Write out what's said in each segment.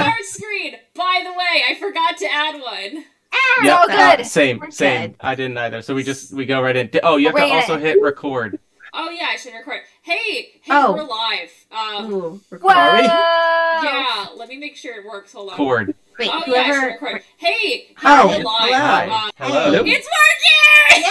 Start screen. By the way, I forgot to add one. Yep. Oh, good. Same. Good. I didn't either. So we go right in. Oh, you have to also hit record. Oh yeah, I should record. Hey, we're live. Recording. Yeah, let me make sure it works. Hold on. Record. Wait, oh yeah, I should record. Hey, we're live. Hello. It's working.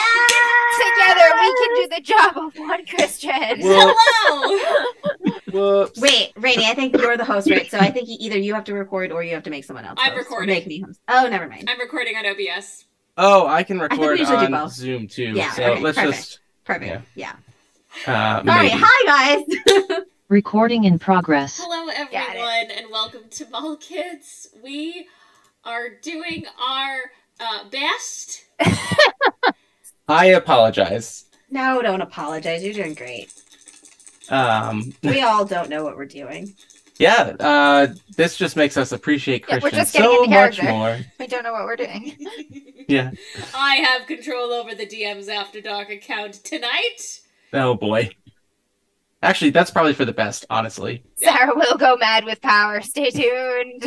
Yeah. Together we can do the job of one Christian. Hello. Whoops. Wait, Rainey, I think you're the host, right? So I think either you have to record or you have to make someone else. I'm recording. Make me host. Oh, never mind. I'm recording on OBS. Oh, I can record on Zoom too. Yeah. So let's just. Perfect. Yeah. Sorry. Hi, guys. Recording in progress. Hello, everyone, and welcome to Mall Kids. We are doing our best. I apologize. No, don't apologize. You're doing great. We all don't know what we're doing. Yeah, this just makes us appreciate Christian so much more. We don't know what we're doing. Yeah. I have control over the DMs After Dark account tonight. Oh, boy. Actually, that's probably for the best, honestly. Sarah will go mad with power. Stay tuned.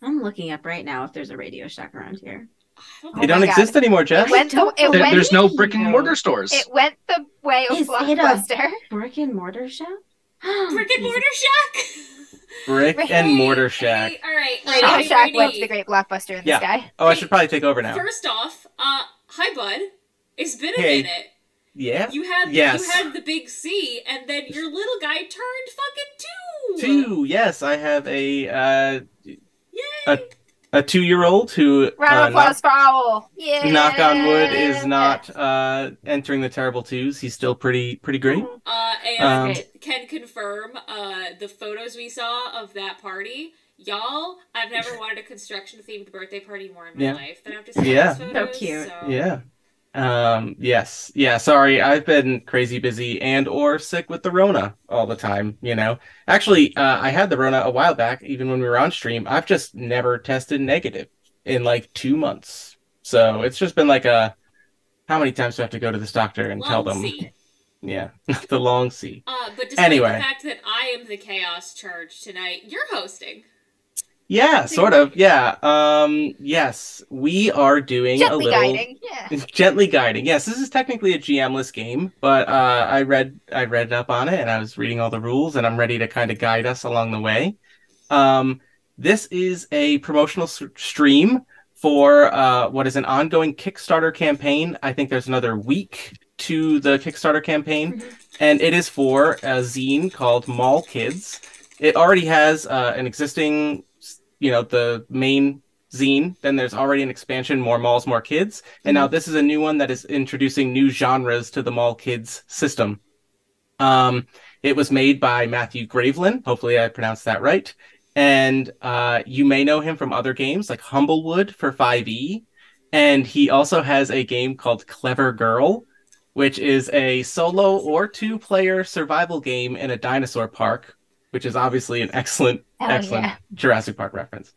I'm looking up right now if there's a Radio Shack around here. They don't exist anymore, Jeff. There's no brick and mortar stores. It went the way of Blockbuster. Brick and mortar shack? Brick and mortar shack? Brick and mortar shack. All right. Radio Shack was the great Blockbuster in the sky. Oh, I should probably take over now. First off, hi, bud. It's been a minute. Yeah. You had the big C, and then your little guy turned fucking 2. 2, yes. I have a 2-year-old who knock on wood is not entering the terrible 2s. He's still pretty great. And can confirm the photos we saw of that party. Y'all, I've never wanted a construction themed birthday party more in my life than after seeing those photos. So cute. So. Yeah. Yes. Yeah. Sorry, I've been crazy busy or sick with the Rona all the time. You know, actually, I had the Rona a while back, even when we were on stream. I've just never tested negative in like 2 months. So it's just been like a, how many times do I have to go to this doctor and tell them? Yeah, the long C. But despite the fact that I am the chaos charge tonight, you're hosting. Yeah, sort of. Yeah. Yes, we are doing gently guiding. Yeah. Gently guiding. Yes, this is technically a GM-less game, but I read up on it, and I was reading all the rules, and I'm ready to kind of guide us along the way. This is a promotional stream for what is an ongoing Kickstarter campaign. I think there's another week to the Kickstarter campaign, and it is for a zine called Mall Kids. It already has an existing, you know, the main zine. Then there's already an expansion, More Malls, More Kids. And now this is a new one that is introducing new genres to the Mall Kids system. It was made by Matthew Gravelin. Hopefully I pronounced that right. And you may know him from other games like Humblewood for 5e. And he also has a game called Clever Girl, which is a solo or 2-player survival game in a dinosaur park, which is obviously an excellent Jurassic Park reference.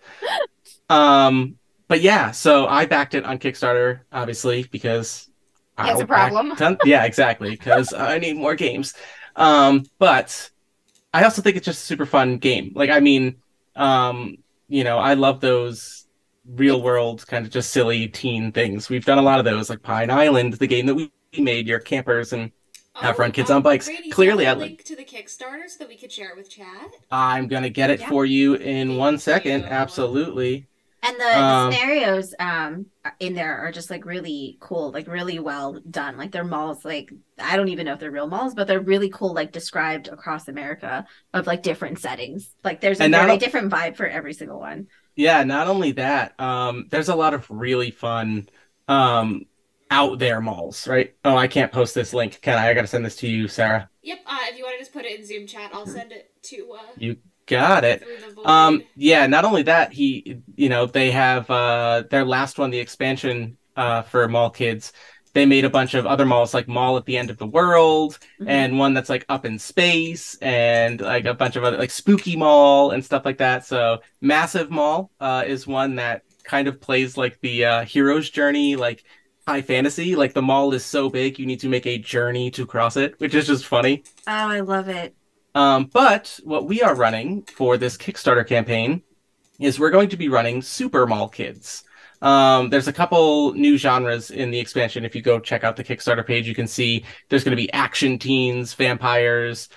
But yeah, so I backed it on Kickstarter, obviously, because it's a problem. Yeah, exactly, because I need more games. But I also think it's just a super fun game. Like, I mean, you know, I love those real-world kind of just silly teen things. We've done a lot of those, like Pine Island, the game that we made, your campers and Have Run Kids on Bikes. Brady, clearly, I link to the Kickstarter so that we could share it with Chad. I'm gonna get it for you in 1 second. Absolutely. And the scenarios in there are just like really cool, like really well done. Like they're malls, like I don't even know if they're real malls, but they're really cool, like described across America of like different settings. Like there's a very different vibe for every single one. Yeah. Not only that, there's a lot of really fun. Out there malls, right? Oh, I can't post this link, can I? I gotta send this to you, Sarah. Yep. If you want to just put it in Zoom chat, I'll send it to you. Got it. Yeah, not only that, you know, they have their last one, the expansion for Mall Kids. They made a bunch of other malls, like Mall at the End of the World, and one that's like up in space, and like a bunch of other, like Spooky Mall and stuff like that. So Massive Mall is one that kind of plays like the hero's journey, like high fantasy, like the mall is so big you need to make a journey to cross it, which is just funny. Oh, I love it. But what we are running for this Kickstarter campaign is we're going to be running Super Mall Kids. There's a couple new genres in the expansion. If you go check out the Kickstarter page, you can see there's going to be action teens, vampires,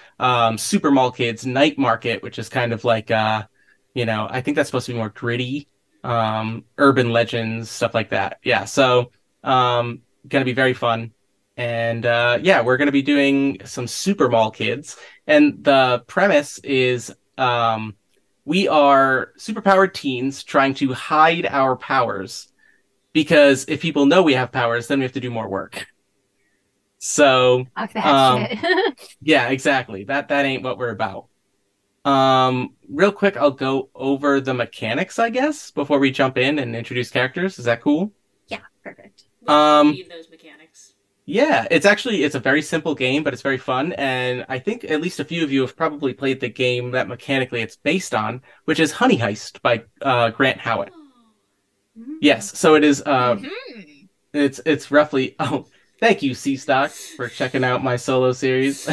Super Mall Kids, Night Market, which is kind of like, you know, I think that's supposed to be more gritty, urban legends, stuff like that. Yeah, so going to be very fun. And yeah, we're going to be doing some Super Mall Kids. And the premise is... we are superpowered teens trying to hide our powers, because if people know we have powers, then we have to do more work. So, yeah, exactly. That ain't what we're about. Real quick, I'll go over the mechanics, I guess, before we jump in and introduce characters. Is that cool? Yeah, perfect. We need those mechanics. Yeah, it's a very simple game, but it's very fun. And I think at least a few of you have probably played the game that mechanically it's based on, which is Honey Heist by Grant Howitt. Mm-hmm. Yes, so it is, it's roughly, oh, thank you, C-Stock, for checking out my solo series.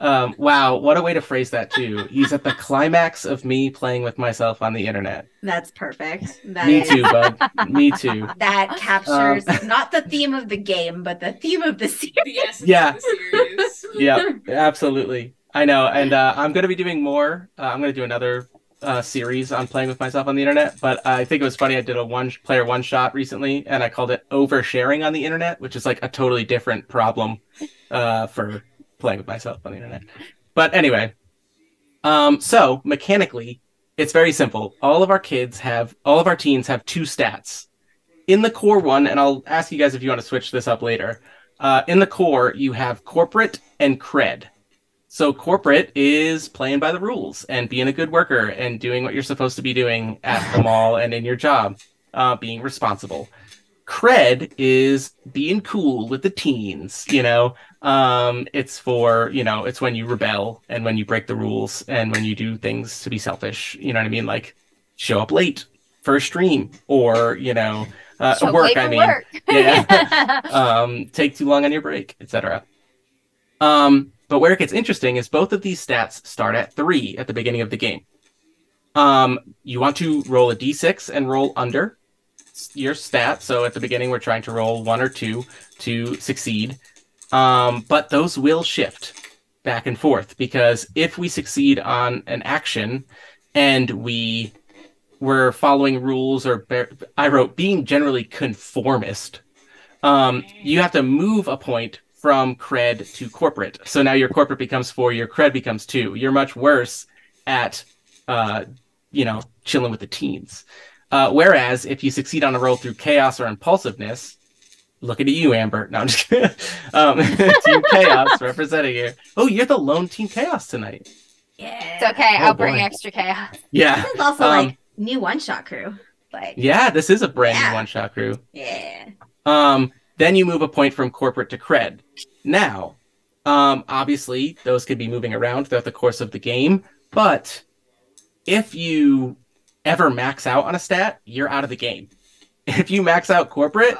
Wow, what a way to phrase that, too. He's at the climax of me playing with myself on the internet. That's perfect. Me too, bud. Me too. That captures not the theme of the game, but the theme of the series. Yes, yeah. Yeah, absolutely. I know. And I'm going to be doing more. I'm going to do another series on playing with myself on the internet. But I think it was funny. I did a one-player one-shot recently, and I called it oversharing on the internet, which is like a totally different problem for... playing with myself on the internet. But anyway, so mechanically, it's very simple. All of our teens have two stats. In the core one, and I'll ask you guys if you want to switch this up later. In the core, you have corporate and cred. So corporate is playing by the rules and being a good worker and doing what you're supposed to be doing at the mall and in your job, being responsible. Cred is being cool with the teens, you know, it's for, you know, it's when you rebel and when you break the rules and when you do things to be selfish, you know what I mean? Like show up late for a stream or, you know, work, I mean, work. Yeah, take too long on your break, etc. But where it gets interesting is both of these stats start at 3 at the beginning of the game. You want to roll a d6 and roll under your stat. So at the beginning, we're trying to roll 1 or 2 to succeed. But those will shift back and forth, because if we succeed on an action and we're following rules, or I wrote being generally conformist, you have to move a point from cred to corporate. So now your corporate becomes 4, your cred becomes 2. You're much worse at, you know, chilling with the teens. Whereas if you succeed on a roll through chaos or impulsiveness, looking at you, Amber. No, I'm just kidding. Team Chaos representing you. Oh, you're the lone Team Chaos tonight. Yeah. It's okay. Oh, I'll bring extra chaos. Yeah. This is also like new one-shot crew. Like, yeah, this is a brand new one-shot crew. Yeah. Then you move a point from corporate to cred. Now, obviously, those could be moving around throughout the course of the game. But if you... ever max out on a stat, you're out of the game. If you max out corporate,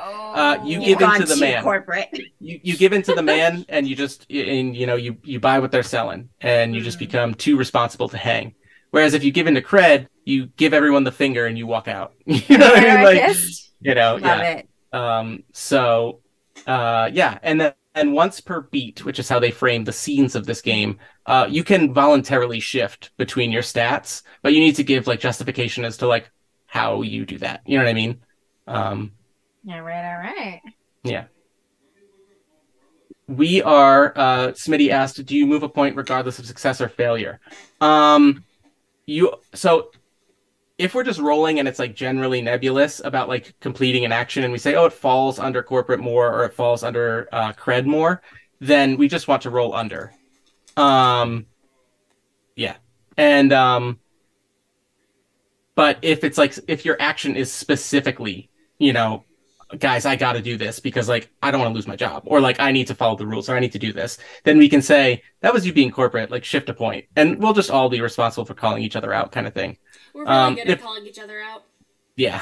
you give in to the man. Corporate. You give in to the man, and you just, and you know, you buy what they're selling, and you just become too responsible to hang. Whereas if you give in to cred, you give everyone the finger and you walk out. You know what I mean? Like, you know, yeah, and once per beat, which is how they frame the scenes of this game, you can voluntarily shift between your stats, but you need to give like justification as to like how you do that. You know what I mean? All right. Yeah. We are, Smitty asked, do you move a point regardless of success or failure? So if we're just rolling and it's like generally nebulous about like completing an action and we say, oh, it falls under corporate more, or it falls under cred more, then we just want to roll under. Yeah. And, but if it's like, if your action is specifically, you know, guys, I got to do this because like, I don't want to lose my job, or like, I need to follow the rules, or I need to do this, then we can say that was you being corporate, like shift a point, and we'll just all be responsible for calling each other out, kind of thing. We're really good at calling each other out. Yeah.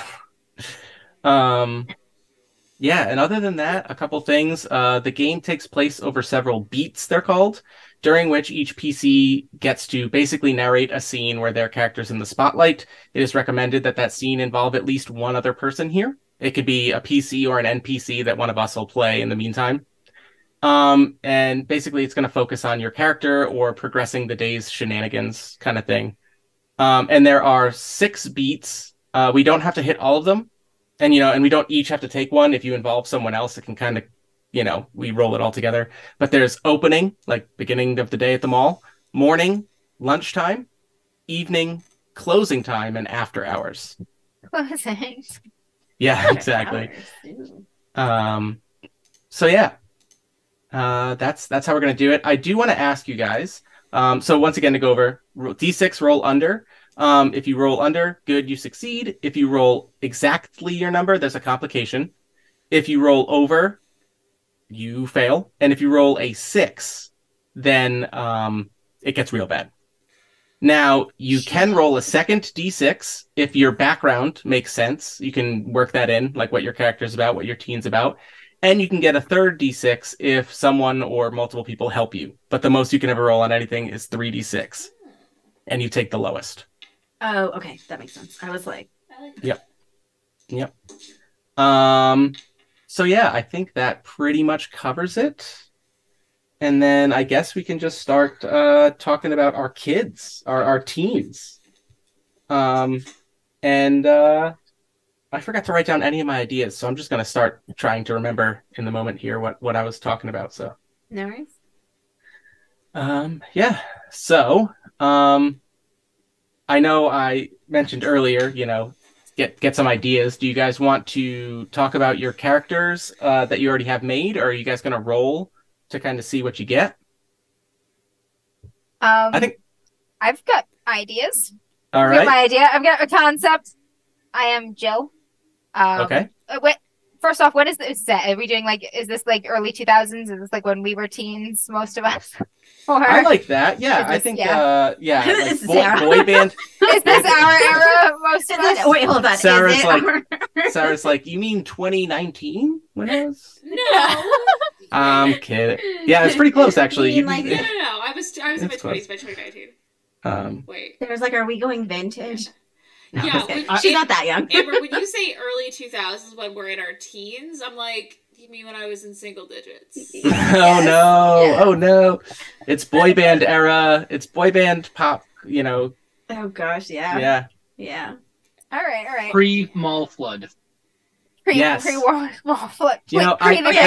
Yeah, and other than that, a couple things. The game takes place over several beats, they're called, during which each PC gets to basically narrate a scene where their character's in the spotlight. It is recommended that that scene involve at least one other person here. It could be a PC or an NPC that one of us will play in the meantime. And basically it's going to focus on your character or progressing the day's shenanigans kind of thing. And there are 6 beats. We don't have to hit all of them. And, you know, and we don't each have to take one. If you involve someone else, it can kind of, you know, we roll it all together. But there's opening, like beginning of the day at the mall, morning, lunchtime, evening, closing time, and after hours. Closing. Yeah, exactly. So, yeah, that's how we're going to do it. I do want to ask you guys. So once again, to go over D6, roll under. If you roll under, good, you succeed. If you roll exactly your number, there's a complication. If you roll over, you fail. And if you roll a 6, then it gets real bad. Now, you can roll a second D6 if your background makes sense. You can work that in, like what your character's about, what your teen's about. And you can get a third D6 if someone or multiple people help you. But the most you can ever roll on anything is 3D6. And you take the lowest. Oh, okay. That makes sense. I was like... Yep. So yeah, I think that pretty much covers it. And then I guess we can just start talking about our kids, our teens. I forgot to write down any of my ideas, so I'm just going to start trying to remember in the moment here what I was talking about. So. No worries. Yeah. So... I know I mentioned earlier, you know, get some ideas. Do you guys want to talk about your characters that you already have made, or are you guys going to roll to kind of see what you get? I think I've got ideas. All right. My idea. I've got a concept. I am Jill. Okay. What? First off, what is this set? Are we doing like? Is this like early 2000s? Is this like when we were teens, most of us? Or I like that. Yeah, this, I think. Yeah, like boy band. Is this our era? Most of us. Wait, hold on. Sarah's like, Sarah's like, you mean 2019? When was? No. I'm kidding. Yeah, it's pretty close actually. You mean like, no. I was in my 20s by 2019. Wait. There's like, are we going vintage? No, yeah, she's not that young. Amber, when you say early 2000s, when we're in our teens, I'm like, you mean when I was in single digits? Yes. Oh no! Yeah. Oh no! It's boy band era. It's boy band pop. You know. Oh gosh! Yeah. Yeah. Yeah. All right. All right. Pre mall flood. Pre war mall flood. You know,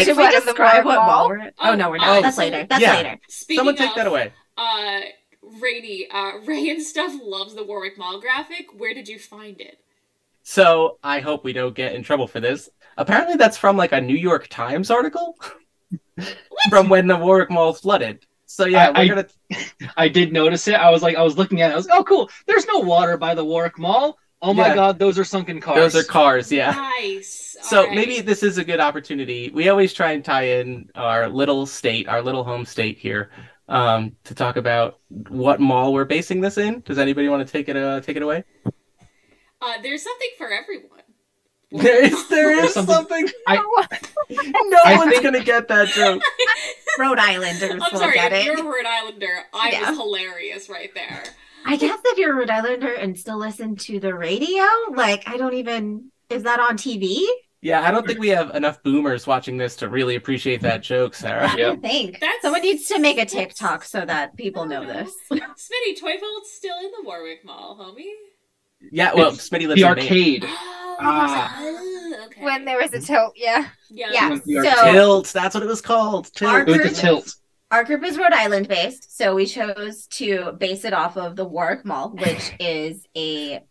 should we describe what mall we're at? Oh no, we're not. That's later. That's later. Someone take that away. Rainy, Ray and Stuff loves the Warwick Mall graphic. Where did you find it? So, I hope we don't get in trouble for this. Apparently that's from, like, a New York Times article. From when the Warwick Mall flooded. So, yeah, I did notice it. I was looking at it. I was like, oh, cool. There's no water by the Warwick Mall. Oh, my God, those are sunken cars. Those are cars, yeah. Nice. So, maybe this is a good opportunity. We always try and tie in our little state, our little home state here. To talk about what mall we're basing this in. Does anybody want to take it away? There's something for everyone. There is something. No one's gonna get that joke. Rhode Islanders. I'm sorry, if you're a Rhode Islander, I was hilarious right there. I guess if you're a Rhode Islander and still listen to the radio, like is that on TV? Yeah, I don't think we have enough boomers watching this to really appreciate that joke, Sarah. Yeah. I think someone needs to make a TikTok so that people know this. Smitty, Toyfold's still in the Warwick Mall, homie. Yeah, well, Smitty lives in the arcade. Oh, okay. When there was a tilt, yeah. So, Tilt, that's what it was called. Tilt. Our group is Rhode Island based, so we chose to base it off of the Warwick Mall, which is a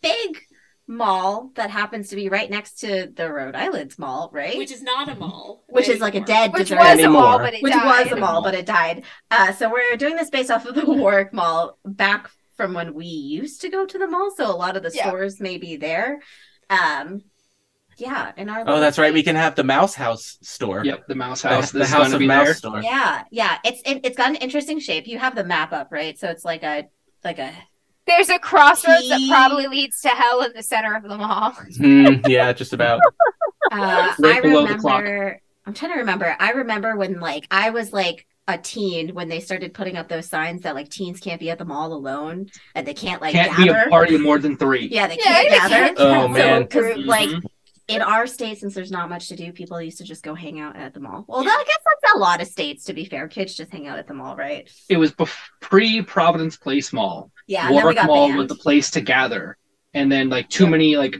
big mall that happens to be right next to the Rhode Island's mall, right? Which is not a mall. Which is like a dead dessert. Which was a mall, but it died. So we're doing this based off of the Warwick Mall back from when we used to go to the mall. So a lot of the stores may be there. Yeah. That's right. We can have the Mouse House store. Yep, the Mouse House. The House of Mouse store. Yeah, yeah. It's got an interesting shape. You have the map up, right? So it's like a there's a crossroads that probably leads to hell in the center of the mall. Yeah, just about. Right below the clock. I'm trying to remember. I remember when like I was like a teen when they started putting up those signs that like teens can't be at the mall alone and they can't like gather. Can't be a party of more than three. Yeah, they can't gather. Oh man, so, like in our state, since there's not much to do, people used to just go hang out at the mall. Well, I guess that's a lot of states to be fair. Kids just hang out at the mall, right? It was pre-Providence Place Mall. Yeah, Warwick Mall was the place to gather, and then like too many like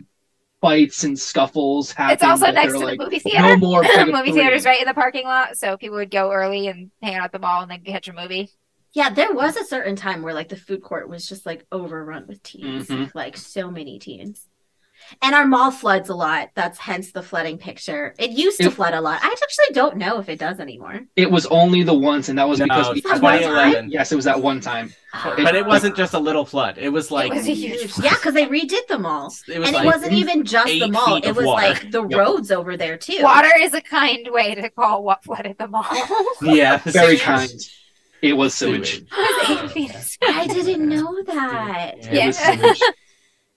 fights and scuffles happen. It's also next to the movie theater. No more movie theaters right in the parking lot, so people would go early and hang out at the mall and then catch a movie. Yeah, there was a certain time where like the food court was just like overrun with teens, like so many teens. And our mall floods a lot. That's hence the flooding picture. It used to flood a lot. I actually don't know if it does anymore. It was only the once, and that was because we 2011. Yes, it was that one time. But it wasn't just a little flood. It was like... It was a huge flood. Yeah, because they redid the mall. It was it wasn't even just the mall. It was like the roads over there, too. Water is a kind way to call what flooded the mall. Yeah, very kind. It was sewage. I didn't know that. Yeah, it was sewage.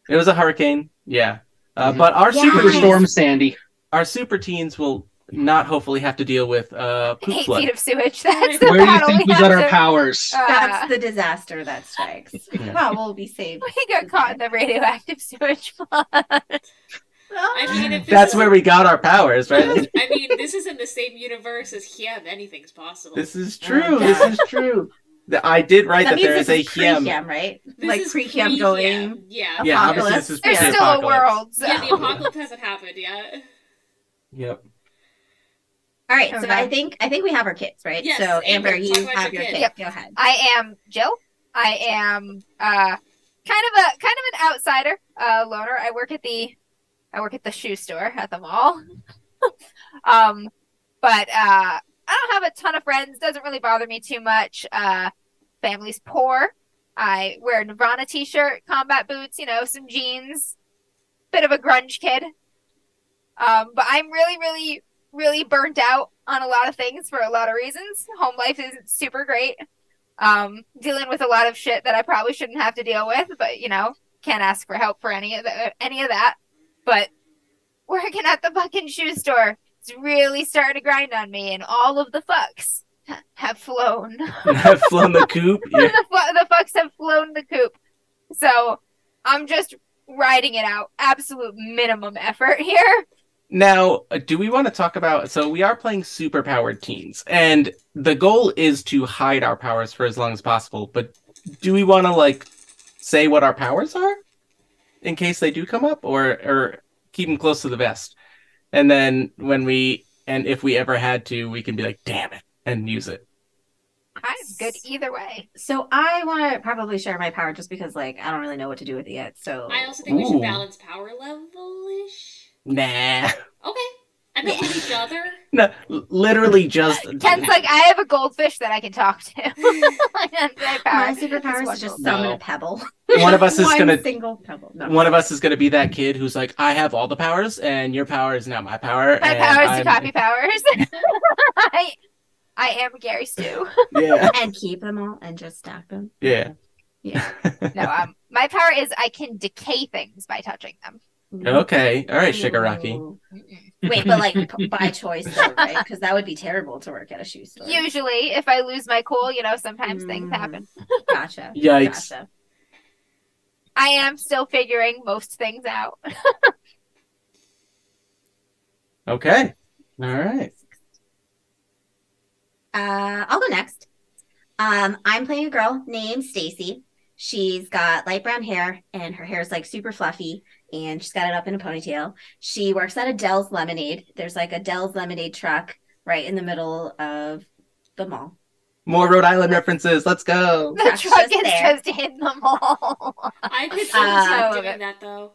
It was a hurricane. Yeah. But our Superstorm Sandy, our super teens will not hopefully have to deal with poop 8 flood. 8 feet of sewage. That's the Where do you think we got our powers? That's the disaster that strikes. Yeah. Well, we'll be saved. We got caught in the radioactive sewage flood. I mean, if that's where we got our powers, right? I mean, this is in the same universe as Hiem. Anything's possible. This is true. Oh, this is true. I did write that there is a Hiem, right? This like pre-Hiem going. Yeah. Yeah, obviously this is pre-apocalypse. There's still a world. So. Yeah, the apocalypse hasn't happened yet. Yep. All right, so I think we have our kids, right? Yes, so Amber, you have your kids. Yep. Go ahead. I am Jill. I am kind of an outsider, loner. I work at the shoe store at the mall. But I don't have a ton of friends. Doesn't really bother me too much. Family's poor. I wear a Nirvana t-shirt, combat boots, you know, some jeans. Bit of a grunge kid. But I'm really, really, really burnt out on a lot of things for a lot of reasons. Home life isn't super great. Dealing with a lot of shit that I probably shouldn't have to deal with. But, you know, can't ask for help for any of that. But working at the fucking shoe store. Really starting to grind on me, and all of the fucks have flown. Have flown the coop? Yeah. The fucks have flown the coop. So I'm just riding it out. Absolute minimum effort here. Now, do we want to talk about... So we are playing super-powered teens, and the goal is to hide our powers for as long as possible, but do we want to, like, say what our powers are? In case they do come up? Or keep them close to the vest? And then if we ever had to, we can be like, damn it, and use it. I'm good either way. So I want to probably share my power just because, like, I don't really know what to do with it yet. So I also think we should balance power level-ish. Nah. Okay. I mean, each other. No, literally just. Ken's like, I have a goldfish that I can talk to. My superpower is just summon a pebble. One of us is gonna single pebble. No. One of us is gonna be that kid who's like, I have all the powers, and your power is now my power. My power is to copy powers. I am Gary Stu. Yeah. And keep them all and just stack them. Yeah. Yeah. No, my power is I can decay things by touching them. Okay. All right, Shigaraki. Wait, but like by choice, though, right? Because that would be terrible to work at a shoe store. Usually, if I lose my cool, you know, sometimes things happen. Gotcha. Yikes. Gotcha. I am still figuring most things out. Okay. All right. I'll go next. I'm playing a girl named Stacy. She's got light brown hair, and her hair is like super fluffy, and she's got it up in a ponytail. She works at Adele's Lemonade. There's like Adele's Lemonade truck right in the middle of the mall. More Rhode Island references. Let's go. The truck is just in the mall. I could see you doing that though.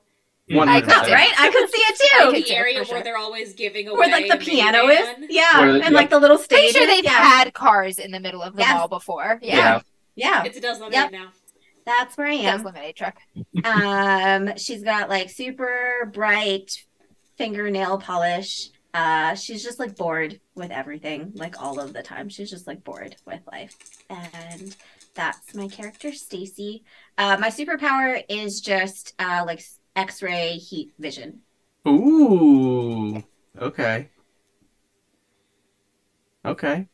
100%. I could, right? I could see it too. The area where they're always giving away. Where like the piano is. Yeah. And like the little stage. I'm sure they've had cars in the middle of the mall before. Yeah. Yeah. It's Adele's Lemonade now. That's where I am. Lemonade truck. She's got like super bright fingernail polish. She's just like bored with everything, like all of the time. She's just like bored with life, and that's my character, Stacy. My superpower is just like X-ray heat vision. Ooh. Okay. Okay.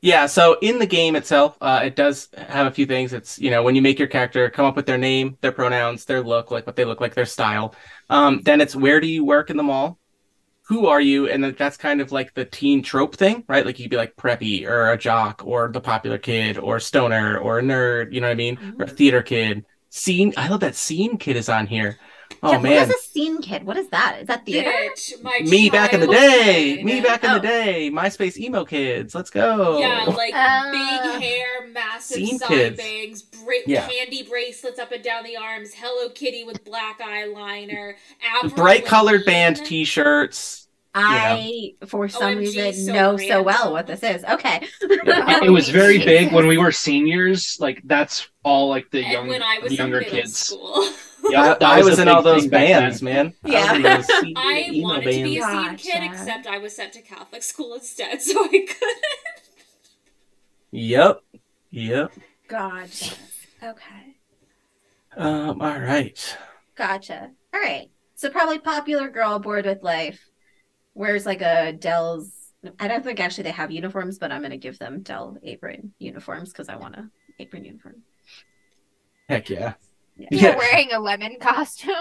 Yeah, so in the game itself, it does have a few things. It's, you know, when you make your character, come up with their name, their pronouns, their look, like what they look like, their style. Then it's where do you work in the mall? Who are you? And that's kind of like the teen trope thing, right? Like you'd be like preppy or a jock or the popular kid or stoner or a nerd, you know what I mean? Ooh. Or a theater kid. Scene. I love that scene kid is on here. Oh Jeff, man. What is a scene kid? What is that? Is that theater? Me back in the day. Me back in the day. MySpace emo kids. Let's go. Yeah, like big hair, massive side bangs, candy bracelets up and down the arms, Hello Kitty with black eyeliner, bright colored band t-shirts. I, for some reason, know so well what this is. Okay. Yeah. It was very big when we were seniors. Like, that's all, like, the younger kids. Yeah, I was in all those bands, man. Yeah. I wanted to be a scene kid, except I was sent to Catholic school instead, so I couldn't. Yep. Yep. God. Okay. All right. Gotcha. All right. So probably popular girl, bored with life. Wears like a Dell's, I don't think actually they have uniforms, but I'm going to give them Dell apron uniforms because I want an apron uniform. Heck yeah. You're wearing a lemon costume?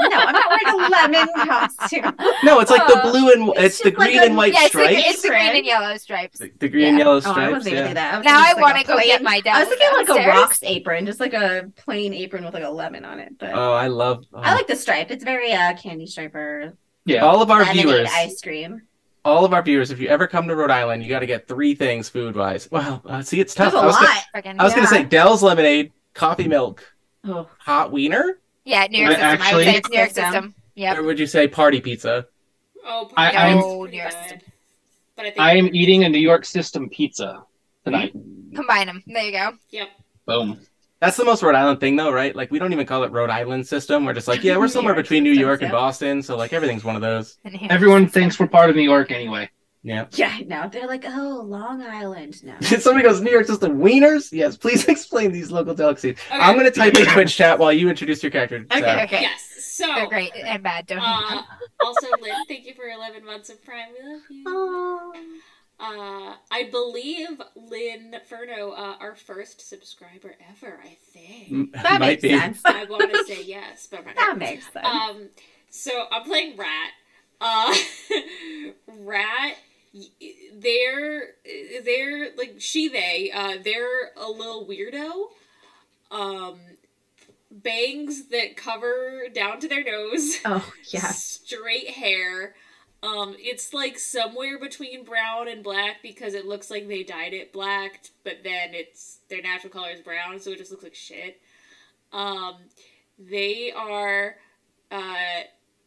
No, I'm not wearing a lemon costume. No, it's like the blue and, it's the green and white stripes. It's the green and yellow stripes. The green and yellow stripes, I wasn't going to do that. Now I want to go get my Dell. I was thinking like a Rox apron, just like a plain apron with like a lemon on it. But oh, I love. I like the stripe. It's very candy striper. Yeah, all of our viewers. Ice cream. All of our viewers, if you ever come to Rhode Island, you got to get 3 things food-wise. Wow, see, it's tough. There's a lot. I was going to say Dell's lemonade, coffee milk, hot wiener. Yeah, New York system. Actually, I would say it's New York system. Yep. Or would you say party pizza? Oh, party New York system. But I am eating a New York system pizza tonight. Combine them. There you go. Yep. Boom. That's the most Rhode Island thing, though, right? Like, we don't even call it Rhode Island system. We're just like, yeah, we're somewhere between New York and Boston. So, like, everything's one of those. Everyone thinks we're part of New York anyway. Yeah. Yeah, no. They're like, oh, Long Island. No. Somebody goes, New York system wieners? Yes, please explain these local delicacies. Okay. I'm going to type in Twitch chat while you introduce your character. Okay, okay. Yes. So, they're great and bad. Don't also, Lynn, thank you for 11 months of Prime. We love you. Aww. I believe Lynn Furno, our first subscriber ever, I think. That makes sense. I want to say yes, but that makes sense. So I'm playing Rat. Rat, they're like they, they're a little weirdo. Bangs that cover down to their nose. Oh yeah. Straight hair. It's like somewhere between brown and black because it looks like they dyed it black, but then it's their natural color is brown, so it just looks like shit. They are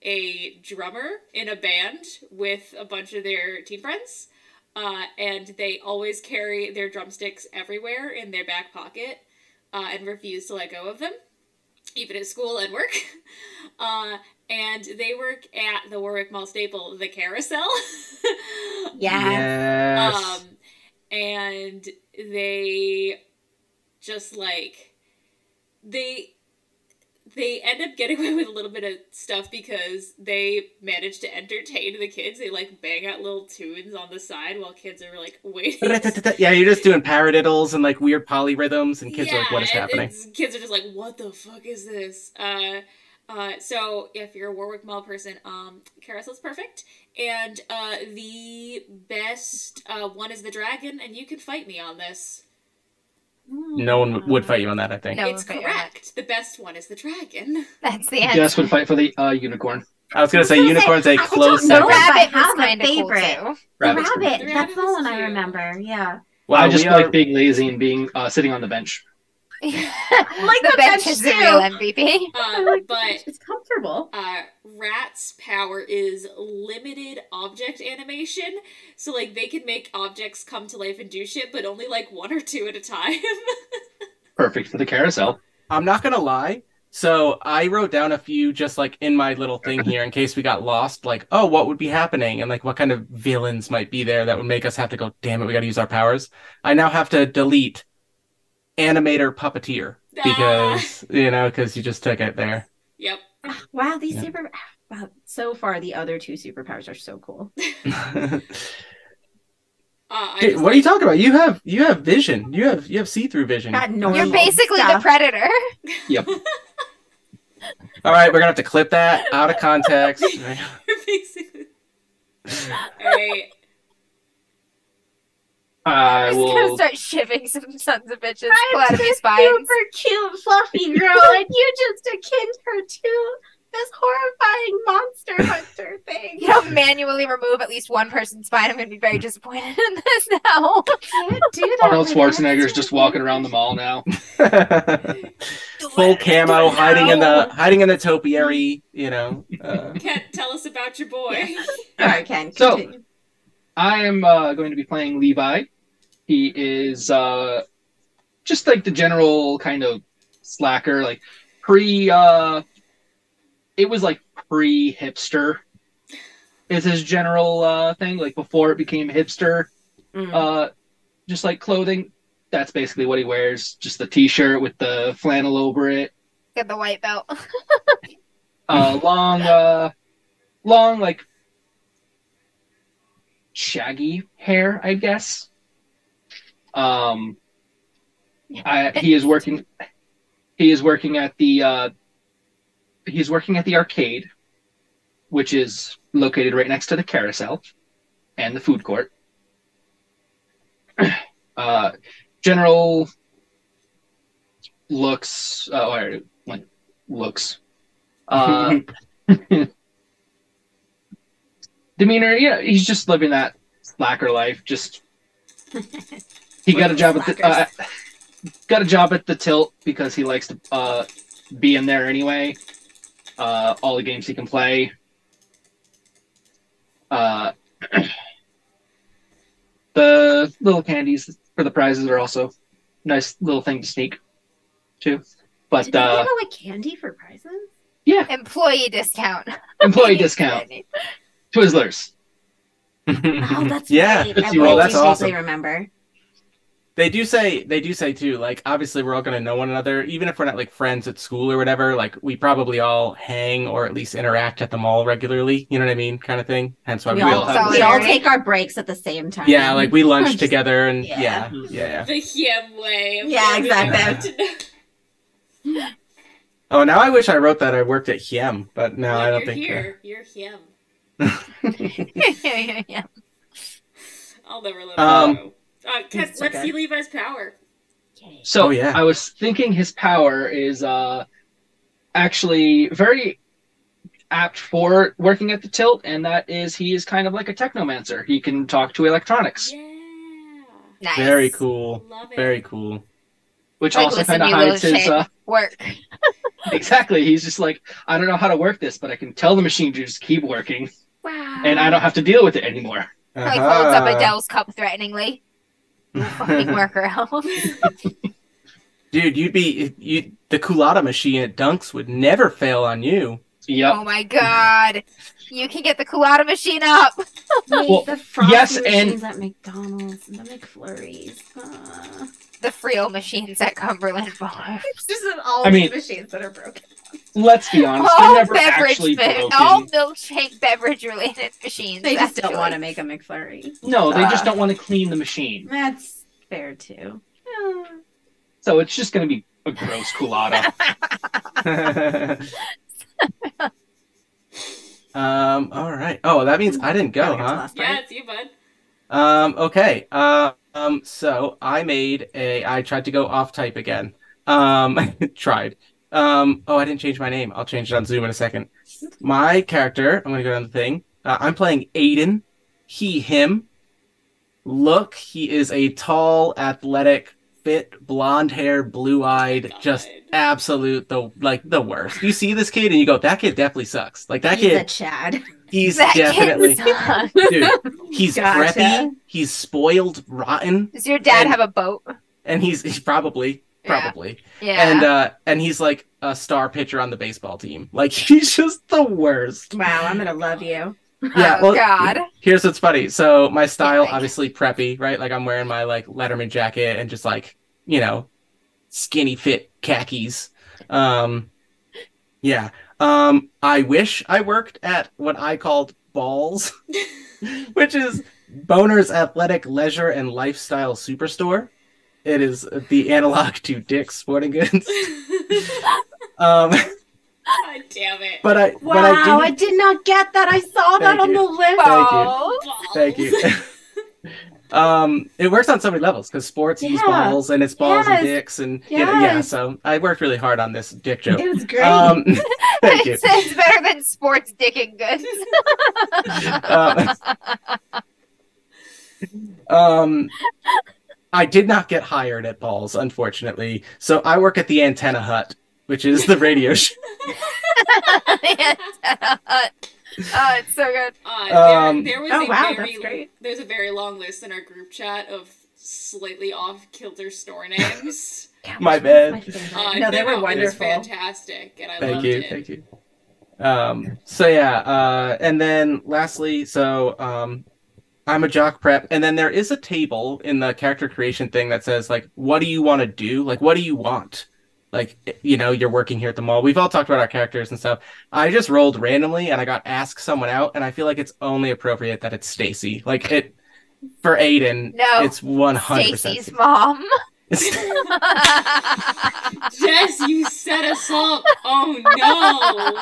a drummer in a band with a bunch of their teen friends, and they always carry their drumsticks everywhere in their back pocket and refuse to let go of them, even at school and work. And they work at the Warwick Mall staple, the Carousel. Yeah. And they just like they end up getting away with a little bit of stuff because they manage to entertain the kids. They like bang out little tunes on the side while kids are like waiting. Yeah, you're just doing paradiddles and like weird polyrhythms, and kids are like, "What is happening?" Kids are just like, "What the fuck is this?" So if you're a Warwick Mall person, Carousel's perfect. And, the best, one is the dragon, and you can fight me on this. No one would fight you on that, I think. No, it's correct. The best one is the dragon. That's the answer. Jess would fight for the, unicorn. I was going to say unicorn's a close second. Rabbit was my favorite. Cool rabbit. That's the one I remember, yeah. Well, I just like being lazy and being, sitting on the bench. Like the bench is the real MVP. But it's comfortable. Rat's power is limited object animation, so like they can make objects come to life and do shit, but only like 1 or 2 at a time. Perfect for the carousel. I'm not gonna lie. So I wrote down a few just like in my little thing here in case we got lost, like, oh, what would be happening? And like, what kind of villains might be there that would make us have to go, damn it, we gotta use our powers. I now have to delete animator puppeteer because you just took it there. Yep. Wow, these super Wow, so far the other two superpowers are so cool. What are you talking about? You have vision. You have see-through vision. You're basically the Predator. Yep. All right, we're gonna have to clip that out of context. All right. I'm just gonna start shivving some sons of bitches. I'm this super cute, fluffy girl, and you just akin her to this horrifying monster hunter thing. You don't manually remove at least one person's spine. I'm gonna be very disappointed in this now. Can't do that. Arnold Schwarzenegger's just walking around the mall now. Full camo, hiding in the topiary. You know. Ken, tell us about your boy. Yeah. All right, Ken. Continue. So, I am going to be playing Levi. He is just like the general kind of slacker, like it was like pre-hipster is his general thing, like before it became hipster. Mm. Just like clothing, that's basically what he wears, just the t-shirt with the flannel over it. Get the white belt. long like shaggy hair, I guess. He's working at the arcade, which is located right next to the carousel and the food court. General looks. Oh, I already went looks. Demeanor. Yeah, he's just living that slacker life. Just he got a job at the Tilt because he likes to be in there anyway. All the games he can play. The little candies for the prizes are also a nice little thing to sneak too. But did they give out like candy for prizes? Yeah, employee discount. Employee discount. Twizzlers. Oh, that's yeah. Right. That's awesome. Remember. They do say too, like, obviously we're all going to know one another, even if we're not, like, friends at school or whatever, like, we probably all hang or at least interact at the mall regularly, you know what I mean, kind of thing. Hence why we all take our breaks at the same time. Yeah, like, we lunch together, and yeah. The Hiem way. Yeah, exactly. Yeah. Oh, now I wish I wrote that I worked at Hiem, but no, I don't think... You're Hiem. Yeah. I'll never let go. Let's see Levi's power. So I was thinking his power is actually very apt for working at the Tilt, and that is he is kind of like a technomancer. He can talk to electronics. Yeah. Nice. Very cool. Love it. Very cool. Which like, also kind of hides his work. Exactly. He's just like, I don't know how to work this, but I can tell the machine to just keep working. Wow. And I don't have to deal with it anymore. Uh-huh. He holds up Adele's cup threateningly. Fucking work around. Dude, the culotta machine at Dunks would never fail on you. Yep. Oh my god. You can get the culotta machine up. Well, the frosty machines at McDonald's and the McFlurries. The Frio machines at Cumberland Farms. This is all these machines that are broken. Let's be honest, all they're never actually broken. All milkshake beverage-related machines. They just don't want to make a McFlurry. No, they just don't want to clean the machine. That's fair, too. Yeah. So it's just going to be a gross culotta. All right. Oh, that means I didn't go, huh? Yeah, it's you, bud. Okay. So I made I tried to go off type again. Tried. Oh, I didn't change my name. I'll change it on Zoom in a second. My character, I'm going to go down the thing. I'm playing Aiden. He, him. Look, he is a tall, athletic, fit, blonde-haired, blue-eyed, just absolute, the worst. You see this kid and you go, that kid definitely sucks. Like, he's a Chad. He's definitely... Dude, he's preppy. He's spoiled, rotten. Does your dad have a boat? And he's probably... Probably. Yeah. And he's like a star pitcher on the baseball team. Like, he's just the worst. Wow, I'm gonna love you. Yeah, oh, well, God. Here's what's funny. So my style, obviously preppy, right? Like, I'm wearing my like Letterman jacket and just like, you know, skinny fit khakis. Yeah. I wish I worked at what I called Balls, which is Boner's Athletic Leisure and Lifestyle Superstore. It is the analog to Dick's Sporting Goods. God damn it. But I, wow, I did not get that. I saw that on the list. Thank you. Thank you. It works on so many levels because sports use balls, and it's balls and dicks, and so I worked really hard on this dick joke. It was great. Thank you. It's better than sports dick and goods. I did not get hired at Balls, unfortunately. So I work at the Antenna Hut, which is the radio show. The Antenna Hut. Oh, it's so good. There's a very long list in our group chat of slightly off-kilter store names. My bad. No, they were wonderful. It was fantastic, and I loved it. Thank you, thank you. So yeah, and then lastly, so I'm a jock prep, and then there is a table in the character creation thing that says, like, what do you want to do? Like, what do you want? Like, you know, you're working here at the mall. We've all talked about our characters and stuff. I just rolled randomly and I got asked someone out, and I feel like it's only appropriate that it's Stacy. Like, it for Aiden, no, it's 100%. Stacy's mom. Jess, you set us up. Oh no.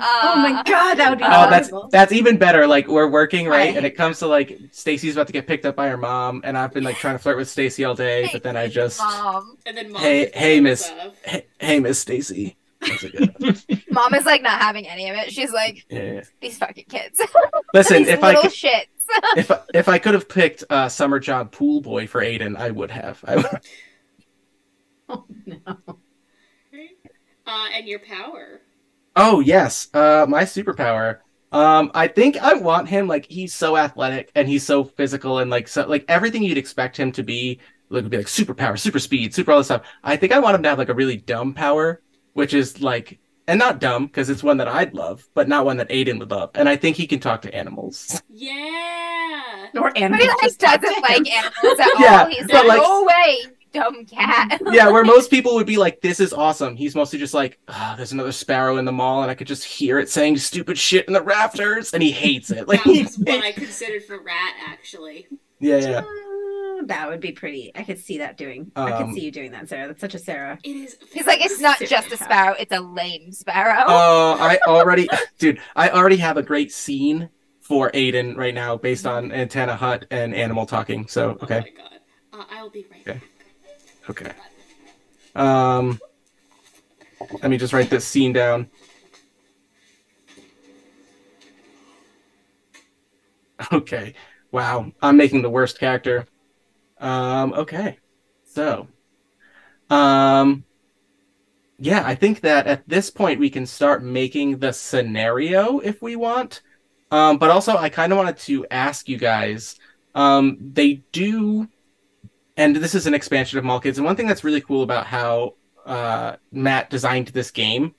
Oh my god, that would be horrible. That's even better. Like, we're working, right? And it comes to, like, Stacy's about to get picked up by her mom, and I've been, like, trying to flirt with Stacy all day, but then I just hey Miss Stacy. Mom is, like, not having any of it. She's like, these fucking kids. Listen, if I could have picked summer job pool boy for Aiden, I would have. Oh no. And your power. Oh yes, my superpower. I think I want him, like, he's so athletic and he's so physical and, like, so, like, everything you'd expect him to be. Like, would be like superpower, super speed, super all this stuff. I think I want him to have, like, a really dumb power, which is, like, and not dumb, because it's one that I'd love, but not one that Aiden would love. And I think he can talk to animals. Yeah! Or animals. But he, like, doesn't like animals at all. He's like, no way, you dumb cat. Yeah, where most people would be like, this is awesome. He's mostly just like, oh, there's another sparrow in the mall, and I could just hear it saying stupid shit in the rafters, and he hates it. Like, that was what I considered for Rat, actually. Yeah, yeah. That would be pretty. I could see that doing. I could see you doing that, Sarah. That's such a Sarah. It is. He's like, it's not just a sparrow. It's a lame sparrow. Oh, I already, dude, I already have a great scene for Aiden right now based on Antenna Hut and animal talking. So, okay. Oh my god. I'll be right back. Okay. Let me just write this scene down. Okay. Wow. I'm making the worst character. Okay, so, yeah, I think that at this point we can start making the scenario if we want, but also I kind of wanted to ask you guys, they do, and this is an expansion of Mall Kids, and one thing that's really cool about how Matthew designed this game,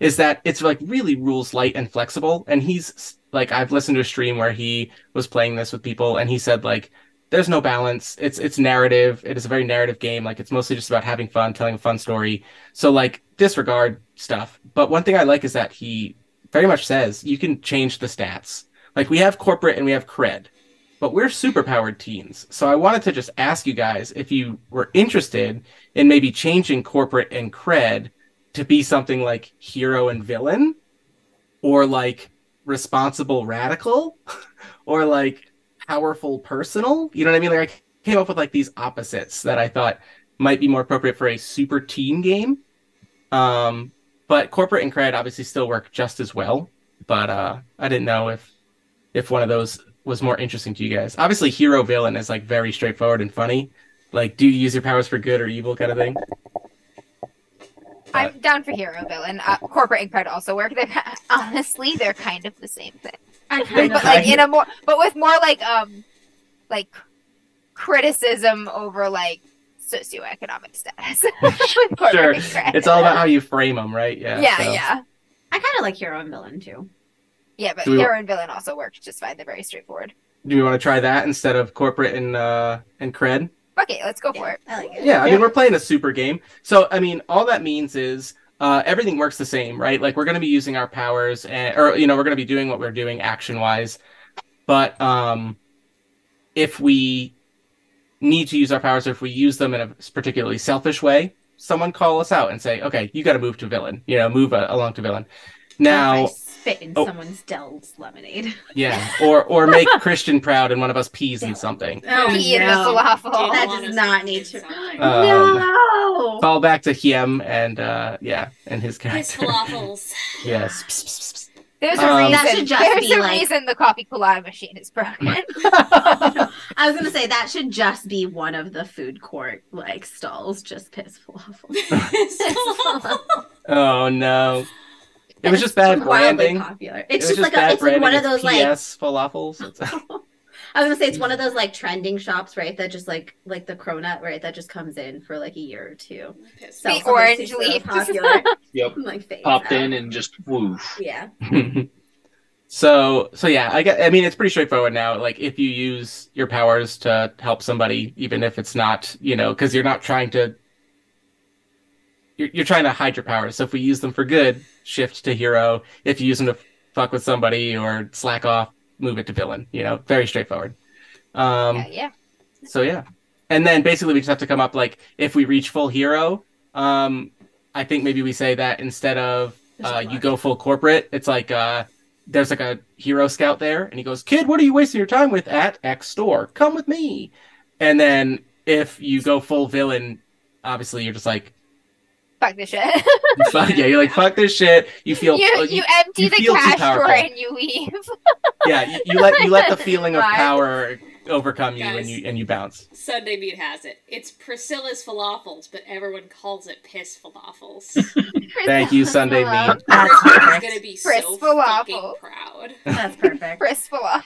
is that it's, like, really rules light and flexible, and he's, like, I've listened to a stream where he was playing this with people, and he said, like, there's no balance. It's narrative. It is a very narrative game. Like, it's mostly just about having fun, telling a fun story. So, like, disregard stuff. But one thing I like is that he very much says you can change the stats. Like, we have corporate and we have cred, but we're superpowered teens. So I wanted to just ask you guys if you were interested in maybe changing corporate and cred to be something like hero and villain, or like responsible radical, or like powerful personal, you know what I mean? Like, I came up with, like, these opposites that I thought might be more appropriate for a super teen game. But corporate and cred obviously still work just as well. But I didn't know if one of those was more interesting to you guys. Obviously, hero villain is, like, very straightforward and funny. Like, do you use your powers for good or evil kind of thing? I'm down for hero villain. Corporate and cred also work. Honestly, they're kind of the same thing. But, like, in a more, but with more, like criticism over, like, socioeconomic status. Sure, it's all about how you frame them, right? Yeah. Yeah, so. Yeah. I kind of like hero and villain too. Yeah, but hero and villain also work just fine. They're very straightforward. Do we want to try that instead of corporate and cred? Okay, let's go for it. I like it. Yeah, I mean, we're playing a super game, so I mean, all that means is everything works the same, right? Like, we're going to be using our powers, and, or, you know, we're going to be doing what we're doing action-wise. But if we need to use our powers, or if we use them in a particularly selfish way, someone call us out and say, okay, you got to move to villain, you know, move along to villain. Now, I spit in someone's Del's lemonade. Yeah, or make Christian proud and one of us pees in something. Oh, pee in the waffle. That does not need to. No. Fall back to him and yeah, and his character. His falafels. Yes. Psst, psst, psst. There's a reason. There's a reason the coffee cola machine is broken. I was gonna say that should just be one of the food court like stalls, just piss falafels. Oh no. It was just bad branding. Popular. It's just like a, it's like one of those like PS falafels. I was gonna say it's one of those like trending shops, right? That just like the cronut, right? That just comes in for like a year or two. The orange leaf, popular. Yep. Like, popped in and just woof. Yeah. So yeah, I mean it's pretty straightforward now. Like if you use your powers to help somebody, even if it's not, you know, because you're not trying to. You're trying to hide your powers. So if we use them for good, shift to hero. If you use them to fuck with somebody or slack off, move it to villain. You know, very straightforward. Yeah. So yeah, and then basically we just have to come up like if we reach full hero. I think maybe we say that instead of you go full corporate, it's like there's like a hero scout there, and he goes, "Kid, what are you wasting your time with at X store? Come with me." And then if you go full villain, obviously you're just like. Fuck this shit. Yeah, you're like, fuck this shit. You feel you empty the cash drawer and you leave. Yeah, you let the feeling of power overcome you, guys, and you bounce. Sunday Meat has it. It's Priscilla's falafels, but everyone calls it piss falafels. Thank you, Sunday Meat. That's gonna be Pris so falafel. Fucking proud. That's perfect. Pris falafel.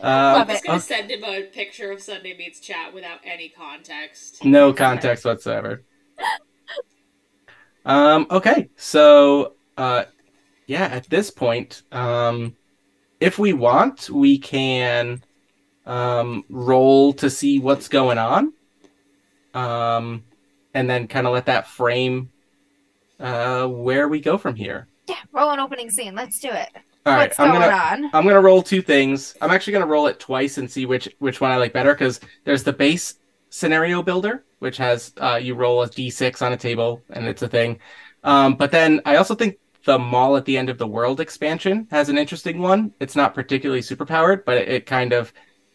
I'm just going to send him a picture of Sunday Meat's chat without any context. No context whatsoever. Okay, so yeah, at this point, if we want, we can roll to see what's going on, and then kind of let that frame where we go from here. Yeah, roll an opening scene. Let's do it. All right, I'm gonna roll two things. I'm actually gonna roll it twice and see which one I like better, because there's the base scenario builder, which has you roll a d6 on a table and it's a thing, but then I also think the Mall at the End of the World expansion has an interesting one. It's not particularly super powered, but it kind of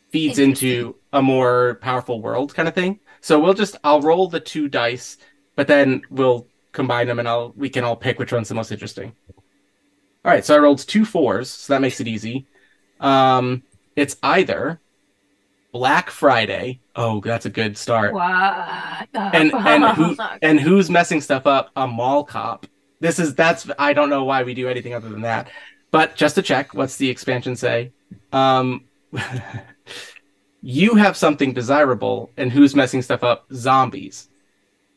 feeds into a more powerful world kind of thing. So I'll roll the two dice, but then we'll combine them and we can all pick which one's the most interesting. All right, so I rolled 2 fours, so that makes it easy. It's either Black Friday. Oh, that's a good start. What the and who's messing stuff up? A mall cop. I don't know why we do anything other than that. But just to check, what's the expansion say? You have something desirable, and who's messing stuff up? Zombies.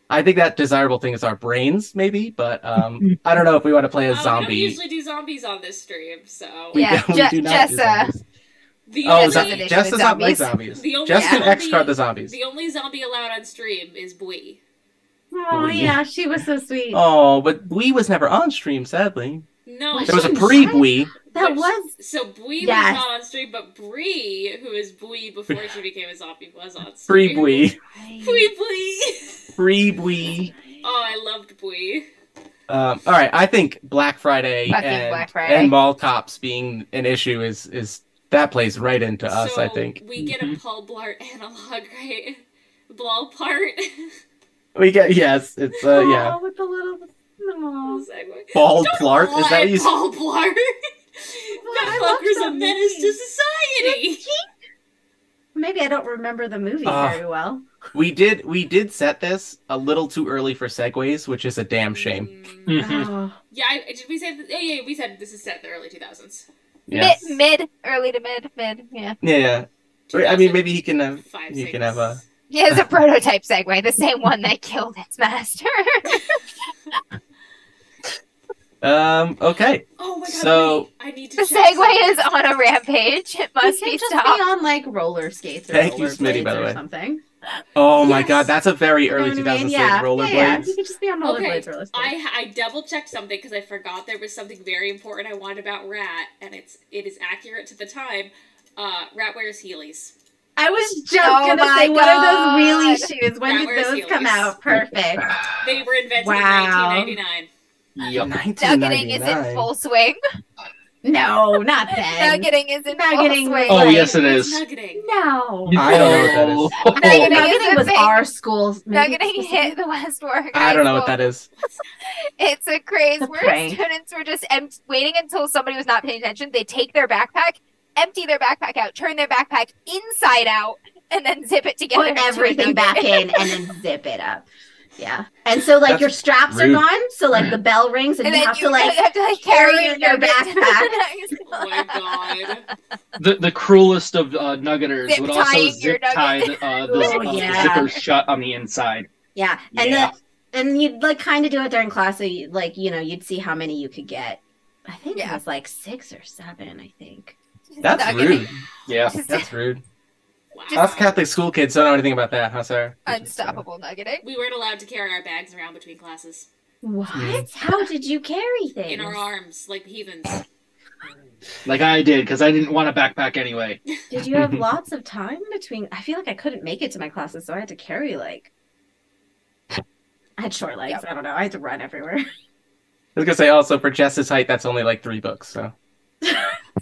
I think that desirable thing is our brains, maybe, but I don't know if we want to play a zombie. We don't usually do zombies on this stream, so yeah, we do not do zombies. Jess does not like zombies. Jess can X-card the zombies. The only zombie allowed on stream is Bui. Oh, yeah, she was so sweet. Oh, but Bui was never on stream, sadly. No. Well, there was a pre-Bui. That was... So Bui was not on stream, but Bree, who is Bui before she became a zombie, was on stream. Pre-Bui. Oh, I loved Bui. All right, I think Black Friday and mall cops being an issue is... That plays right into us, I think. We get a Paul Blart analog, right? Blart. We get, yes, it's, yeah. With the little, Paul Blart? Is that you? Paul Blart! That fucker's a menace to society! Maybe I don't remember the movie very well. We did set this a little too early for segues, which is a damn shame. Yeah, did we say, yeah, we said this is set in the early 2000s. Yes. Early to mid, yeah. I mean, maybe he can have a... He has a prototype Segway, the same one that killed its master. Okay. Oh my god, so I need to check. The Segway is on a rampage. It must be stopped. It can't just be on, like, roller skates or something. Oh yes. My god, that's a very early 2006 rollerblades. Yeah, you could just be on rollerblades. Okay. I double checked something because I forgot there was something very important I wanted about Rat, and it is accurate to the time. Rat wears Heelys. I was just gonna say, what are those wheelie shoes? When did those come out? Perfect. They were invented in 1999. Yep. 1999. Nuggeting is in full swing. No, not then. Nuggeting is in full swing. Oh, yes, it is. Nuggeting. No. I don't know what that is. Nuggeting was our school's. Nuggeting hit the West Warwick. I don't know what that is. It's a craze where students were just waiting until somebody was not paying attention. They take their backpack, empty their backpack out, turn their backpack inside out, and then zip it together. Put everything back in and then zip it up. Yeah. And so, like, that's your straps rude. Are gone, so, like, the bell rings, and you have to carry your backpack. Oh, my God. The cruelest of nuggeters would also zip tie the zipper shut on the inside. Yeah. And, and you'd, like, kind of do it during class, so, like, you know, you'd see how many you could get. I think it was, like, 6 or 7, I think. That's rude. Yeah, that's rude. Wow. Us Catholic school kids don't know anything about that, huh, Sarah? Unstoppable nuggeting. We weren't allowed to carry our bags around between classes. What? Mm. How did you carry things? In our arms, like heathens. Like I did, because I didn't want a backpack anyway. Did you have lots of time between? I feel like I couldn't make it to my classes, so I had to carry, like... I had short legs, I don't know. I had to run everywhere. I was going to say, also, for Jess's height, that's only, like, 3 books, so...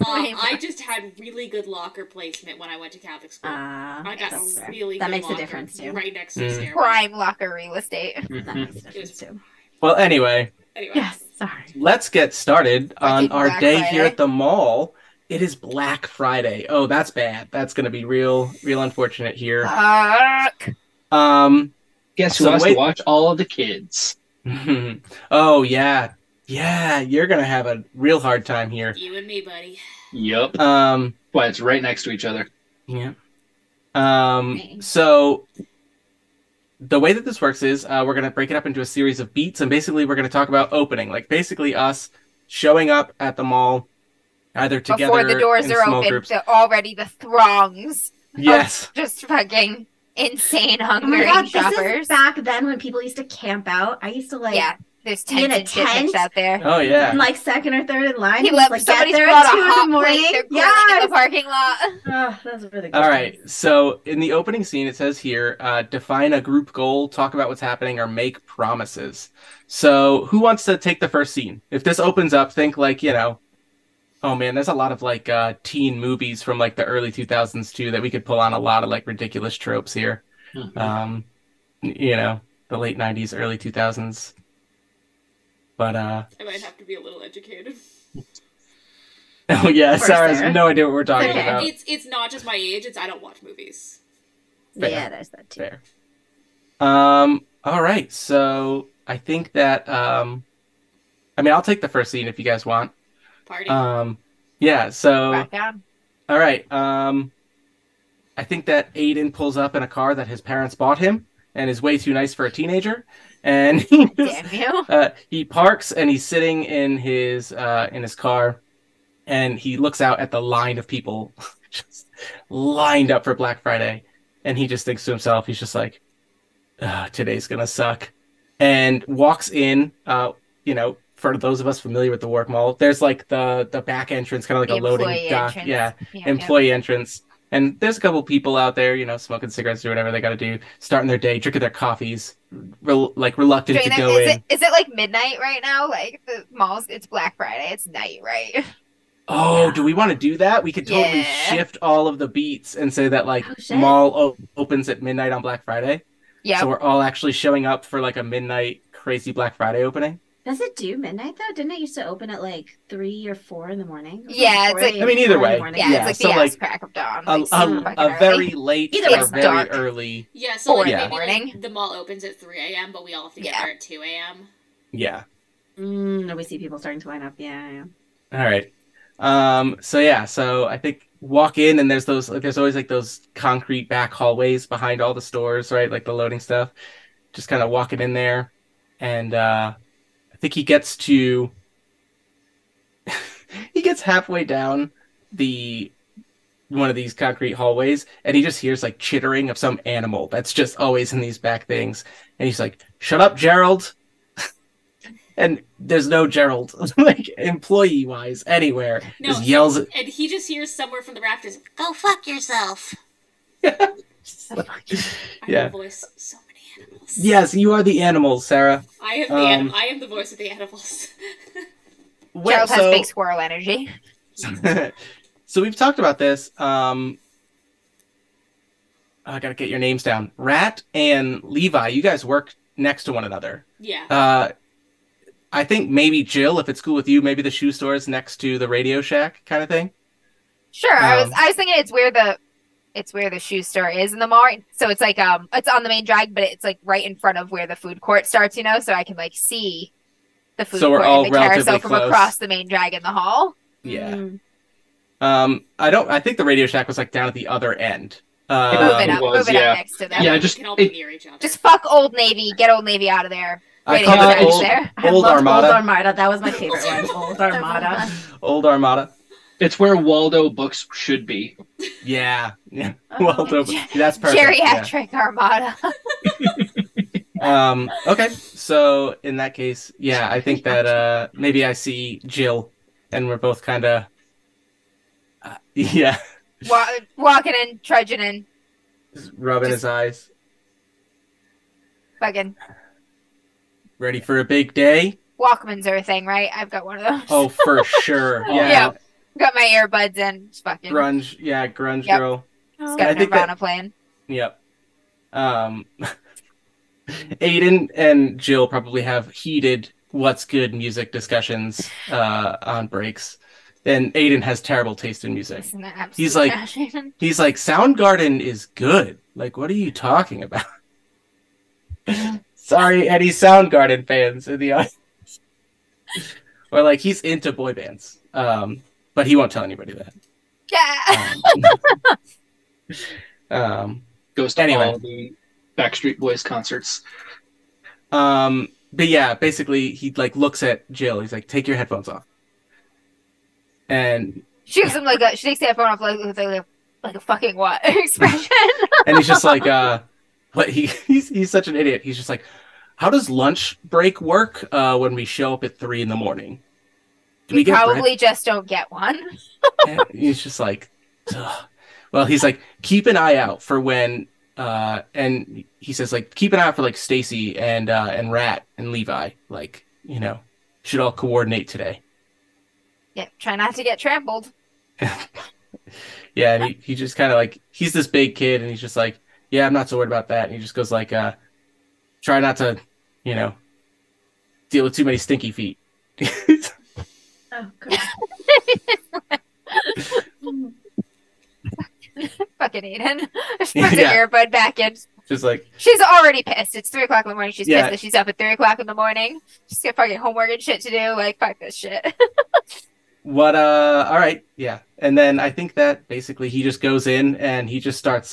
I just had really good locker placement when I went to Catholic school. I got really good locker. That makes a difference, too. Right next to the stairway. Prime locker real estate. That makes a difference, too. Well, anyway. Yes, sorry. Let's get started on our day here at the mall. It is Black Friday. Oh, that's bad. That's going to be real unfortunate here. Fuck. Guess who has to watch all of the kids? Oh, yeah. Yeah, you're going to have a real hard time here. You and me, buddy. Yep. But it's right next to each other. Yeah. So the way that this works is we're going to break it up into a series of beats, and basically we're going to talk about opening. Like, basically us showing up at the mall either together or before the doors are open, already the throngs. Yes. Just fucking insane hungry shoppers. This is back then when people used to camp out. I used to, like... Yeah. There's tents out there. Oh, yeah. And, like, 2nd or 3rd in line. He left like, somebody's there at 2 in the morning. In the parking lot. Oh, that was really good. All right. So in the opening scene, it says here, define a group goal, talk about what's happening, or make promises. So who wants to take the first scene? If this opens up, think, like, you know, oh, man, there's a lot of, like, teen movies from, like, the early 2000s, too, that we could pull on a lot of, like, ridiculous tropes here. Mm-hmm. You know, the late 90s, early 2000s. But, I might have to be a little educated. Oh, yeah. Sarah has no idea what we're talking about. It's not just my age. It's I don't watch movies. Fair. Yeah, that's that too. Fair. All right. So I think that, I mean, I'll take the first scene if you guys want. Party. Yeah. So. Rock on. All right. I think that Aiden pulls up in a car that his parents bought him and is way too nice for a teenager. And he parks and he's sitting in his car, and he looks out at the line of people just lined up for Black Friday, and he just thinks to himself, he's just like, today's gonna suck, and walks in. You know, for those of us familiar with the Warwick Mall, there's like the back entrance, kind of like the a loading dock, employee entrance. And there's a couple people out there, you know, smoking cigarettes or whatever they got to do, starting their day, drinking their coffees, reluctant to go in. Is it like midnight right now? Like the malls, it's Black Friday, it's night, right? Oh, yeah. Do we want to do that? We could totally shift all of the beats and say that like mall opens at midnight on Black Friday. Yeah. So we're all actually showing up for like a midnight crazy Black Friday opening. Does it do midnight though? Didn't it used to open at like 3 or 4 in the morning? Yeah, it's like, I mean, either way, yeah, it's like the ass crack of dawn, like a very late or very early. Yeah, so like maybe like the mall opens at 3 a.m., but we all have to get there at 2 a.m. Yeah. No, we see people starting to line up. Yeah. All right. So yeah. So I think walk in and there's always like those concrete back hallways behind all the stores, right? Like the loading stuff. Just kind of walking in there, and. I think he gets to halfway down the one of these concrete hallways, and he just hears like chittering of some animal that's just always in these back things. And he's like, "Shut up, Gerald." And there's no Gerald, like, employee-wise, anywhere. No, just yells and he just hears somewhere from the rafters, "Go fuck yourself." Yeah. I voice so many animals. Yes, you are the animals, Sarah. I am the I am the voice of the animals. Well, Gerald has big squirrel energy. So we've talked about this. I gotta get your names down. Rat and Levi, you guys work next to one another. Yeah. I think maybe Jill, if it's cool with you, maybe the shoe store is next to the Radio Shack kind of thing. Sure. I was thinking it's where the shoe store is in the mall. So it's like it's on the main drag, but it's like right in front of where the food court starts, you know, so I can like see the food court and the carousel from across the main drag in the hall. Yeah. Mm. I think the Radio Shack was like down at the other end. Moving up next to them. Yeah, just we can all be near each other. Just fuck Old Navy, get Old Navy out of there. I call it Old Armada. Old Armada. That was my favorite one. Old Armada. Old Armada. It's where Waldo Books should be. Yeah. Yeah. Oh, Waldo Books. That's perfect. Geriatric Armada. Okay. So in that case, yeah, I think that maybe I see Jill and we're both kind of yeah. Walking in, trudging in. Just rubbing his eyes. Bugging. Ready for a big day? Walkmans are a thing, right? I've got one of those. Oh, for sure. Yeah. Yeah. Got my earbuds in. Just fucking. Grunge. Yeah, grunge yep. girl. Just got an Nirvana playing. Yep. Aiden and Jill probably have heated what's good music discussions on breaks. And Aiden has terrible taste in music. Isn't that absolutely trash, Aiden? He's like, Soundgarden is good. Like, what are you talking about? Sorry, any Soundgarden fans in the audience. Or like he's into boy bands, but he won't tell anybody that. Yeah. Goes to all the Backstreet Boys concerts. But yeah, basically he like looks at Jill. He's like, "Take your headphones off," and she gives him like a, she takes the headphone off like a fucking what expression. And he's just like But he's such an idiot. He's just like, "How does lunch break work when we show up at 3 in the morning? We probably just don't get one." And he's just like, "Ugh." Well, he's like, "Keep an eye out for when," and he says like, "Keep an eye out for like Stacy and Rat and Levi. Like, you know, should all coordinate today." Yeah, try not to get trampled. Yeah, and he just kind of like, he's this big kid, and he's just like, "Yeah, I'm not so worried about that." And he just goes like, "Try not to, you know, deal with too many stinky feet." Oh, God. Fucking Aiden. She puts her earbud back in. Just like, she's already pissed. It's 3 o'clock in the morning. She's pissed that she's up at 3 o'clock in the morning. She's got fucking homework and shit to do. Like, fuck this shit. What, all right. Yeah. And then I think that basically he just goes in and he just starts,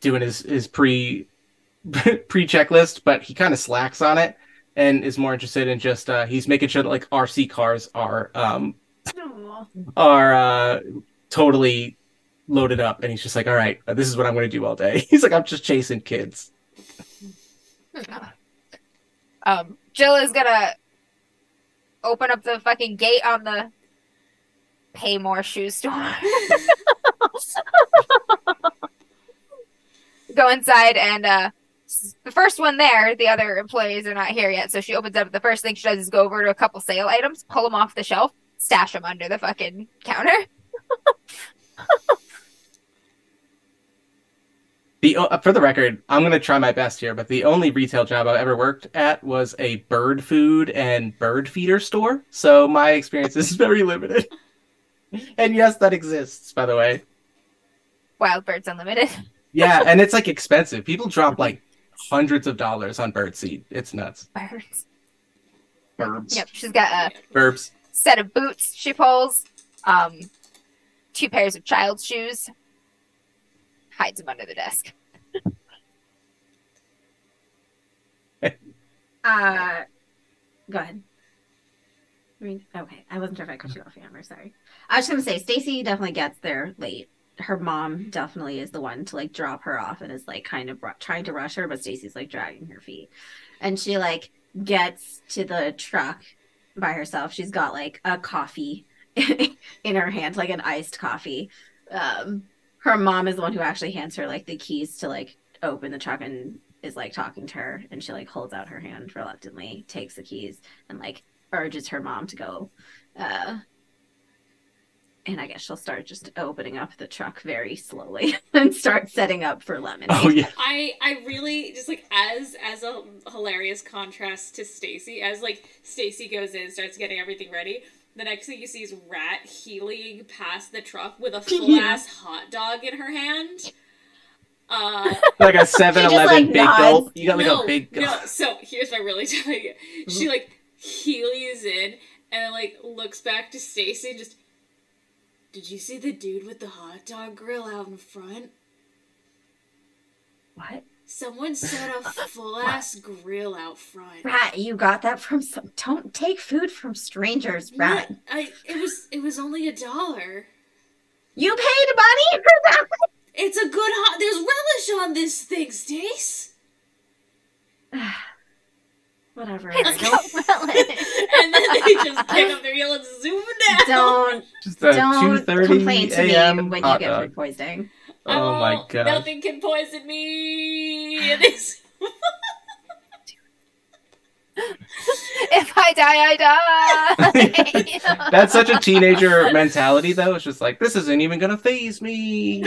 doing his pre checklist, but he kind of slacks on it and is more interested in just he's making sure that like RC cars are totally loaded up, and he's just like, "All right, this is what I'm going to do all day." He's like, "I'm just chasing kids." Jill is gonna open up the fucking gate on the Paymore shoe store. Go inside, and the first one there, the other employees are not here yet, so she opens up. The first thing she does is go over to a couple sale items, pull them off the shelf, stash them under the fucking counter. For the record, I'm going to try my best here, but the only retail job I've ever worked at was a bird food and bird feeder store, so my experience is very limited. And yes, that exists, by the way. Wild Birds Unlimited. Yeah, and it's like expensive. People drop like hundreds of dollars on bird seed. It's nuts. Birds. Burbs. Yep, she's got a Burbs. Set of boots she pulls, 2 pairs of child's shoes, hides them under the desk. Go ahead. I mean, okay. I wasn't sure if I cut you off, Amber. Sorry. I was just going to say, Stacy definitely gets there late. Her mom definitely is the one to, like, drop her off and is, like, kind of trying to rush her, but Stacy's, like, dragging her feet. And she, like, gets to the truck by herself. She's got, like, a coffee in her hand, like an iced coffee. Her mom is the one who actually hands her, like, the keys to, like, open the truck and is, like, talking to her. And she, like, holds out her hand reluctantly, takes the keys, and, like, urges her mom to go. And I guess she'll start just opening up the truck very slowly and start setting up for lemonade. Oh, yeah. I really just, like, as a hilarious contrast to Stacy, as, like, Stacy goes in and starts getting everything ready, the next thing you see is Rat heeling past the truck with a full-ass hot dog in her hand. Like a 7-Eleven big gulp. You got, like, a big gulp. No, so here's my really funny. She, like, heelies in and, like, looks back to Stacy and just... Did you see the dude with the hot dog grill out in front? What? Someone set a full-ass grill out front. Rat, you got that from some... Don't take food from strangers, Rat. Yeah, it was only $1. You paid money for that? It's a good hot... There's relish on this thing, Stace. Whatever. It's got relish. And then they just pick up the wheel and zoom down. Don't complain to me when you get food poisoning. Oh my god. Nothing can poison me. If I die, I die. That's such a teenager mentality, though. It's just like, this isn't even going to faze me.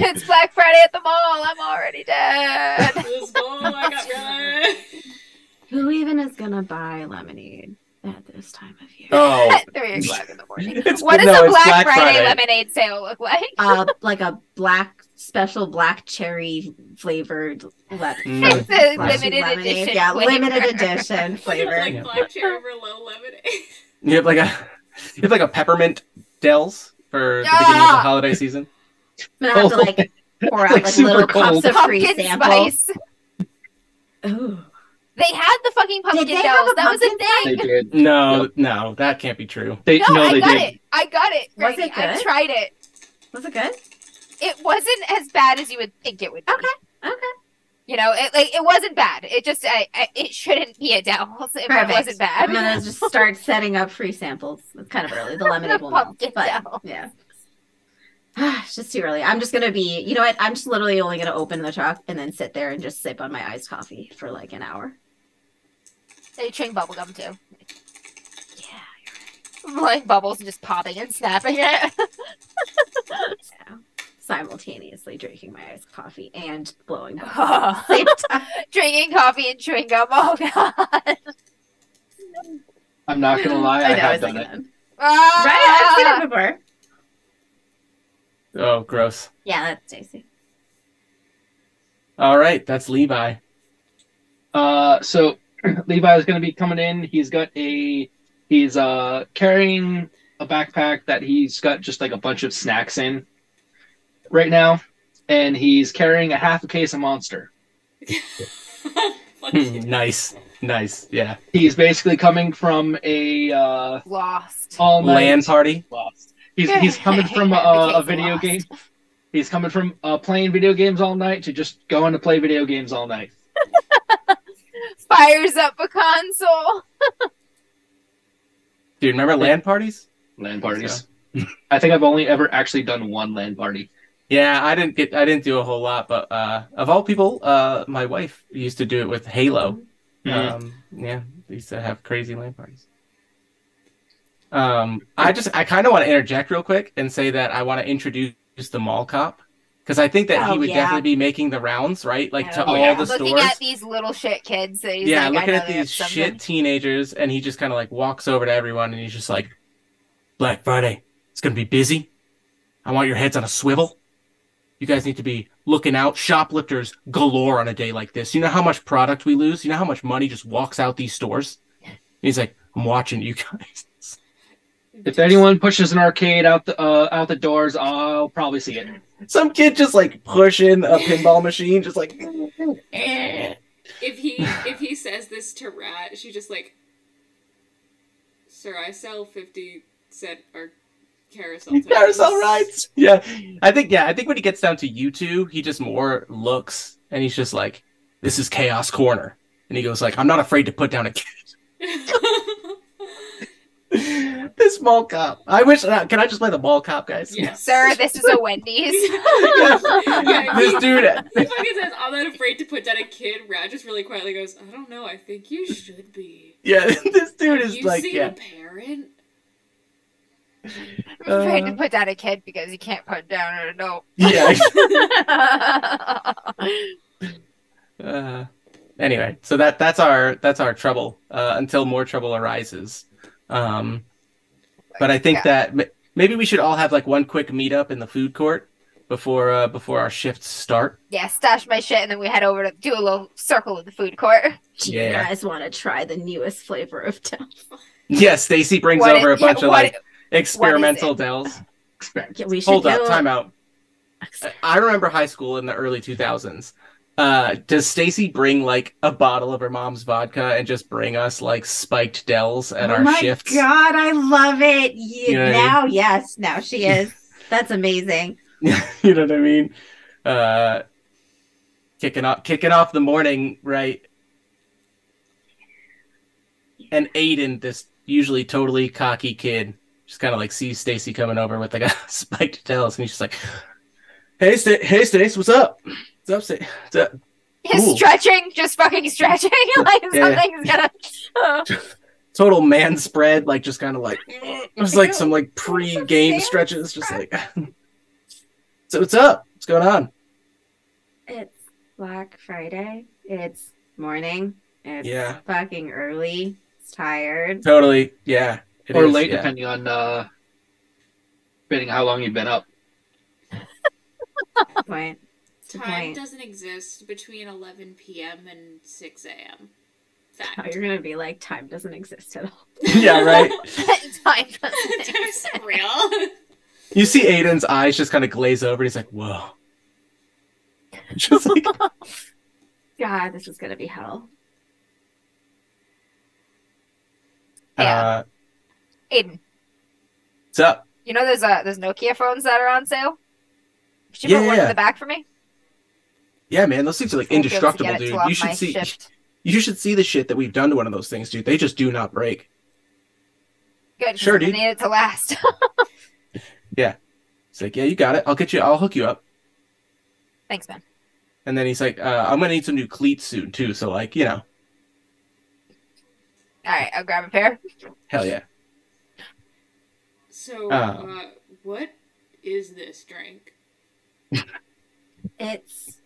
It's Black Friday at the mall. I'm already dead. Let's go. I got relish. Who even is going to buy lemonade at this time of year? Oh. At 3 o'clock in the morning. What does a Black Friday lemonade sale look like? Like a special black cherry flavored lemonade. It's a limited edition. Yeah, limited edition flavor. Like black cherry Merlot lemonade. You have like a peppermint Dells for the beginning of the holiday season. I'm going to have to like pour out like little cups of free samples. Ooh. They had the fucking pumpkin Dells. That was a thing. They did. No, that can't be true. They did. I got it. Was it good? I tried it. Was it good? It wasn't as bad as you would think it would be. Okay. You know, it wasn't bad. It just it shouldn't be a Dells if it wasn't bad. I'm gonna just start setting up free samples. It's kind of early. The lemonade will melt. Yeah. It's just too early. I'm just going to be, you know what? I'm just literally only going to open the truck and then sit there and just sip on my iced coffee for like an hour. They chewing bubblegum too. Yeah, you're right. Like bubbles just popping and snapping it. Yeah. Simultaneously drinking my iced coffee and blowing the drinking coffee and chewing gum. Oh, God. I'm not going to lie. I have done it. Right? I've seen it before. Oh, gross. Yeah, that's Stacy. All right, that's Levi. So Levi is going to be coming in. He's carrying a backpack that he's got just like a bunch of snacks in right now, and he's carrying a half a case of Monster. Nice. Yeah. He's basically coming from a LAN party. He's coming from a video game. He's coming from playing video games all night to just going to play video games all night. Fires up a console. Do you remember LAN parties? LAN parties. So. I think I've only ever actually done one LAN party. Yeah, I didn't do a whole lot, but of all people, my wife used to do it with Halo. Mm-hmm. Yeah, they used to have crazy LAN parties. I kind of want to interject real quick and say that I want to introduce the mall cop, because I think that he would definitely be making the rounds, right? Like to all the stores. Looking at these little shit kids. So he's looking at these shit teenagers, and he just kind of like walks over to everyone, and he's just like, "Black Friday, it's gonna be busy. I want your heads on a swivel. You guys need to be looking out. Shoplifters galore on a day like this. You know how much product we lose. You know how much money just walks out these stores." And he's like, "I'm watching you guys. If anyone pushes an arcade out the doors, I'll probably see it." Some kid just like pushing a pinball machine, just like. If he says this to Rat, she just like Sir, I sell 50-cent or carousel rides. Yeah, I think when he gets down to you two, he just more looks and he's just like, "This is Chaos Corner," and he goes like, "I'm not afraid to put down a kid." This mall cop. I wish. Can I just play the mall cop, guys? Yeah. Sir, this is a Wendy's. Yeah, this dude. He fucking says, "I'm not afraid to put down a kid." Rat just really quietly goes, "I don't know. I think you should be." Yeah, this dude is like, "You seen a parent?" I'm trying to put down a kid because you can't put down an adult. Yeah. Anyway, so that's our trouble until more trouble arises. But I think that maybe we should all have like one quick meetup in the food court before our shifts start. Yeah, stash my shit and then we head over to do a little circle of the food court. Yeah. You guys want to try the newest flavor of Dells? Yeah, Stacy brings over a bunch of like experimental Dells. Hold up, time out. I remember high school in the early 2000s. Does Stacy bring like a bottle of her mom's vodka and just bring us like spiked Dells at our shifts? Oh my god, I love it! Now she is. That's amazing. You know what I mean? Kicking off the morning, right? And Aiden, this usually totally cocky kid, just kind of like sees Stacy coming over with like a spiked tails, and he's just like, hey, Stace, what's up? What's up, Stace? What's up? He's stretching, just fucking stretching, like something's gonna... Total man spread, like just kind of like, there's like some like pre-game stretches, just like, so what's up? What's going on? It's Black Friday. It's morning. It's fucking early. Tired. Totally. Yeah. Or late, depending on how long you've been up. Point. Time doesn't exist between 11 PM and 6 AM. Fact. Oh, you're gonna be like, time doesn't exist at all. Yeah, right. Time doesn't exist. It's real. You see Aiden's eyes just kind of glaze over. He's like, whoa. Just like, God, this is gonna be hell. Aiden. What's up? You know there's Nokia phones that are on sale? Could you put one in the back for me? Yeah, man, those things are like indestructible, dude. You should see the shit that we've done to one of those things, dude. They just do not break. Good. Sure, dude. I need it to last. Yeah. It's like, yeah, you got it. I'll hook you up. Thanks, man. And then he's like, I'm gonna need some new cleats soon too, so like, you know. All right, I'll grab a pair. Hell yeah. So, what is this drink? It's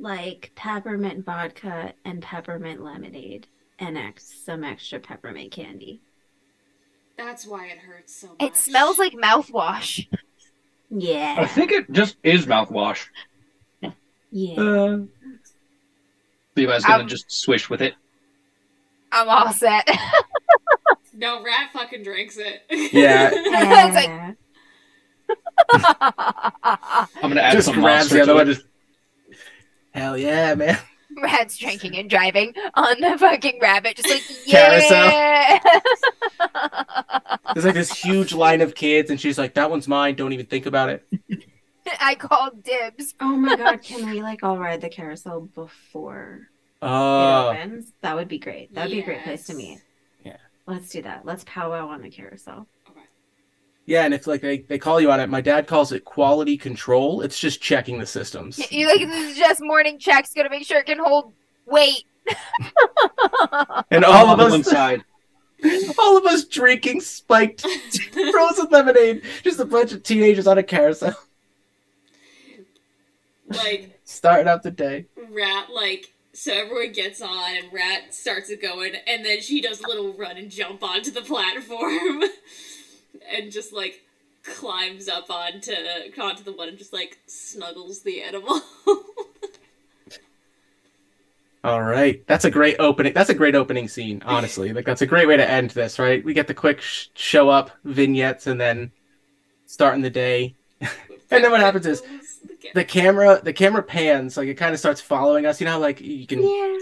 like peppermint vodka and peppermint lemonade and some extra peppermint candy. That's why it hurts so much. It smells like mouthwash. Yeah. I think it just is mouthwash. Yeah. Levi's gonna just swish with it. I'm all set. No, Rat fucking drinks it. Yeah. It's like... I'm gonna add just some grabs the other one. Just... Hell yeah, man. Rat's drinking and driving on the fucking rabbit, just like yeah. Carousel. There's like this huge line of kids, and she's like, "That one's mine. Don't even think about it." I called dibs. Oh my god! Can we like all ride the carousel before? Oh, that would be great. That would be a great place to meet. Yeah, let's do that. Let's powwow on the carousel. Okay. Yeah, and if like they call you on it, my dad calls it quality control. It's just checking the systems. You like this is just morning checks. Gonna make sure it can hold weight. And all of us inside, all of us drinking spiked frozen lemonade. Just a bunch of teenagers on a carousel. Like starting out the day. Rat like. So everyone gets on, and Rat starts it going, and then she does a little run and jump onto the platform, and just, like, climbs up onto the one and just, like, snuggles the animal. All right. That's a great opening. That's a great opening scene, honestly. Like, that's a great way to end this, right? We get the quick show-up vignettes, and then starting the day. And then what happens is... The camera pans, like it kind of starts following us. You know how like you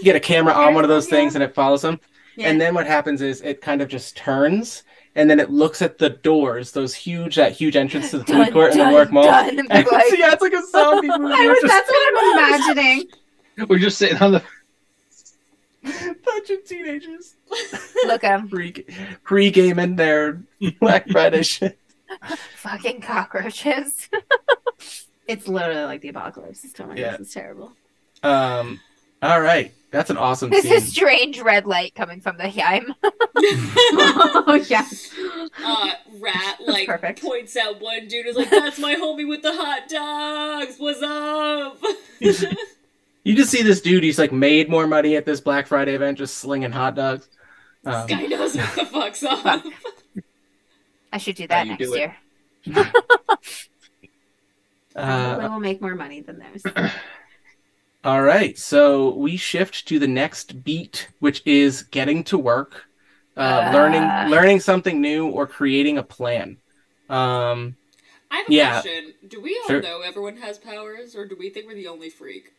get a camera on one of those things and it follows them. Yeah. And then what happens is it kind of just turns, and then it looks at the doors, that huge entrance to the food court in the Warwick Mall. So yeah, it's like a zombie movie. That's what I'm imagining. We're just sitting on the bunch of teenagers. Look at them. Pre-gaming their Black Friday shit. Fucking cockroaches. It's literally like the apocalypse. It's totally This is terrible. All right. That's an awesome scene. This is strange red light coming from the Heim. Oh, yes. Rat, like, points out one dude is like, that's my homie with the hot dogs. What's up? You just see this dude. He's, like, made more money at this Black Friday event just slinging hot dogs. This guy knows what the fuck's up. I should do that next year. We will make more money than those. All right, so we shift to the next beat, which is getting to work, learning something new, or creating a plan. I have a question. Do we all know everyone has powers, or do we think we're the only freak?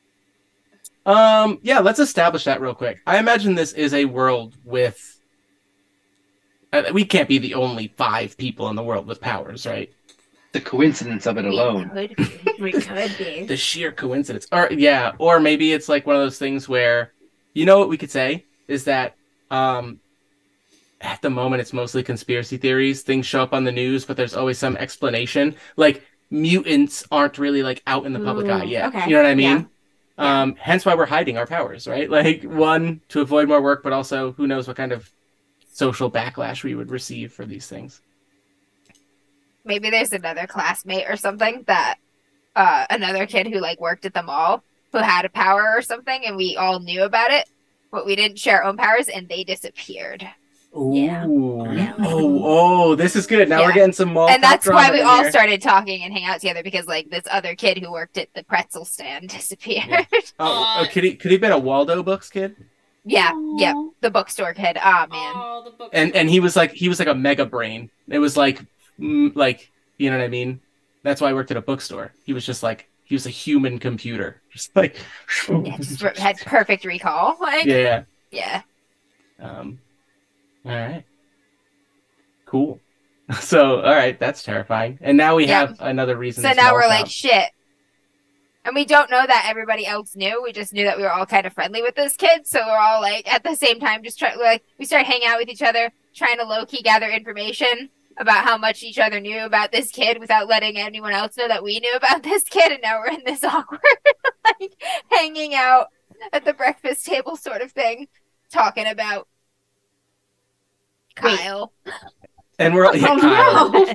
Yeah, let's establish that real quick. I imagine this is a world with... we can't be the only 5 people in the world with powers, right? The coincidence of it alone. We could be. The sheer coincidence. Or maybe it's like one of those things where, you know what we could say? Is that at the moment it's mostly conspiracy theories. Things show up on the news, but there's always some explanation. Like, mutants aren't really, like, out in the public eye yet. Okay. You know what I mean? Yeah. Hence why we're hiding our powers, right? Like, one, to avoid more work, but also who knows what kind of social backlash we would receive for these things. Maybe there's another classmate or something that another kid who like worked at the mall who had a power or something, and we all knew about it, but we didn't share our own powers, and they disappeared. Ooh. Yeah. Oh, this is good. Now we're getting some mall. And that's why we all started talking and hang out together, because like this other kid who worked at the pretzel stand disappeared. Yeah. Oh, could he have been a Waldo Books kid? Yeah, the bookstore kid. Ah, man. Oh, the bookstore. And he was like a mega brain. It was like. Like, you know what I mean? That's why I worked at a bookstore. He was just like, he was a human computer. Just like... just had perfect recall. Like, yeah. All right. Cool. So, all right, that's terrifying. And now we have another reason. So now we're like, shit. And we don't know that everybody else knew. We just knew that we were all kind of friendly with this kid. So we're all like, at the same time, just we started hanging out with each other, trying to low-key gather information about how much each other knew about this kid without letting anyone else know that we knew about this kid, and now we're in this awkward like hanging out at the breakfast table sort of thing, talking about Kyle. And we're Kyle. No.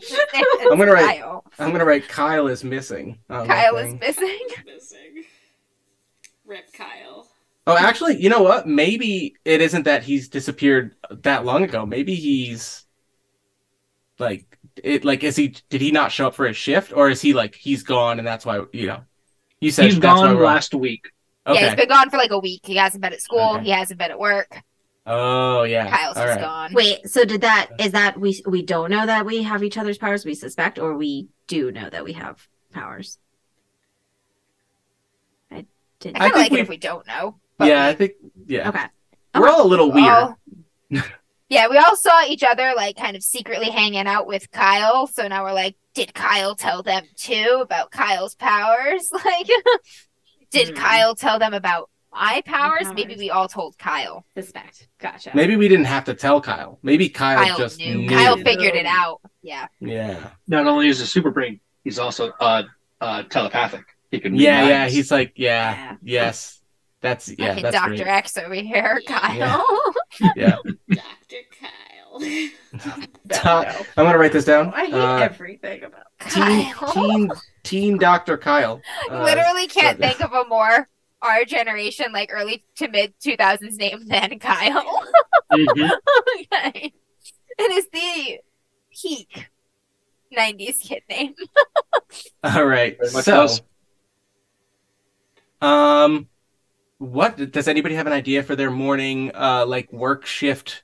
I'm gonna write Kyle is missing. Kyle is missing. Rip Kyle. Oh, actually, you know what? Maybe it isn't that he's disappeared that long ago. Maybe he's did he not show up for his shift, or is he like he's gone and that's why you said he's gone last week? Okay. Yeah, he's been gone for like a week. He hasn't been at school. Okay. He hasn't been at work. Oh yeah, Kyle's just gone. Wait, so is that we don't know that we have each other's powers? We suspect, or we do know that we have powers? I think if we don't know. Yeah, I think okay. We're all a little weird. Yeah, we all saw each other, like, kind of secretly hanging out with Kyle, so now we're like, did Kyle tell them, too, about Kyle's powers? Like, did Kyle tell them about my powers? Maybe we all told Kyle. Suspect. Gotcha. Maybe we didn't have to tell Kyle. Maybe Kyle just knew. Kyle figured it out. Yeah. Yeah. Not only is he super brain, he's also telepathic. He can read minds. Yeah, he's like, yes. That's, that's Dr. Great. X over here, Kyle. Yeah. Dr. Kyle. I'm going to write this down. I hate everything about Kyle. Teen Dr. Kyle. Literally can't think of a more our generation, like early to mid 2000s name than Kyle. Okay. It is the peak 90s kid name. All right. So, what does anybody have an idea for their morning work shift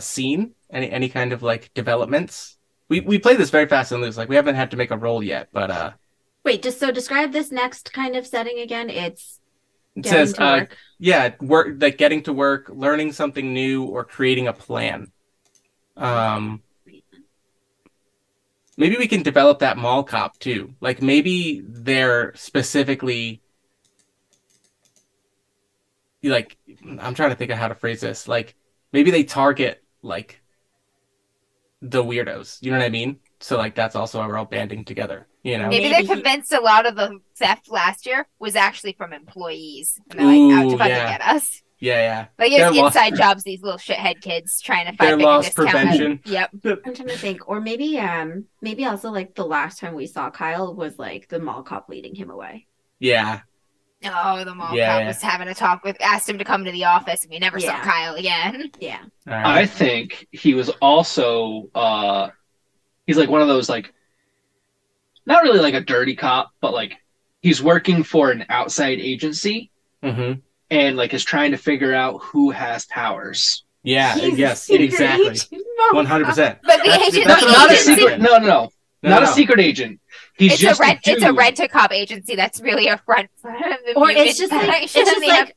scene? Any kind of like developments? We play this very fast and loose. Like we haven't had to make a roll yet, but wait, just so describe this next kind of setting again. It's It says, yeah, work, like getting to work, learning something new, or creating a plan. Maybe we can develop that mall cop too. Like maybe they're specifically like, I'm trying to think of how to phrase this. Like maybe they target like the weirdos. You know what I mean? So like that's also why we're all banding together. You know, maybe they're convinced a lot of the theft last year was actually from employees. And they're like, out to fucking get us. Yeah, yeah. Like it's inside jobs, these little shithead kids trying to find bigger discount. Yep. I'm trying to think. Or maybe maybe also like the last time we saw Kyle was like the mall cop leading him away. Yeah. Oh, the mall cop was having a talk with, asked him to come to the office, and we never saw Kyle again. Yeah. Right. I think he was also he's like one of those like not really like a dirty cop, but like he's working for an outside agency. Mm-hmm. And like is trying to figure out who has powers. Yeah. Jesus, yes. Exactly. 100%. But the agent, that's not a secret. No, not a secret agent. He's it's a rent-a-cop agency that's really a front. Or it's just like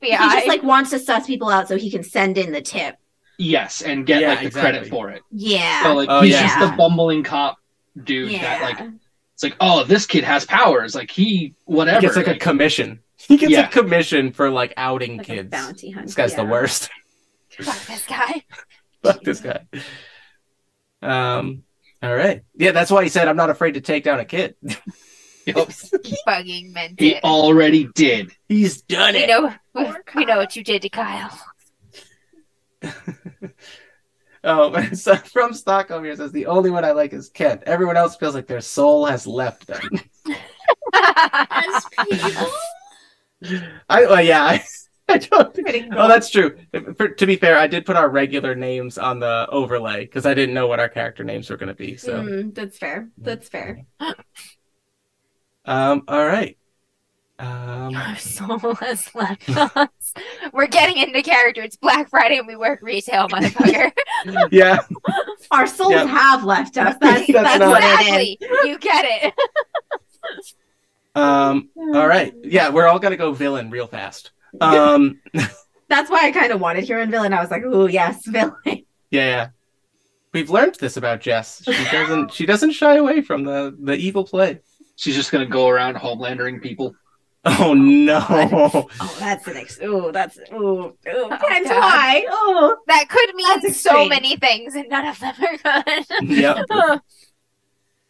he wants to suss people out so he can send in the tip. Yes, and get like the credit for it. Yeah. So like he's just the bumbling cop dude that like it's like, oh, this kid has powers. Like he whatever. He gets like a commission. He gets a commission for like outing like kids. Bounty hunter. This guy's the worst. Fuck this guy. Fuck this guy. All right. Yeah, that's why he said, "I'm not afraid to take down a kid." Fucking meant it. He already did. He's done it. We know what you did to Kyle. So from Stockholm here says, "The only one I like is Kent. Everyone else feels like their soul has left them." As people. I don't think. Oh, that's true. To be fair, I did put our regular names on the overlay because I didn't know what our character names were going to be. So that's fair. That's fair. All right. Our soul has left us. We're getting into character. It's Black Friday and we work retail, motherfucker. Yeah. Our souls have left us. That's what it is. You get it. All right. Yeah, we're all gonna go villain real fast. That's why I kind of wanted her in villain. I was like, "Ooh, yes, villain." Yeah. We've learned this about Jess. She doesn't shy away from the evil play. She's just gonna go around homelandering people. Oh no! Oh, that's an times high. Oh, that could mean so many things, and none of them are good. Yep.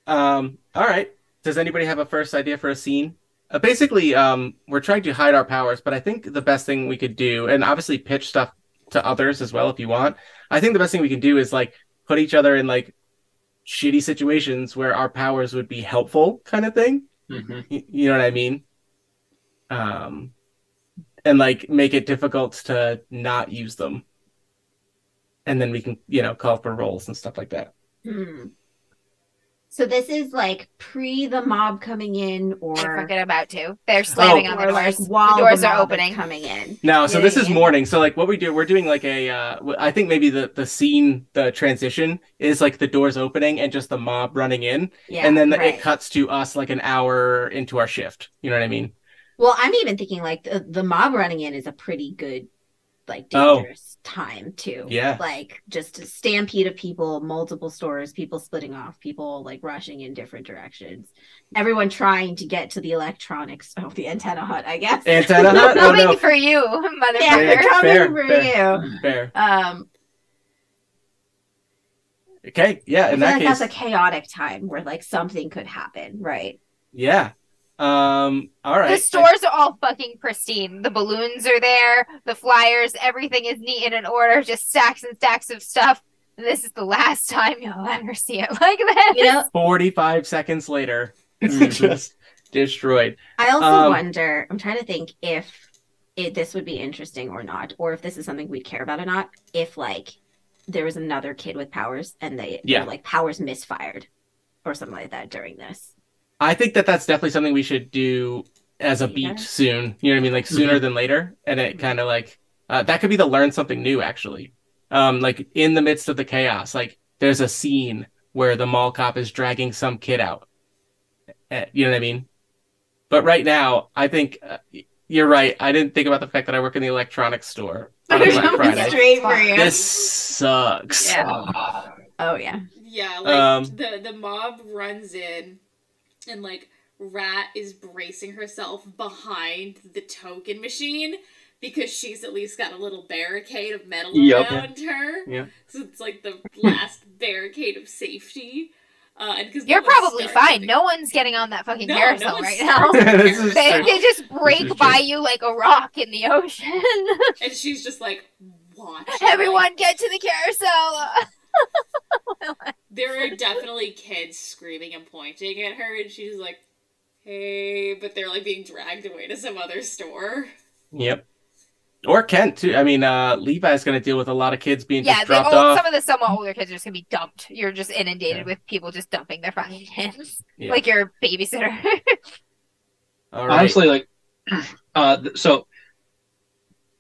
All right. Does anybody have a first idea for a scene? Basically, we're trying to hide our powers, but I think the best thing we could do, and obviously pitch stuff to others as well if you want, I think the best thing we can do is like put each other in like shitty situations where our powers would be helpful kind of thing. Mm-hmm. You know what I mean? And like make it difficult to not use them. And then we can, call for roles and stuff like that. Mm. So this is like pre the mob coming in, or forget about to. They're slamming on the doors. Like while the doors are opening, coming in. No, so this is morning. So like what we do, we're doing like a. I think maybe the scene, the transition is like the doors opening and just the mob running in, and then it cuts to us like an hour into our shift. You know what I mean? Well, I'm even thinking like the mob running in is a pretty good, like dangerous time too. Yeah. Like just a stampede of people, multiple stores, people splitting off, people like rushing in different directions. Everyone trying to get to the electronics of the Antenna Hut, I guess. Antenna Hut? Coming for you, motherfucker. Yeah, coming for you. Fair. Okay, yeah, in that case. That's a chaotic time where like something could happen, right? Yeah. All right. The stores are all fucking pristine. The balloons are there. The flyers. Everything is neat and in order. Just stacks and stacks of stuff. And this is the last time you'll ever see it like this. 45 seconds later, it's just destroyed. I also wonder, I'm trying to think if this would be interesting or not, or if this is something we'd care about or not, if like there was another kid with powers and they were, like powers misfired or something like that during this. I think that's definitely something we should do as a beat soon. You know what I mean? Like sooner than later. And it kind of like, that could be the learn something new actually. Like in the midst of the chaos, like there's a scene where the mall cop is dragging some kid out. You know what I mean? But right now I think You're right. I didn't think about the fact that I work in the electronics store on Black Friday. Straight for you. This sucks. Yeah. Oh yeah. Yeah, like the mob runs in and like Rat is bracing herself behind the token machine because she's at least got a little barricade of metal around her. Yeah. So it's like the last barricade of safety. And you're probably fine. No one's getting on that fucking carousel right now. They just break by you like a rock in the ocean. And she's just like, watch. Everyone get to the carousel. There are definitely kids screaming and pointing at her. And she's like, hey, but they're like being dragged away to some other store. Yep. Or Kent, too. I mean, Levi's going to deal with a lot of kids being just dropped off. Some of the somewhat older kids are just going to be dumped. You're just inundated with people just dumping their fucking kids. Yeah. Like your babysitter. All right. Honestly, like, so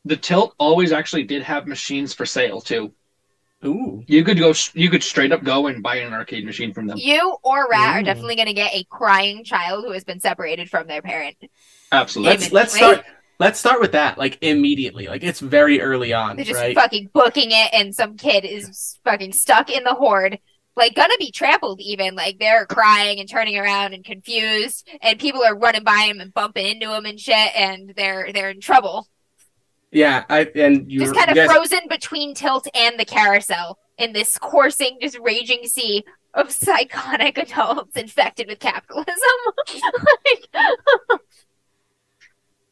the Tilt always actually did have machines for sale, too. Ooh. You could straight up go and buy an arcade machine from them. You or Rat are definitely going to get a crying child who has been separated from their parent. Absolutely. Let's start... Let's start with that, like, immediately. Like, it's very early on, they're just fucking booking it, and some kid is fucking stuck in the horde. Like, gonna be trampled, even. Like, they're crying and turning around and confused, and people are running by him and bumping into him and shit, and they're in trouble. Yeah, you're just kind of frozen between Tilt and the carousel in this coursing, just raging sea of psychotic adults infected with capitalism. Like...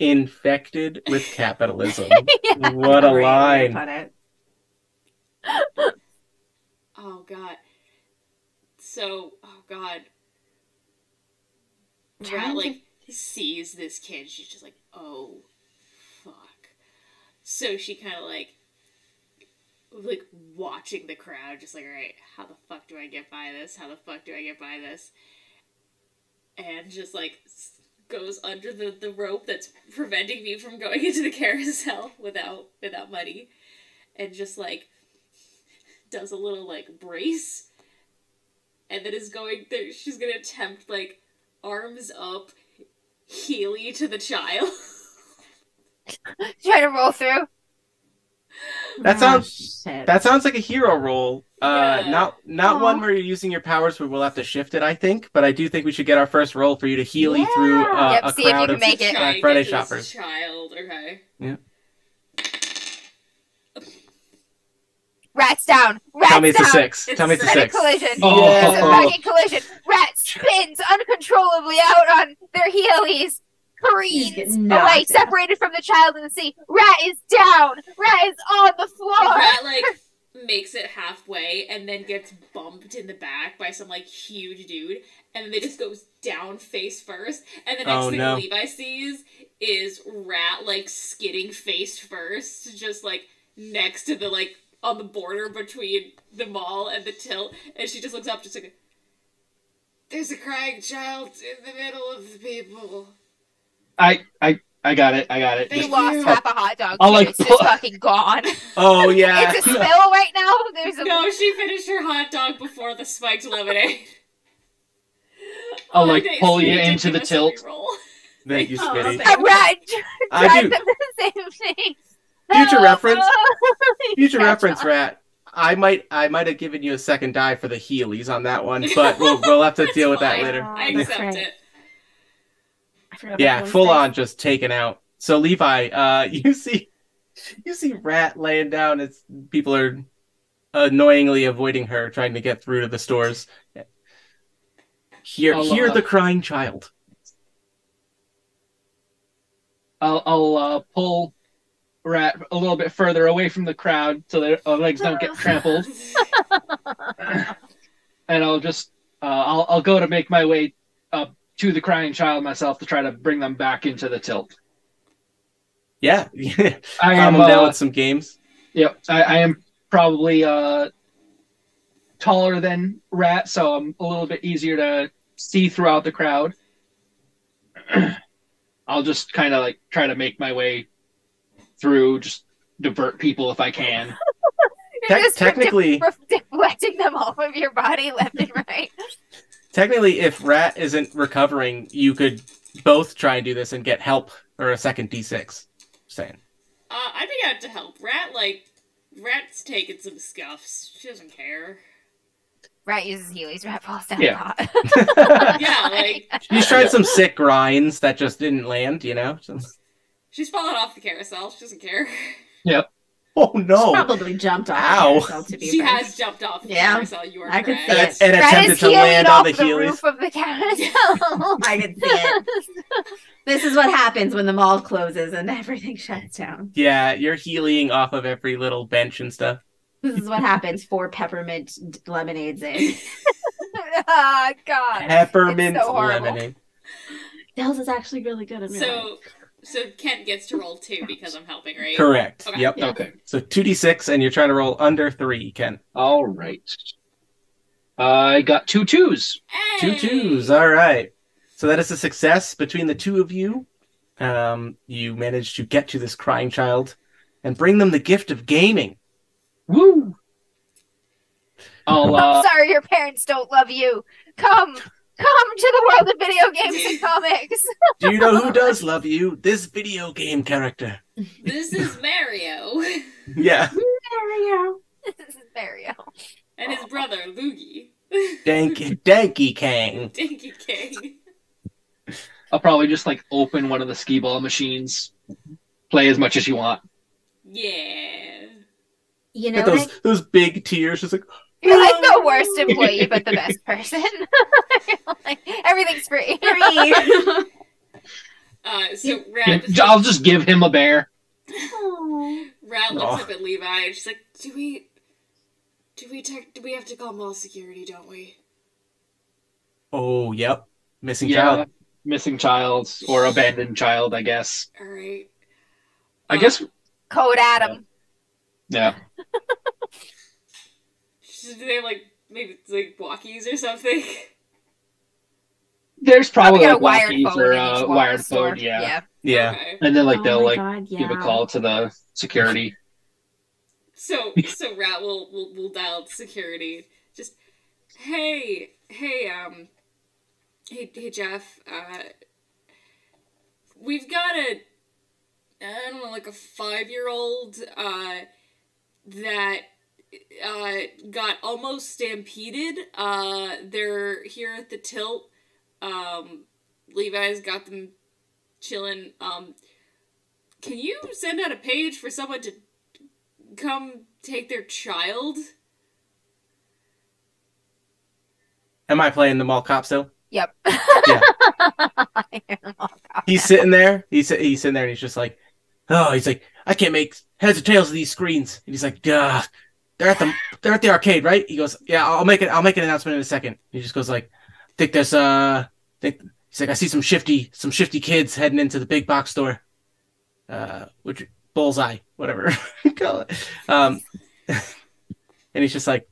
Infected with capitalism. Yeah, what a line. Oh, God. So, oh, God. Rat, like, sees this kid. She's just like, oh, fuck. So she kind of, like, watching the crowd, just like, all right, how the fuck do I get by this? How the fuck do I get by this? And just, like... goes under the rope that's preventing me from going into the carousel without money, and just like does a little like brace, and then is going there. She's gonna attempt like arms up Healy to the child. Try to roll through. That sounds like a hero roll. Not Aww. One where you're using your powers, but we'll have to shift it, I think. But I do think we should get our first roll for you to Healy through a crowd of Black Friday shoppers. Child, okay. Yeah. Rat's down. Tell me it's a six. Tell me it's a six. Collision. Oh. It's a fucking collision. Rat spins uncontrollably out on their Heelys. Careens away, separated from the child in the sea. Rat is down. Rat is on the floor. Rat like makes it halfway and then gets bumped in the back by some like huge dude, and then they just goes down face first. And the next thing Levi sees is Rat like skidding face first, just like next to the like on the border between the mall and the Tilt, and she just looks up, just like, there's a crying child in the middle of the people. I got it. I got it. They just lost half a hot dog. It's just fucking gone. Oh, yeah. It's a spill right now. There's a... No, she finished her hot dog before the spiked lemonade. I'll, like, pull you into the Tilt. Thank you, Spitty. I do. The same thing. Future reference. Future reference, Rat. I might have given you a second die for the Heelys on that one, but we'll have to deal with that later. I accept it. Yeah, full on just taken out. So Levi, you see Rat laying down. It's people are annoyingly avoiding her, trying to get through to the stores. Hear the crying child. I'll pull Rat a little bit further away from the crowd so their legs don't get trampled, and I'll just I'll go to make my way up to the crying child myself to try to bring them back into the Tilt. Yeah. I am down with some games. Yep. I am probably taller than Rat, so I'm a little bit easier to see throughout the crowd. I'll just kind of like try to make my way through, just divert people if I can. You're just technically deflecting them off of your body left and right. Technically, if Rat isn't recovering, you could both try and do this and get help Or a second D6. Saying. I'd be out to help. Rat's taking some scuffs. She doesn't care. Rat uses Heelys. Rat falls down hot. Yeah, she's tried some sick grinds that just didn't land, you know? She's fallen off the carousel. She doesn't care. Yep. Oh, no. She probably jumped off the carousel, to be fair. She has jumped off the carousel. You are correct. I could see it. And attempted to land on the Heelys. Roof of the carousel. I could see it. This is what happens when the mall closes and everything shuts down. Yeah, you're Heelying off of every little bench and stuff. This is what happens 4 peppermint lemonades in. Oh, God. Peppermint lemonade. Dell's is actually really good at So Kent gets to roll 2 because I'm helping, right? Correct. Okay. Yep. Yeah. Okay. So 2d6, and you're trying to roll under 3, Kent. All right. I got 2 2s. Hey! 2 2s. All right. So that is a success between the 2 of you. You managed to get to this crying child and bring them the gift of gaming. Woo! I'm sorry, your parents don't love you. Come to the world of video games and comics. Do you know who does love you? This video game character. This is Mario. Yeah. Mario. This is Mario. And his brother, Luigi. Danky Kang. Danky Kang. I'll probably just open one of the skee ball machines. Play as much as you want. Yeah. You know, get those big tears, just you're the worst employee, but the best person. Everything's free. So Rat. I'll just give him a bear. Rat looks up at Levi and she's like, "Do we have to call mall security? Don't we?" Oh, yep. Missing child or abandoned child, I guess. All right. I guess. Code Adam. Yeah. Do they maybe it's walkies or something? There's probably walkies or wired phone, yeah. Okay. And then they'll give a call to the security. So Rat will dial security. Just hey Jeff, we've got a 5-year-old that. Got almost stampeded. They're here at the Tilt. Levi's got them chilling. Can you send out a page for someone to come take their child? Am I playing the mall cop still? Yep. Yeah. He's sitting there. He's sitting there, and he's just like, oh, he's like, I can't make heads or tails of these screens. And he's like, duh. They're at the arcade, right? He goes, yeah, I'll make an announcement in a second. He just goes I think there's he's like, I see some shifty kids heading into the big box store. Which bullseye, whatever you call it. And he's just like,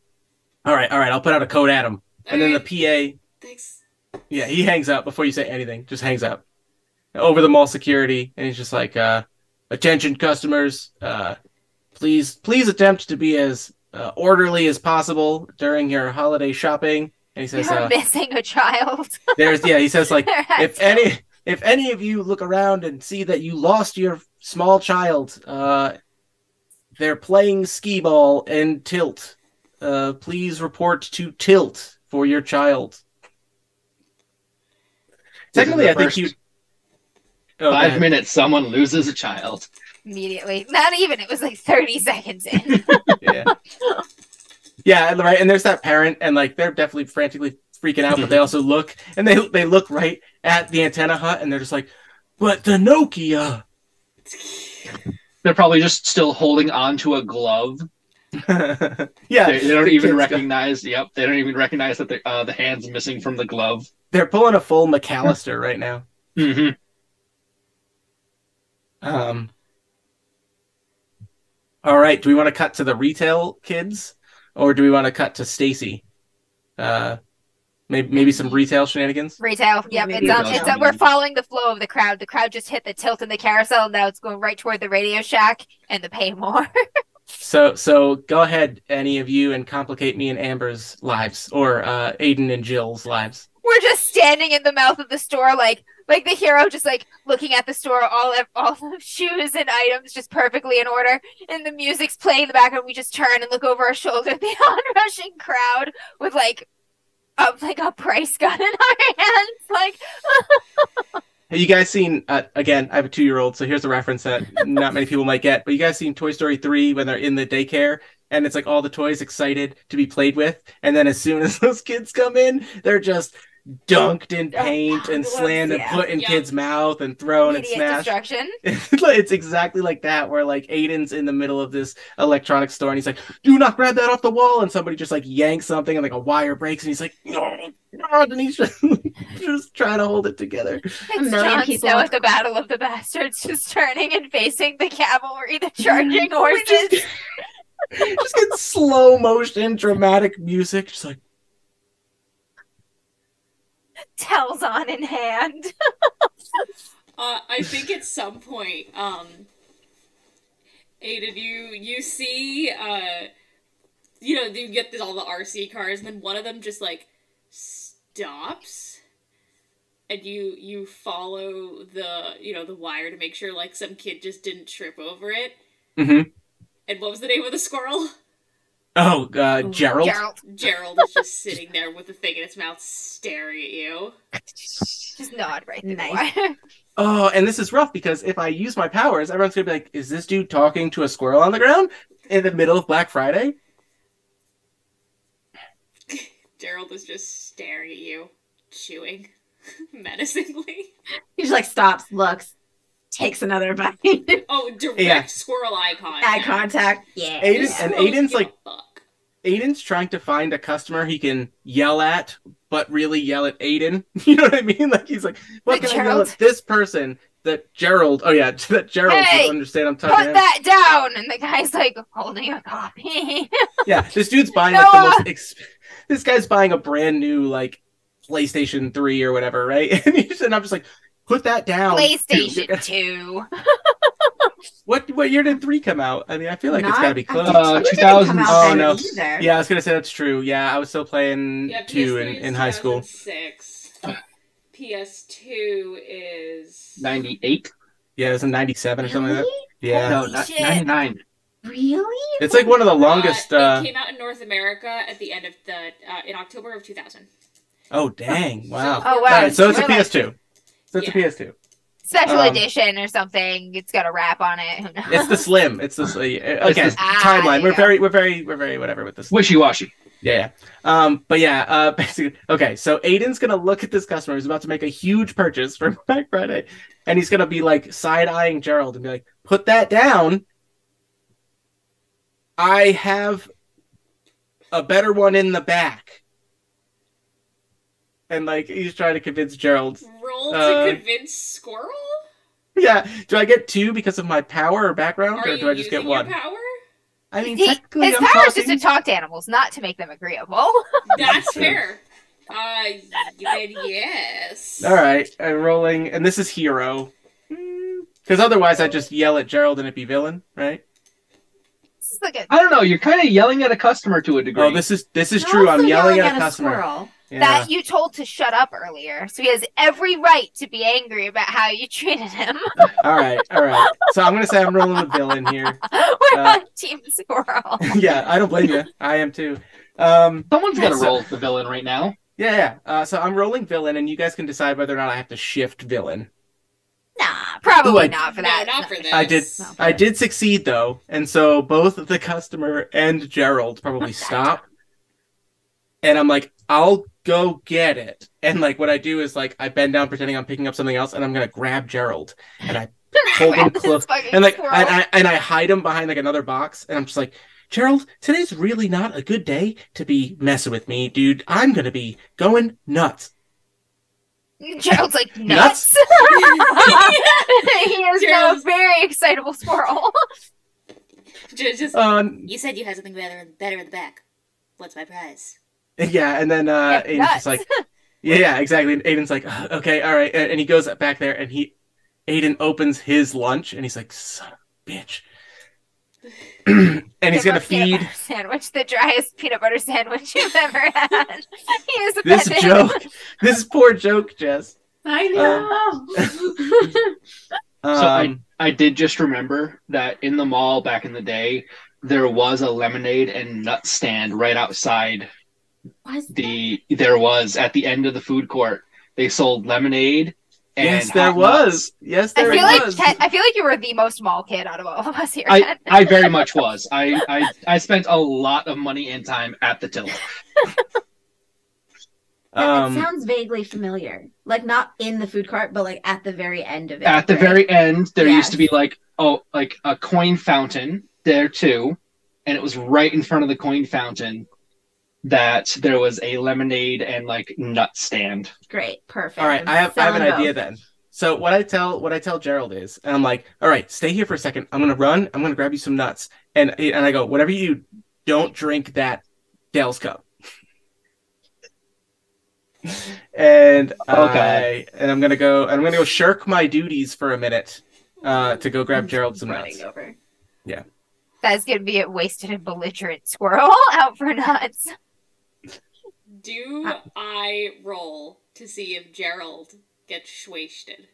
All right, I'll put out a code Adam. And then the PA thanks. Yeah, he hangs up before you say anything, just hangs up. Over the mall security, and he's just like, attention customers, please attempt to be as orderly as possible during your holiday shopping. And he says, "You're missing a child." He says, if any of you look around and see that you lost your small child, they're playing skee ball and Tilt. Please report to Tilt for your child. Technically, I think you. 5 minutes, someone loses a child. Immediately. Not even. It was 30 seconds in. Yeah, right. And there's that parent, and they're definitely frantically freaking out, but they also look, and they look right at the Antenna Hut, and they're just like, but the Nokia. They're probably just still holding on to a glove. Yeah. They don't even recognize. Yep. They don't even recognize that the hand's missing from the glove. They're pulling a full McAllister right now. All right, do we want to cut to the retail kids, or do we want to cut to Stacy? Maybe some retail shenanigans? Retail, yeah. We're following the flow of the crowd. The crowd just hit the Tilt and the carousel, and now it's going right toward the Radio Shack and the Pay More. So go ahead, any of you, and complicate me and Amber's lives, or Aiden and Jill's lives. We're just standing in the mouth of the store Like the hero just like looking at the store, all of shoes and items just perfectly in order. And the music's playing in the background. We just turn and look over our shoulder at the onrushing crowd with like a price gun in our hands. Like, have you guys seen, again, I have a 2-year-old, so here's a reference that not many people might get, but you guys seen Toy Story 3 when they're in the daycare? And it's like all the toys excited to be played with. And then as soon as those kids come in, they're just dunked in paint and slammed and put in kids' mouth and thrown and smashed. Destruction. It's exactly like that, where like Aiden's in the middle of this electronics store and he's like, do not grab that off the wall. And somebody just like yanks something and like a wire breaks. And he's like, no. And he's just trying to hold it together. John Snow at the Battle of the Bastards, just turning and facing the cavalry, either charging horses. Just get slow motion, dramatic music, just like tells on in hand. I think at some point, Aiden, you see, you know, you get all the RC cars, and then one of them just like stops, and you follow the the wire to make sure like some kid just didn't trip over it. Mm-hmm. And what was the name of the squirrel? Oh, Gerald. Gerald is just sitting there with the thing in its mouth staring at you. Just nod right in the Oh, and this is rough because if I use my powers, everyone's going to be like, is this dude talking to a squirrel on the ground in the middle of Black Friday? Gerald is just staring at you, chewing menacingly. He just like stops, looks. Takes another bite. Oh, direct squirrel eye contact. Eye contact. Yeah. Aiden's like, Aiden's trying to find a customer he can yell at, but really yell at Aiden. You know what I mean? Like he's like, what can I yell at this person that Gerald? Oh yeah, that Gerald will understand. I'm talking. Put that down, and the guy's like holding a copy. Yeah, this dude's buying like the most. This guy's buying a brand new like PlayStation 3 or whatever, right? And I'm just like. Put that down. PlayStation 2. What year did 3 come out? I mean, I feel like it's got to be close. 2000. Oh, no. Either. Yeah, I was going to say that's true. Yeah, I was still playing 2 in high school. PS2 is... 98? Yeah, it was in 97 or something like that. Yeah. No, 99. Really? It's like one of the longest... It came out in North America at the end of in October of 2000. Oh, dang. Wow. Oh, wow. All right, so it's a PS2. So it's a PS2. Special edition or something. It's got a wrap on it. It's the slim. It's the again timeline. We're very whatever with this. Wishy washy. Yeah. But yeah. Basically. Okay. So Aiden's gonna look at this customer who's about to make a huge purchase for Black Friday, and he's gonna be like side eyeing Gerald and be like, "Put that down. I have a better one in the back." And like he's trying to convince Gerald. Roll to convince squirrel. Yeah. Do I get 2 because of my power or background, or do I just get 1? Your power? I mean, technically, his power is just to talk to animals, not to make them agreeable. That's fair. Yes. All right. I'm rolling, and this is hero. Because otherwise, I'd just yell at Gerald and it'd be villain, right? I don't know. You're kind of yelling at a customer to a degree. Oh, this is true. I'm yelling at a customer. Squirrel. Yeah. That you told to shut up earlier. So he has every right to be angry about how you treated him. All right. So I'm going to say I'm rolling with villain here. We're on Team Squirrel. Yeah, I don't blame you. I am too. Someone's going to roll the villain right now. Yeah. So I'm rolling villain, and you guys can decide whether or not I have to shift villain. Nah, probably not for that. No, not for this. I did succeed, though. And so both the customer and Gerald probably stop. And I'm like, I'll go get it. And like what I do is like I bend down pretending I'm picking up something else, and I'm gonna grab Gerald and I hold him close and like I hide him behind like another box, and I'm just like, Gerald, today's really not a good day to be messing with me, dude. I'm gonna be going nuts. Gerald's like nuts. He is now a very excitable squirrel. You said you had something better in the back. What's my prize? Yeah, and then Aiden's just like, yeah, exactly. And Aiden's like, okay, all right. And he goes back there, and Aiden opens his lunch, and he's like, son of a bitch. And he's going to feed. Sandwich, the driest peanut butter sandwich you've ever had. He is a peasant. This poor joke, Jess, I know. So I did just remember that in the mall back in the day, there was a lemonade and nut stand right outside. There was at the end of the food court. They sold lemonade. Yes, there was. Yes, there was. I feel like you were the most mall kid out of all of us here. I very much was. I spent a lot of money and time at the Tilt. It sounds vaguely familiar. Like, not in the food cart, but like at the very end of it. At the very end, there used to be like a coin fountain there too. And it was right in front of the coin fountain that there was a lemonade and like nut stand. Great, perfect. All right, I have an idea then. So what I tell Gerald is, and I'm like, all right, stay here for a second. I'm gonna run. I'm gonna grab you some nuts, and I go, whatever you don't drink that Dale's cup. And okay, and I'm gonna go shirk my duties for a minute, to go grab Gerald some nuts. Over. Yeah, that's gonna be a wasted and belligerent squirrel out for nuts. Do I roll to see if Gerald gets shwasted?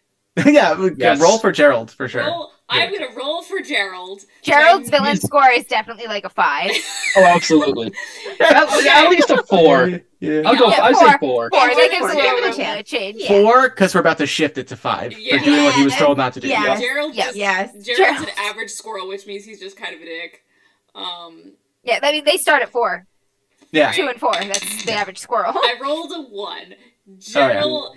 Yeah, roll for Gerald for sure. I'm going to roll for Gerald. Gerald's villain score is definitely like a 5. Oh, absolutely. At least a 4. Yeah. I'd say 4. 4, that gives a change. Yeah. 4, because we're about to shift it to 5 for doing what he was told not to do. Yeah. Gerald's an average squirrel, which means he's just kind of a dick. Yeah, I mean, they start at 4. Yeah. 2 and 4. That's the average squirrel. I rolled a 1. Gerald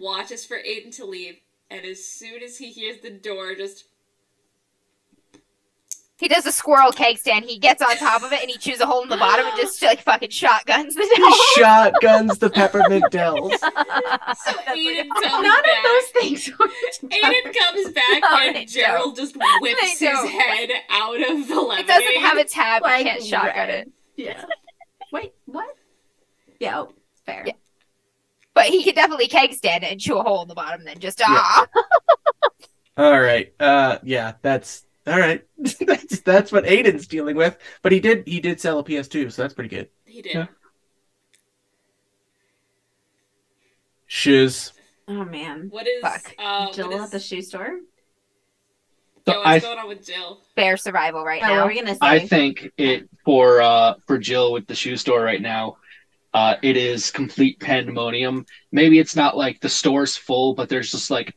watches for Aiden to leave, and as soon as he hears the door, he does a squirrel cake stand. He gets on top of it, and he chews a hole in the bottom and just like fucking shotguns the Dells. He shotguns the peppermint Dells. So Aiden comes back. None of those things. Aiden comes back, and Gerald just whips his head out of the lemonade. It doesn't have a tab. Like, can't shotgun it. Yeah. Wait, what? Yeah, oh, fair. Yeah. But he could definitely keg stand it and chew a hole in the bottom, then just all right. Yeah, that's all right. that's what Aiden's dealing with. But he did sell a PS2, so that's pretty good. He did. Yeah. Shoes. Oh man, what is Jill at the shoe store? So what's going on with Jill? Fair survival right now. What are we gonna say? I think for Jill with the shoe store right now. It is complete pandemonium. Maybe it's not like the store's full, but there's just like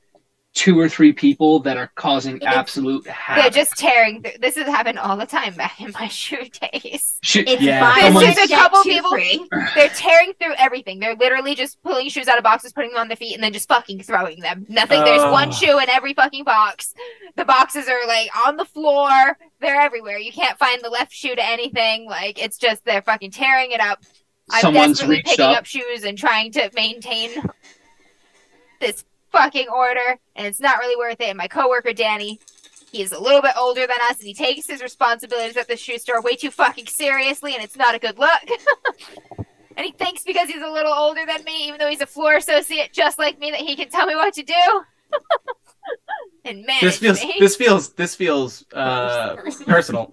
2 or 3 people that are causing absolute havoc. They're just tearing. This has happened all the time back in my shoe days. There's just a couple people. They're tearing through everything. They're literally just pulling shoes out of boxes, putting them on their feet, and then just fucking throwing them. Nothing. There's one shoe in every fucking box. The boxes are like on the floor. They're everywhere. You can't find the left shoe to anything. Like, it's just they're fucking tearing it up. Someone's desperately picking up shoes and trying to maintain this fucking order, and it's not really worth it. And my coworker Danny, he's a little bit older than us, and he takes his responsibilities at the shoe store way too fucking seriously, and it's not a good look. And he thinks because he's a little older than me, even though he's a floor associate just like me, that he can tell me what to do. And man, this feels personal.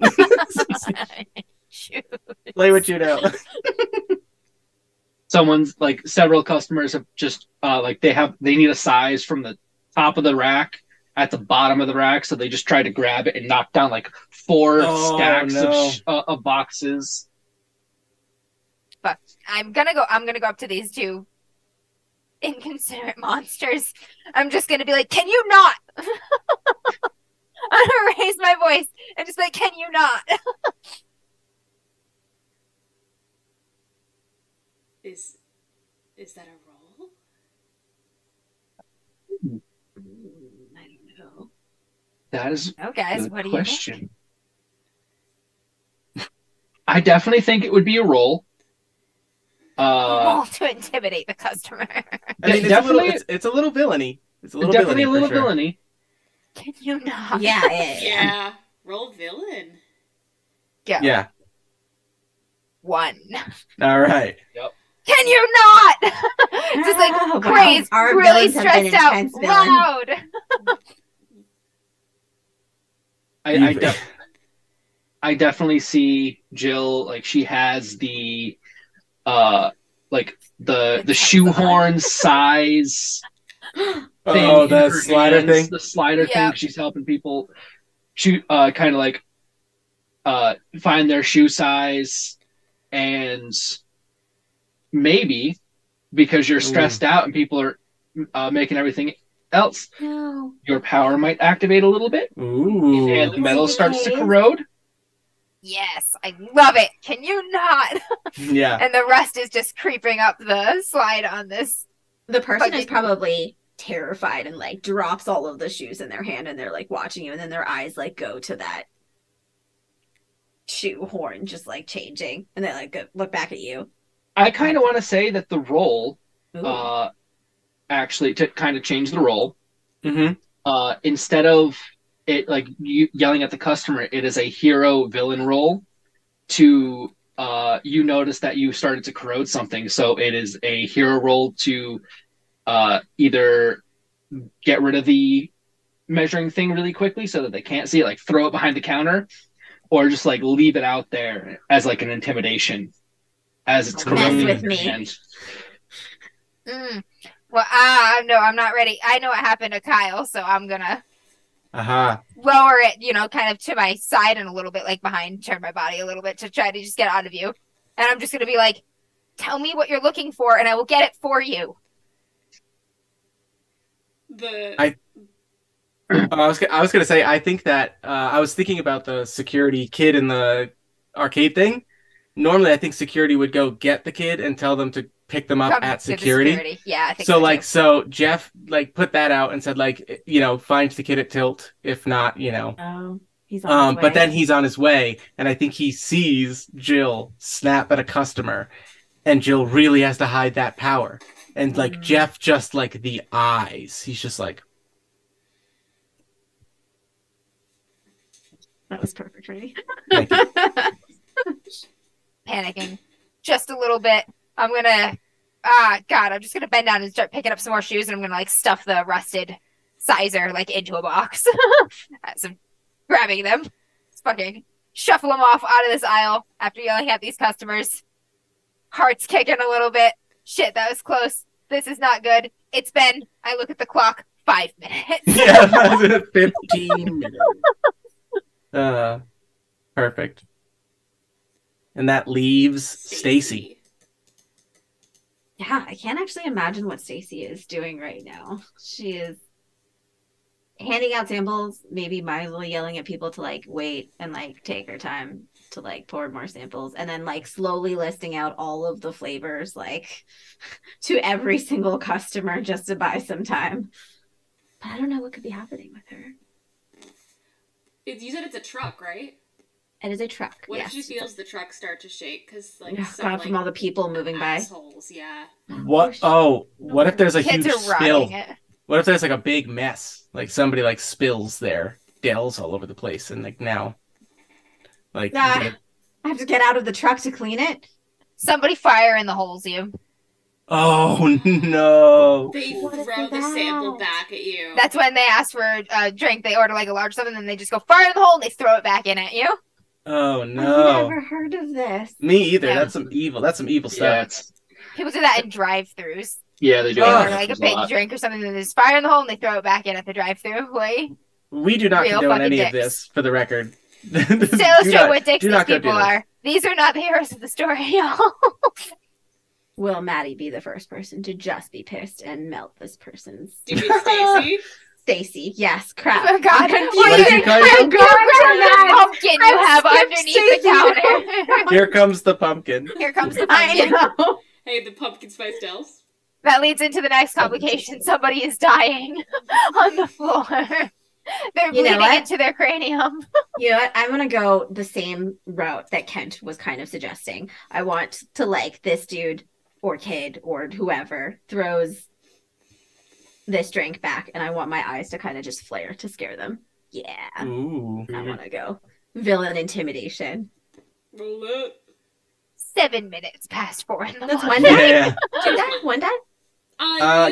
Shoes. Play what you know. Someone's like, several customers have just like they need a size from the top of the rack at the bottom of the rack, so they just try to grab it and knock down like 4 stacks of boxes. Fuck! I'm gonna go up to these 2 inconsiderate monsters. I'm just gonna be like, "Can you not?" I'm gonna raise my voice and just like, "Can you not?" Is that a roll? I don't know. That is a good question. I definitely think it would be a roll. A roll to intimidate the customer. I mean, it's a little villainy. It's a little definitely villainy, a little sure. Villainy. Can you not? Yeah. Yeah. Roll villain. Go. Yeah. 1. All right. Yep. Can you not? Just like crazed, really stressed out, loud. I definitely see Jill, like, she has the like the shoehorn size Oh, that slider thing? The slider thing. She's helping people shoot, kind of like find their shoe size, and maybe because you're stressed out and people are making everything else, your power might activate a little bit. Ooh. And the metal starts to corrode. Yes, I love it. Can you not? Yeah. And the rest is just creeping up the slide on this. The person is probably terrified and like drops all of the shoes in their hand, and they're like watching you, and then their eyes like go to that shoe horn just like changing, and they like look back at you. I kind of want to say that the roll, actually to kind of change the roll, instead of it like you yelling at the customer, it is a hero villain roll to you notice that you started to corrode something, so it is a hero roll to either get rid of the measuring thing really quickly so that they can't see it, like throw it behind the counter, or just like leave it out there as like an intimidation as it's corroding. Mess with me. Well, no, I'm not ready. I know what happened to Kyle, so I'm gonna lower it, you know, kind of to my side and a little bit like behind, turn my body a little bit to try to just get out of you. And I'm just gonna be like, tell me what you're looking for and I will get it for you. I was gonna say, I think that I was thinking about the security kid in the arcade thing. Normally, I think security would go get the kid and tell them to pick them up at security. Yeah, I think so. Like, so Jeff like put that out and said, like, you know, find the kid at Tilt. If not, you know, he's on his way. But then he's on his way, and I think he sees Jill snap at a customer, and Jill really has to hide that power. And like Jeff, just like the eyes, he's just like, that was perfect, right? Panicking just a little bit. I'm gonna, I'm just gonna bend down and start picking up some more shoes, and I'm gonna like stuff the rusted sizer like into a box. So I'm grabbing them, just fucking shuffle them off out of this aisle after yelling at these customers. Heart's kicking a little bit. Shit, that was close. This is not good. It's been, I look at the clock, 5 minutes. Yeah, 15 minutes. Perfect. And that leaves Stacy. Yeah, I can't actually imagine what Stacy is doing right now. She is handing out samples, maybe mildly yelling at people to like wait and like take her time to like pour more samples, and then like slowly listing out all of the flavors like to every single customer just to buy some time. But I don't know what could be happening with her. You said it's a truck, right? It is a truck. What if she feels the truck start to shake? Because like, God, from all the people moving by. Yeah. What? Oh, what if there's a huge spill? What if there's like a big mess? Like somebody like spills their gels all over the place, and like now, like I have to get out of the truck to clean it. Somebody fire in the holes, you. Oh no! They throw the sample back at you. That's when they ask for a drink. They order like a large something, and they just go fire in the hole, and they throw it back in at you. Oh no! I've never heard of this. Me either. Yeah. That's some evil. That's some evil stuff. People do that in drive-throughs. Yeah, they do. They order like a big drink or something, and they just fire in the hole, and they throw it back in at the drive-through. Like, we do not condone any of this, for the record. This, to illustrate what dicks these people are. These are not the heroes of the story, y'all. Will Maddie be the first person to just be pissed and melt this person's? Do you mean Stacy? Stacy, yes, crap. Oh God, pumpkin you have underneath the counter. Here comes the pumpkin. Here comes the pumpkin. I know. Hey, the pumpkin spice gels. That leads into the next complication. Somebody is dying on the floor. They're bleeding into their cranium. You know what? I want to go the same route that Kent was kind of suggesting. I want to like this dude, or kid, or whoever throws this drink back, and I want my eyes to kind of just flare to scare them. Yeah. Ooh. I want to go villain intimidation. 7 minutes past 4 in the morning. That's one die? Yeah. Two die? One die?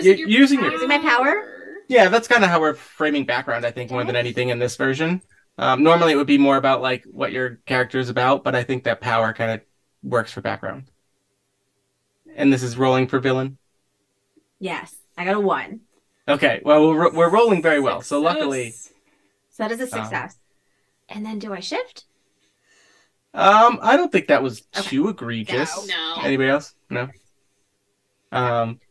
Using my power? Yeah, that's kind of how we're framing background, I think, more than anything in this version. Normally it would be more about like what your character is about, but I think that power kind of works for background. And this is rolling for villain? Yes. I got a 1. Okay, well, we're rolling very well, so luckily. So that is a success. And then do I shift? I don't think that was too egregious. No. Anybody else? No.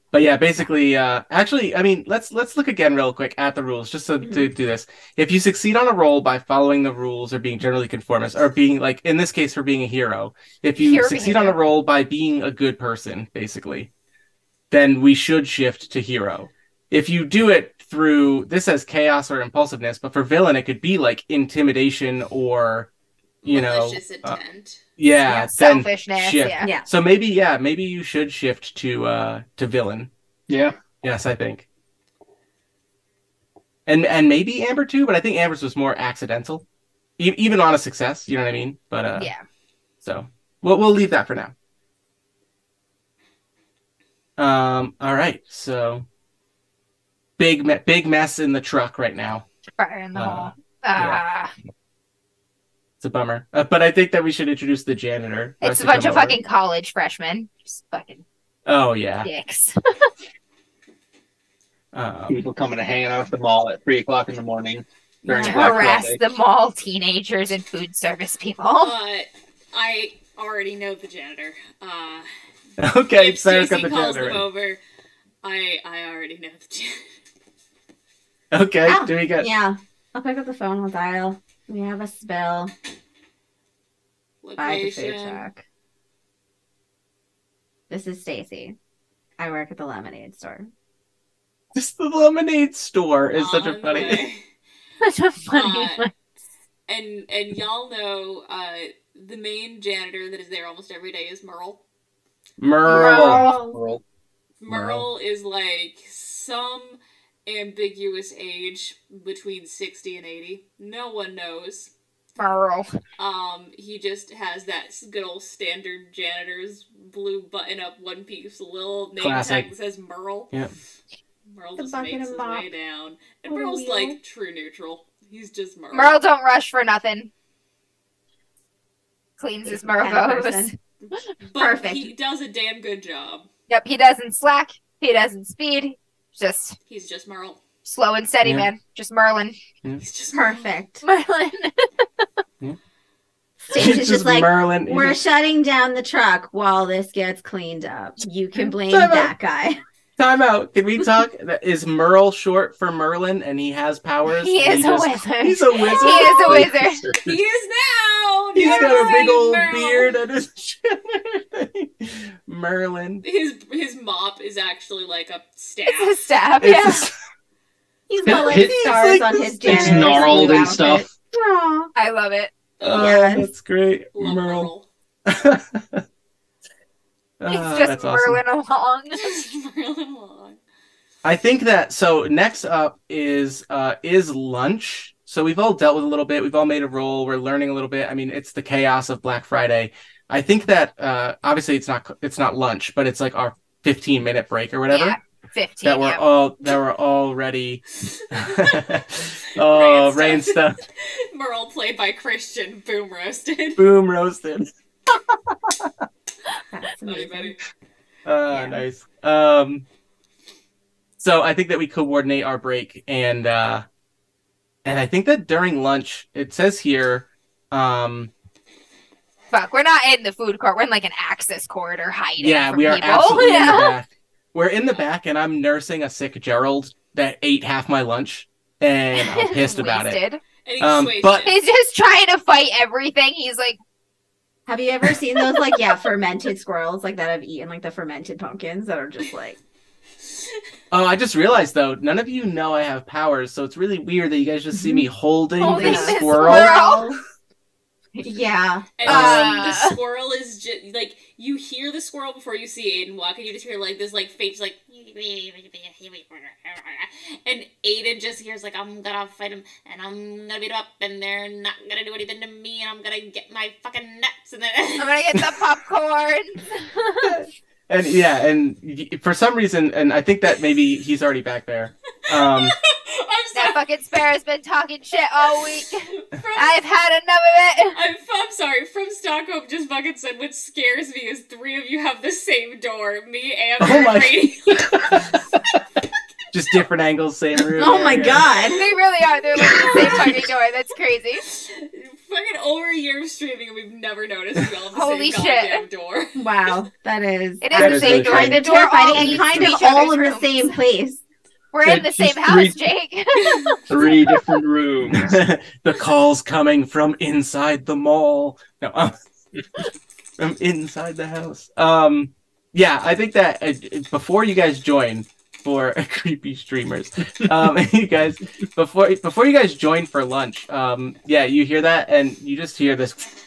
But yeah, basically, actually, I mean, let's look again real quick at the rules, just to do this. If you succeed on a roll by following the rules or being generally conformist, or being, like, in this case, for being a hero, if you succeed on a roll by being a good person, basically, then we should shift to hero. If you do it through, this says chaos or impulsiveness, but for villain, it could be, like, intimidation or, you know, intent. Yeah, selfishness. Yeah. So maybe, yeah, maybe you should shift to villain. Yeah. Yes, I think. And maybe Amber too, but I think Amber's was more accidental, even on a success. You know what I mean? But yeah. So we'll leave that for now. All right. So big mess in the truck right now. Fire in the hall. Yeah. It's a bummer. But I think that we should introduce the janitor. It's a bunch of fucking college freshmen. Just fucking dicks. People coming to hang out at the mall at 3 o'clock in the morning. To harass the mall teenagers and food service people. I already know the janitor. Okay, Sarah's got the janitor. Over. I already know the janitor. Okay, do we get... Yeah, I'll pick up the phone. I'll dial... We have a spill. Location. This is Stacy. I work at the lemonade store. The lemonade store is such a funny one. And y'all know the main janitor that is there almost every day is Merle. Merle is like some ambiguous age between 60 and 80. No one knows. Merle. He just has that good old standard janitor's blue button-up one-piece little name tag that says Merle. Yep. Merle just makes his way down. And Merle's like true neutral. He's just Merle. Merle don't rush for nothing. Cleans his Mervos. Perfect. He does a damn good job. Yep, he doesn't slack. He doesn't speed. He's just Merle. Slow and steady, man. Just Merlin. Yeah. He's just perfect. Merlin. Yeah. Stacy's just like, Merlin. We're shutting down the truck while this gets cleaned up. You can blame that guy. Time out. Can we talk? Is Merle short for Merlin and he has powers? He is a wizard. He's a wizard. He is a wizard. He is now. He's got a big old beard and his chin. Merlin. His mop is actually like a staff. It's a staff, He's got like stars on his jacket. It's gnarled and stuff. Aww. I love it. Oh, that's great. Merle. It's just Merlin along. I think that, so next up is lunch. So we've all dealt with a little bit. We've all made a roll. We're learning a little bit. I mean, it's the chaos of Black Friday. I think that, obviously it's not lunch, but it's like our 15-minute break or whatever. Yeah, 15. That we're all ready. Oh, rain stuff. Merle played by Christian. Boom roasted. Boom roasted. Nice. So I think that we coordinate our break, and I think that during lunch it says here, we're not in the food court. We're in like an access corridor hiding. Yeah, we are absolutely in the back. We're in the back, and I'm nursing a sick Gerald that ate half my lunch, and I'm pissed about it. But he's just trying to fight everything. He's like. Have you ever seen those, like, fermented squirrels, like, that I've eaten, like, the fermented pumpkins that are just, like... Oh, I just realized, though, none of you know I have powers, so it's really weird that you guys just see me holding this squirrel. Yeah. And the squirrel is just, like, you hear the squirrel before you see Aiden walk, and you just hear, like, this, like, fate, like... And Aiden just hears, like, I'm gonna fight him, and I'm gonna beat him up, and they're not gonna do anything to me, and I'm gonna get my fucking nuts, and then I'm gonna get the popcorn. and for some reason, and I think that maybe he's already back there. That fucking Sparrow's been talking shit all week. I've had enough of it. I'm sorry. From Stockholm just fucking said, what scares me is 3 of you have the same door. Me, Amber, and Brady. Just different angles, same room. Oh my god. They really are. They're like the same fucking door. That's crazy. Fucking over a year of streaming and we've never noticed we all have the Holy same goddamn door. Wow. That is. It is the same door. The door and kind of all in the same place. We're in the same house, Jake. Three different rooms. The calls coming from inside the mall. No, from inside the house. Yeah, I think that before you guys join for creepy streamers, before you guys join for lunch, yeah, you hear that and you just hear this,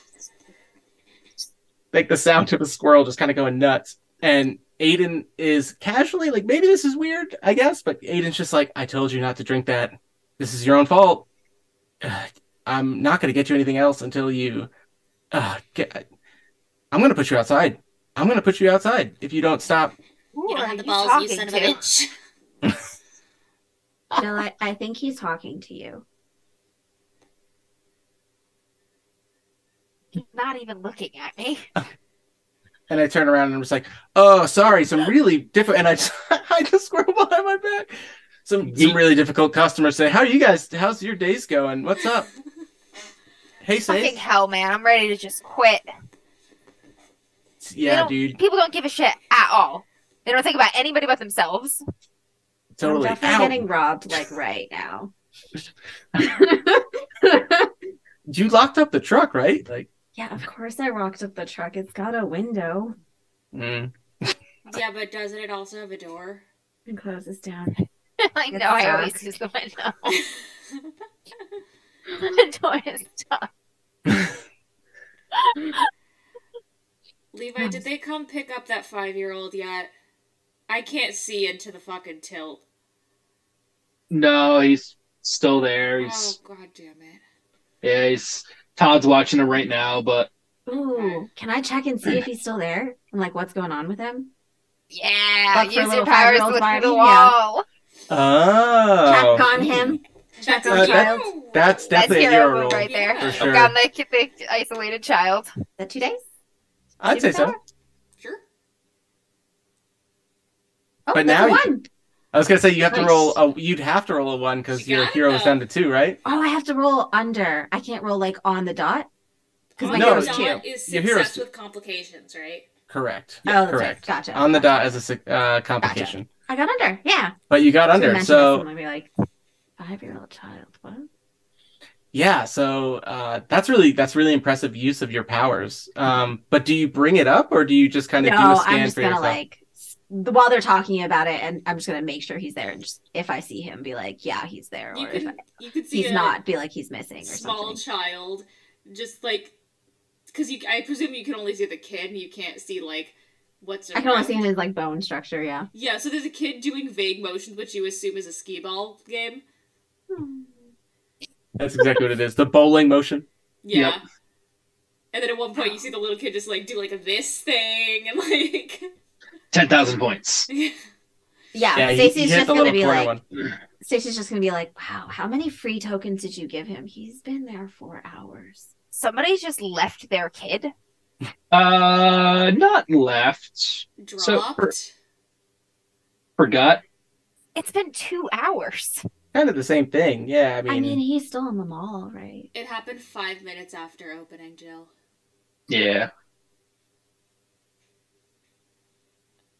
like the sound of a squirrel just kind of going nuts. And Aiden is casually like, maybe this is weird, I guess, but Aiden's just like, I told you not to drink that. This is your own fault. I'm not going to get you anything else until you I'm going to put you outside. I'm going to put you outside if you don't stop. Ooh, you don't have the balls, you son of a bitch. No, I think he's talking to you. He's not even looking at me. And I turn around and I'm just like, oh, sorry, some really different... And I just hide the squirrel behind my back. Some really difficult customers say, how are you guys? How's your days going? What's up? Hey, Sage. Fucking hell, man. I'm ready to just quit. Yeah, dude. People don't give a shit at all. They don't think about anybody but themselves. Totally. I'm definitely getting robbed like right now. You locked up the truck, right? Like. Yeah, of course I locked up the truck. It's got a window. Mm. Yeah, but doesn't it also have a door? And closes down. I know. I always use the window. The door is tough. Levi, did they come pick up that 5-year-old yet? I can't see into the fucking tilt. No, he's still there. He's... Oh, god damn it. Yeah, he's... Todd's watching him right now, but... Ooh, can I check and see if he's still there? And, like, what's going on with him? Yeah, use your powers with the wall. Yeah. Oh. Check on him. Check on child. That's definitely a hero role. Right there. For sure. Got the isolated child. Is that 2 days? I'd say so. Sure. Oh, but now you, I was gonna say you have to roll. You'd have to roll a 1 because your hero is down to 2, right? Oh, I have to roll under. I can't roll like on the dot because my hero's 2. Your is success with complications, right? Correct. Yeah, oh, correct. Right. Gotcha. On the dot as a complication. Gotcha. I got under. Yeah. But you got under, so. I'd be like 5-year-old child. What? Yeah, so that's really impressive use of your powers. But do you bring it up or do you just kind of do a scan for yourself? I'm just gonna like while they're talking about it, and I'm just gonna make sure he's there, and just if I see him, be like, yeah, he's there, or if he's not, be like he's missing or something. Small child, just like because I presume you can only see the kid, and you can't see like what's. I can only see his like bone structure, yeah. Yeah, so there's a kid doing vague motions, which you assume is a skee ball game. Hmm. That's exactly what it is. The bowling motion. Yeah. Yep. And then at one point you see the little kid just like do like a this thing and like 10,000 points. Yeah, Stacy's just gonna be like Stacy's just gonna be like, wow, how many free tokens did you give him? He's been there for hours. Somebody just left their kid? Not left. Dropped. So forgot. It's been 2 hours. Kind of the same thing, yeah. I mean, he's still in the mall, right? It happened 5 minutes after opening, Jill. Yeah.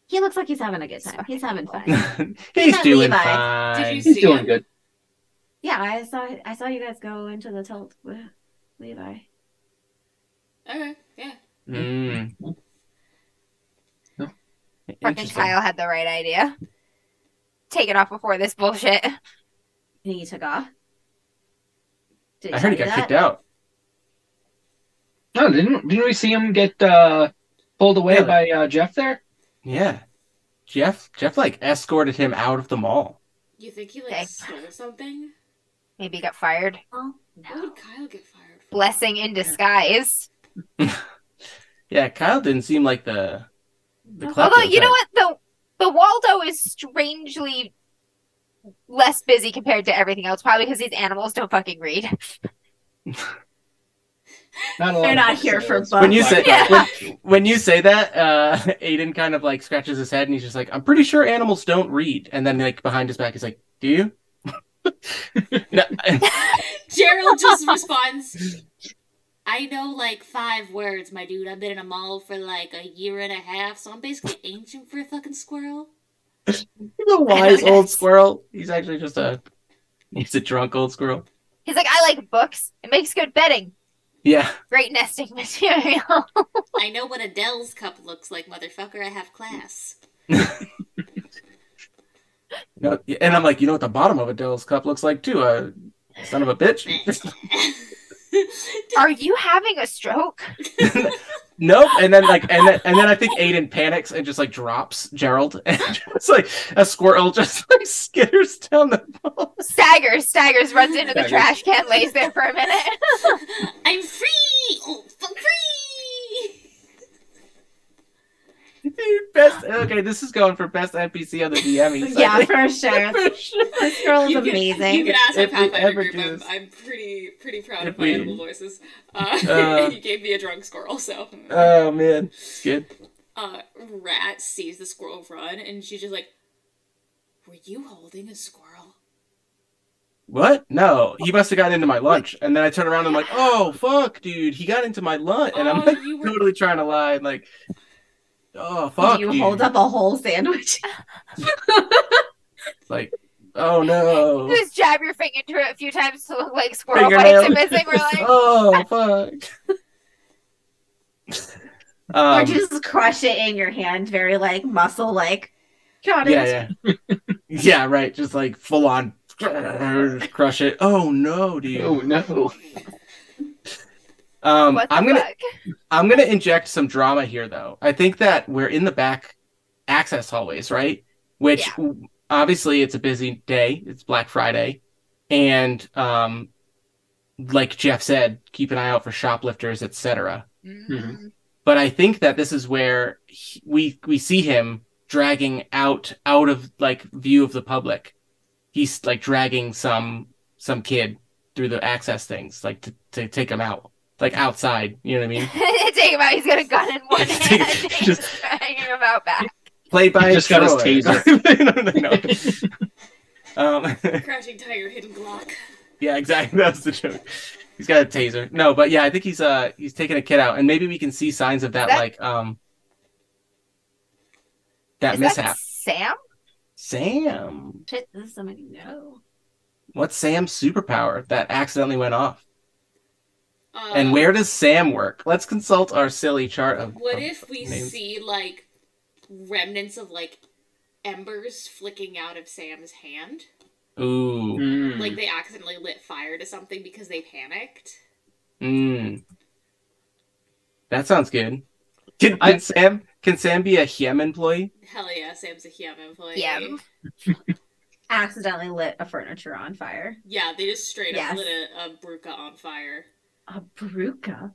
He looks like he's having a good time. He's having fun. he's doing fine. Did you see him? Good. Yeah, I saw you guys go into the tilt with Levi. Okay, yeah. Mm. No. Fucking Kyle had the right idea. Take it off before this bullshit. He took off. I heard he got kicked out. No, didn't we see him get pulled away by Jeff there? Yeah, Jeff like escorted him out of the mall. You think he like stole something? Maybe he got fired. Oh, no. How would Kyle get fired? Blessing in disguise. Yeah, Kyle didn't seem like the although you know what the Waldo is strangely less busy compared to everything else, probably because these animals don't fucking read. They're not here for bugs. When you say that, Aiden kind of like scratches his head and he's just like, I'm pretty sure animals don't read. And then like behind his back, he's like, do you? Gerald just responds, I know like 5 words, my dude. I've been in a mall for like 1.5 years, so I'm basically ancient for a fucking squirrel. He's a wise old squirrel. He's actually just he's a drunk old squirrel. He's like, I like books. It makes good bedding. Yeah. Great nesting material. I know what Adele's cup looks like, motherfucker. I have class. No, and I'm like, you know what the bottom of Adele's cup looks like, too? Son of a bitch. Are you having a stroke? Nope. And then I think Aiden panics and just like drops Gerald, and just like a squirrel just like skitters down the ball. Staggers, runs into the trash can, lays there for a minute. I'm free! Oh, I'm free! Best, okay, this is going for best NPC on the DMs. Yeah, for sure. This girl is amazing. You can ask my Pathfinder group. I'm pretty proud of my animal voices. You gave me a drunk squirrel, so. Oh man, it's good. Rat sees the squirrel run, and she's just like, "Were you holding a squirrel?" What? No, he must have gotten into my lunch. And then I turn around and I'm like, "Oh fuck, dude, he got into my lunch," and I'm like, totally trying to lie, and like. Oh fuck! You hold up a whole sandwich. Like, oh no! You just jab your finger into it a few times to look like squirrel bites are missing. We're like, oh fuck! Or just crush it in your hand, very like muscle, like got it. Yeah. Yeah, right. Just like full on crush it. Oh no, dude! Oh no. I'm gonna inject some drama here, though. I think that we're in the back access hallways, right? Which obviously it's a busy day. It's Black Friday, and like Jeff said, keep an eye out for shoplifters, etc. Mm-hmm. But I think that this is where we see him dragging out of like view of the public. He's like dragging some kid through the access things, like to take him out. Like outside, you know what I mean? Take him out. He's got a gun in one hand. Just hanging him out back. Played by just got his taser. No. Crashing Tiger, hidden Glock. Yeah, exactly. That's the joke. He's got a taser. No, but yeah, I think he's taking a kid out, and maybe we can see signs of that like that mishap. That Sam. Sam. Shit, does somebody know? What's Sam's superpower that accidentally went off? And where does Sam work? Let's consult our silly chart of names. What if we see, like, remnants of, like, embers flicking out of Sam's hand? Ooh. Mm. Like, they accidentally lit fire to something because they panicked? Mm. That sounds good. Can Sam be a HEM employee? Hell yeah, Sam's a HEM employee. Yeah. Accidentally lit a furniture on fire. Yeah, they just straight up lit a burka on fire. A Bruca.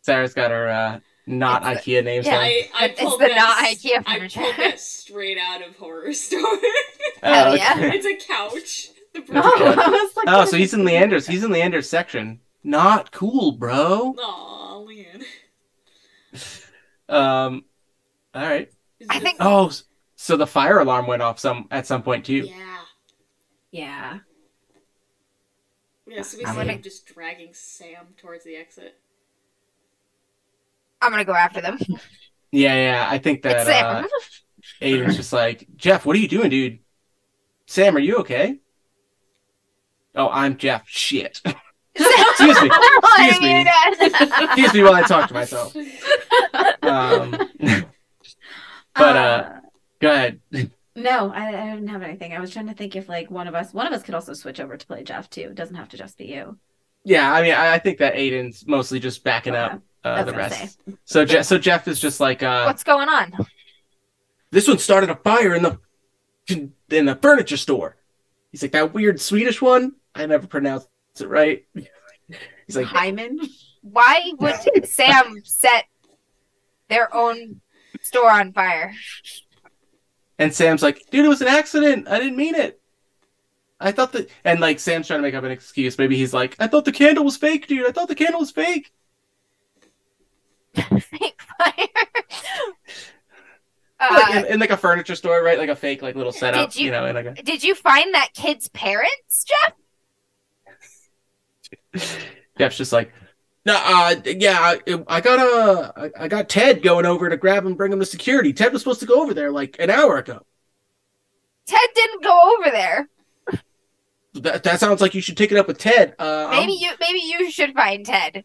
Sarah's got her not IKEA names. Yeah, I pulled the not IKEA furniture. I pulled that straight out of Horror Story. Oh yeah, it's a couch. The Bruca. Oh, so he's in Leander's. He's in Leander's section. Not cool, bro. Aw, Leanne. All right. I think. Oh, so the fire alarm went off at some point too. Yeah. Yeah. Yeah, so we see him just dragging Sam towards the exit. I'm gonna go after them. Yeah, I think that Aiden's just like, Jeff, what are you doing, dude? Sam, are you okay? Oh, I'm Jeff. Shit. Excuse me. Excuse me. Excuse me while I talk to myself. But go ahead. No, I didn't have anything. I was trying to think if like one of us could also switch over to play Jeff too. It doesn't have to just be you. Yeah, I mean, I think that Aiden's mostly just backing up the rest. So Jeff is just like, what's going on? This one started a fire in the furniture store. He's like that weird Swedish one. I never pronounced it right. He's like Hyman. Why would Sam set their own store on fire? And Sam's like, dude, it was an accident. I didn't mean it. I thought that, and like Sam's trying to make up an excuse. Maybe he's like, I thought the candle was fake, dude. I thought the candle was fake. Fake fire. Like in like a furniture store, right? Like a fake like little setup. Did you, in like a... Did you find that kid's parents, Jeff? Jeff's just like, no, yeah, I got Ted going over to grab him, bring him to security. Ted was supposed to go over there like an hour ago. Ted didn't go over there. That sounds like you should take it up with Ted. Maybe you should find Ted.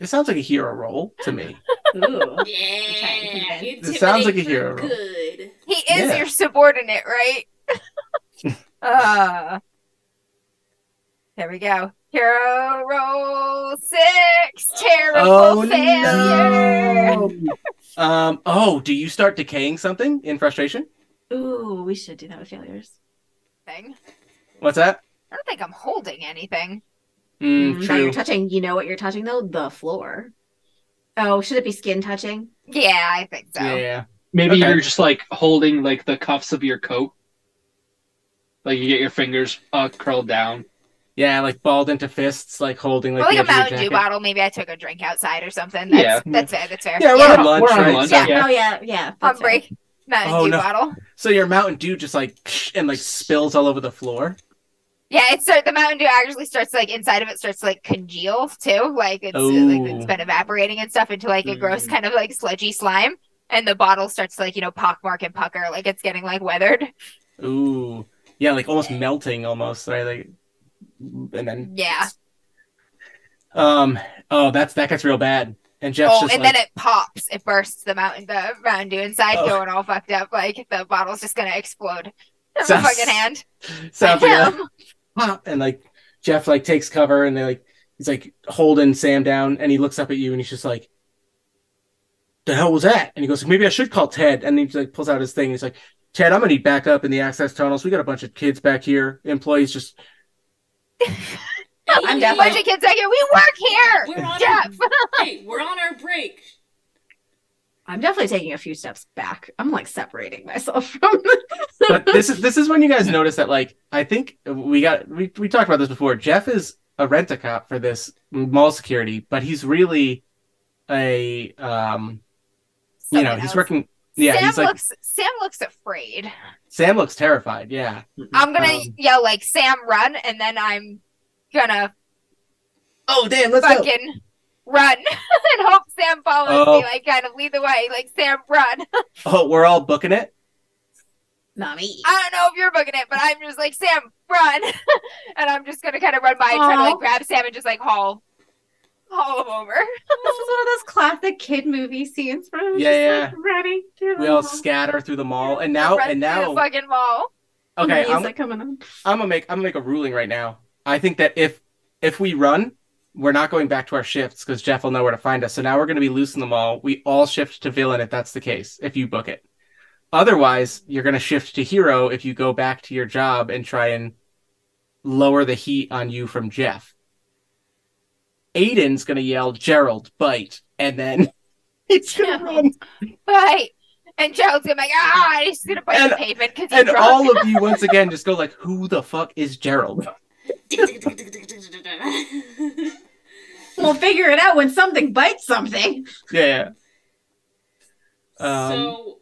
It sounds like a hero role to me. Ooh. Yeah, it sounds like a hero role. Good. He is your subordinate, right? There we go. Hero roll 6. Terrible failure. No. Do you start decaying something in frustration? Ooh, we should do that with failures. Thing. What's that? I don't think I'm holding anything. True. You're touching. You know what you're touching though? The floor. Oh, should it be skin touching? Yeah, I think so. Yeah. Maybe you're just like holding like the cuffs of your coat. Like you get your fingers curled down. Yeah, like balled into fists, like holding like a Mountain Dew bottle. Maybe I took a drink outside or something. That's fair. That's fair. Yeah, we're on lunch. We're on lunch. Yeah. Oh yeah. On break. Fair. Mountain Dew bottle. So your Mountain Dew just like and like spills all over the floor. Yeah, the Mountain Dew actually starts like inside of it starts to like congeal too. Like it's been evaporating and stuff into like a gross kind of like sludgy slime, and the bottle starts to like pockmark and pucker, like it's getting like weathered. Ooh, yeah, like almost melting, almost right, like, and then that gets real bad. And Jeff's then it pops. It bursts the Mountain Dew inside, going all fucked up. Like the bottle's just gonna explode from my fucking hand. Sounds like pop. And like Jeff like takes cover, and he's like holding Sam down, and he looks up at you, and he's just like, "The hell was that?" And he goes, "Maybe I should call Ted." And he like pulls out his thing. And he's like, "Ted, I'm gonna need backup in the access tunnels. We got a bunch of kids back here. Employees just." I'm Jeff. Bunch of kids back here. We work here. We're on our break. I'm definitely taking a few steps back. I'm like separating myself from this. But this is when you guys notice that like I think we talked about this before. Jeff is a rent-a-cop for this mall security, but he's really a he's working. Yeah, Sam looks afraid. Sam looks terrified. Yeah. I'm gonna yell like Sam, run, and then I'm gonna let's fucking run and hope Sam follows me, like kind of lead the way, like Sam, run. Oh, we're all booking it? Not me. I don't know if you're booking it, but I'm just like Sam, run. And I'm just gonna kind of run by and try to like grab Sam and just like haul him over. This is one of those classic kid movie scenes where I'm just like running through the mall. We all scatter through the mall and now the fucking mall. Okay, I'm gonna make a ruling right now. I think that if we run, we're not going back to our shifts because Jeff will know where to find us. So now we're going to be loose in the mall. We all shift to villain if that's the case, if you book it. Otherwise, you're going to shift to hero if you go back to your job and try and lower the heat on you from Jeff. Aiden's going to yell, Gerald, bite. And then it's going to run. Bite. And Gerald's gonna be like, he's going to bite the pavement because he's drunk. All of you, once again, just go like, who the fuck is Gerald? We'll figure it out when something bites something. Yeah. Okay.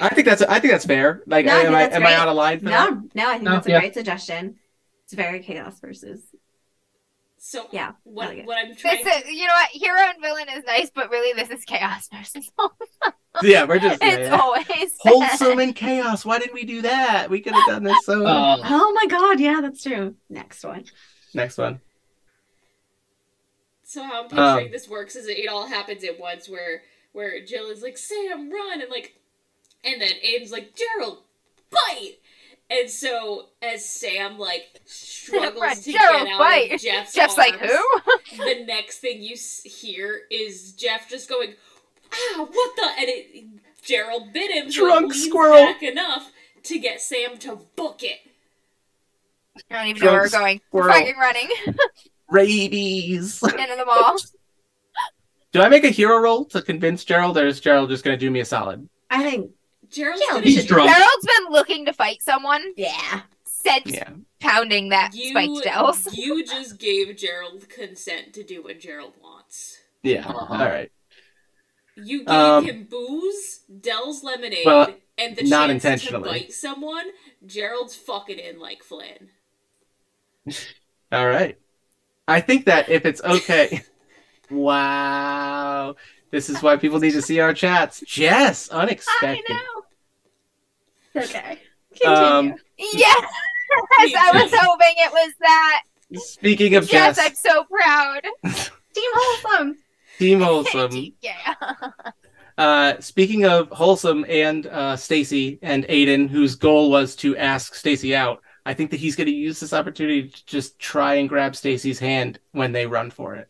I think that's fair. Like, am I out of line for that? No, I think that's a great suggestion. It's very chaos versus. So yeah, what I'm trying. This is, hero and villain is nice, but really this is chaos versus. Yeah, we're just always wholesome and chaos. Why didn't we do that? We could have done this so oh my god, yeah, that's true. Next one. So how I'm picturing this works is it all happens at once where Jill is like, Sam, run, and then Aiden's like, Gerald, bite. And so as Sam like struggles to Gerald, get out of Jeff's arms, like, who? The next thing you hear is Jeff just going, ah, what the? And Gerald bit him. Drunk squirrel. Back enough to get Sam to book it. I don't even know where we're going. Squirrel. We're fucking running. Rabies. Into the mall. Do I make a hero roll to convince Gerald, or is Gerald just going to do me a solid? I think Gerald's been looking to fight someone. Yeah. consent pounding that spiked else. You just gave Gerald consent to do what Gerald wants. Yeah, alright. You gave him booze, Dell's lemonade, and the chance to bite someone. Gerald's fucking in like Flynn. Alright. I think that if it's okay... Wow. This is why people need to see our chats. Jess, unexpected. I know. Okay. Continue. Yes! I was hoping it was that. Speaking of Jess. Yes, I'm so proud. Team Wholesome. Team Wholesome. Yeah. Speaking of Wholesome and Stacy and Aiden, whose goal was to ask Stacy out, I think that he's going to use this opportunity to just try and grab Stacy's hand when they run for it.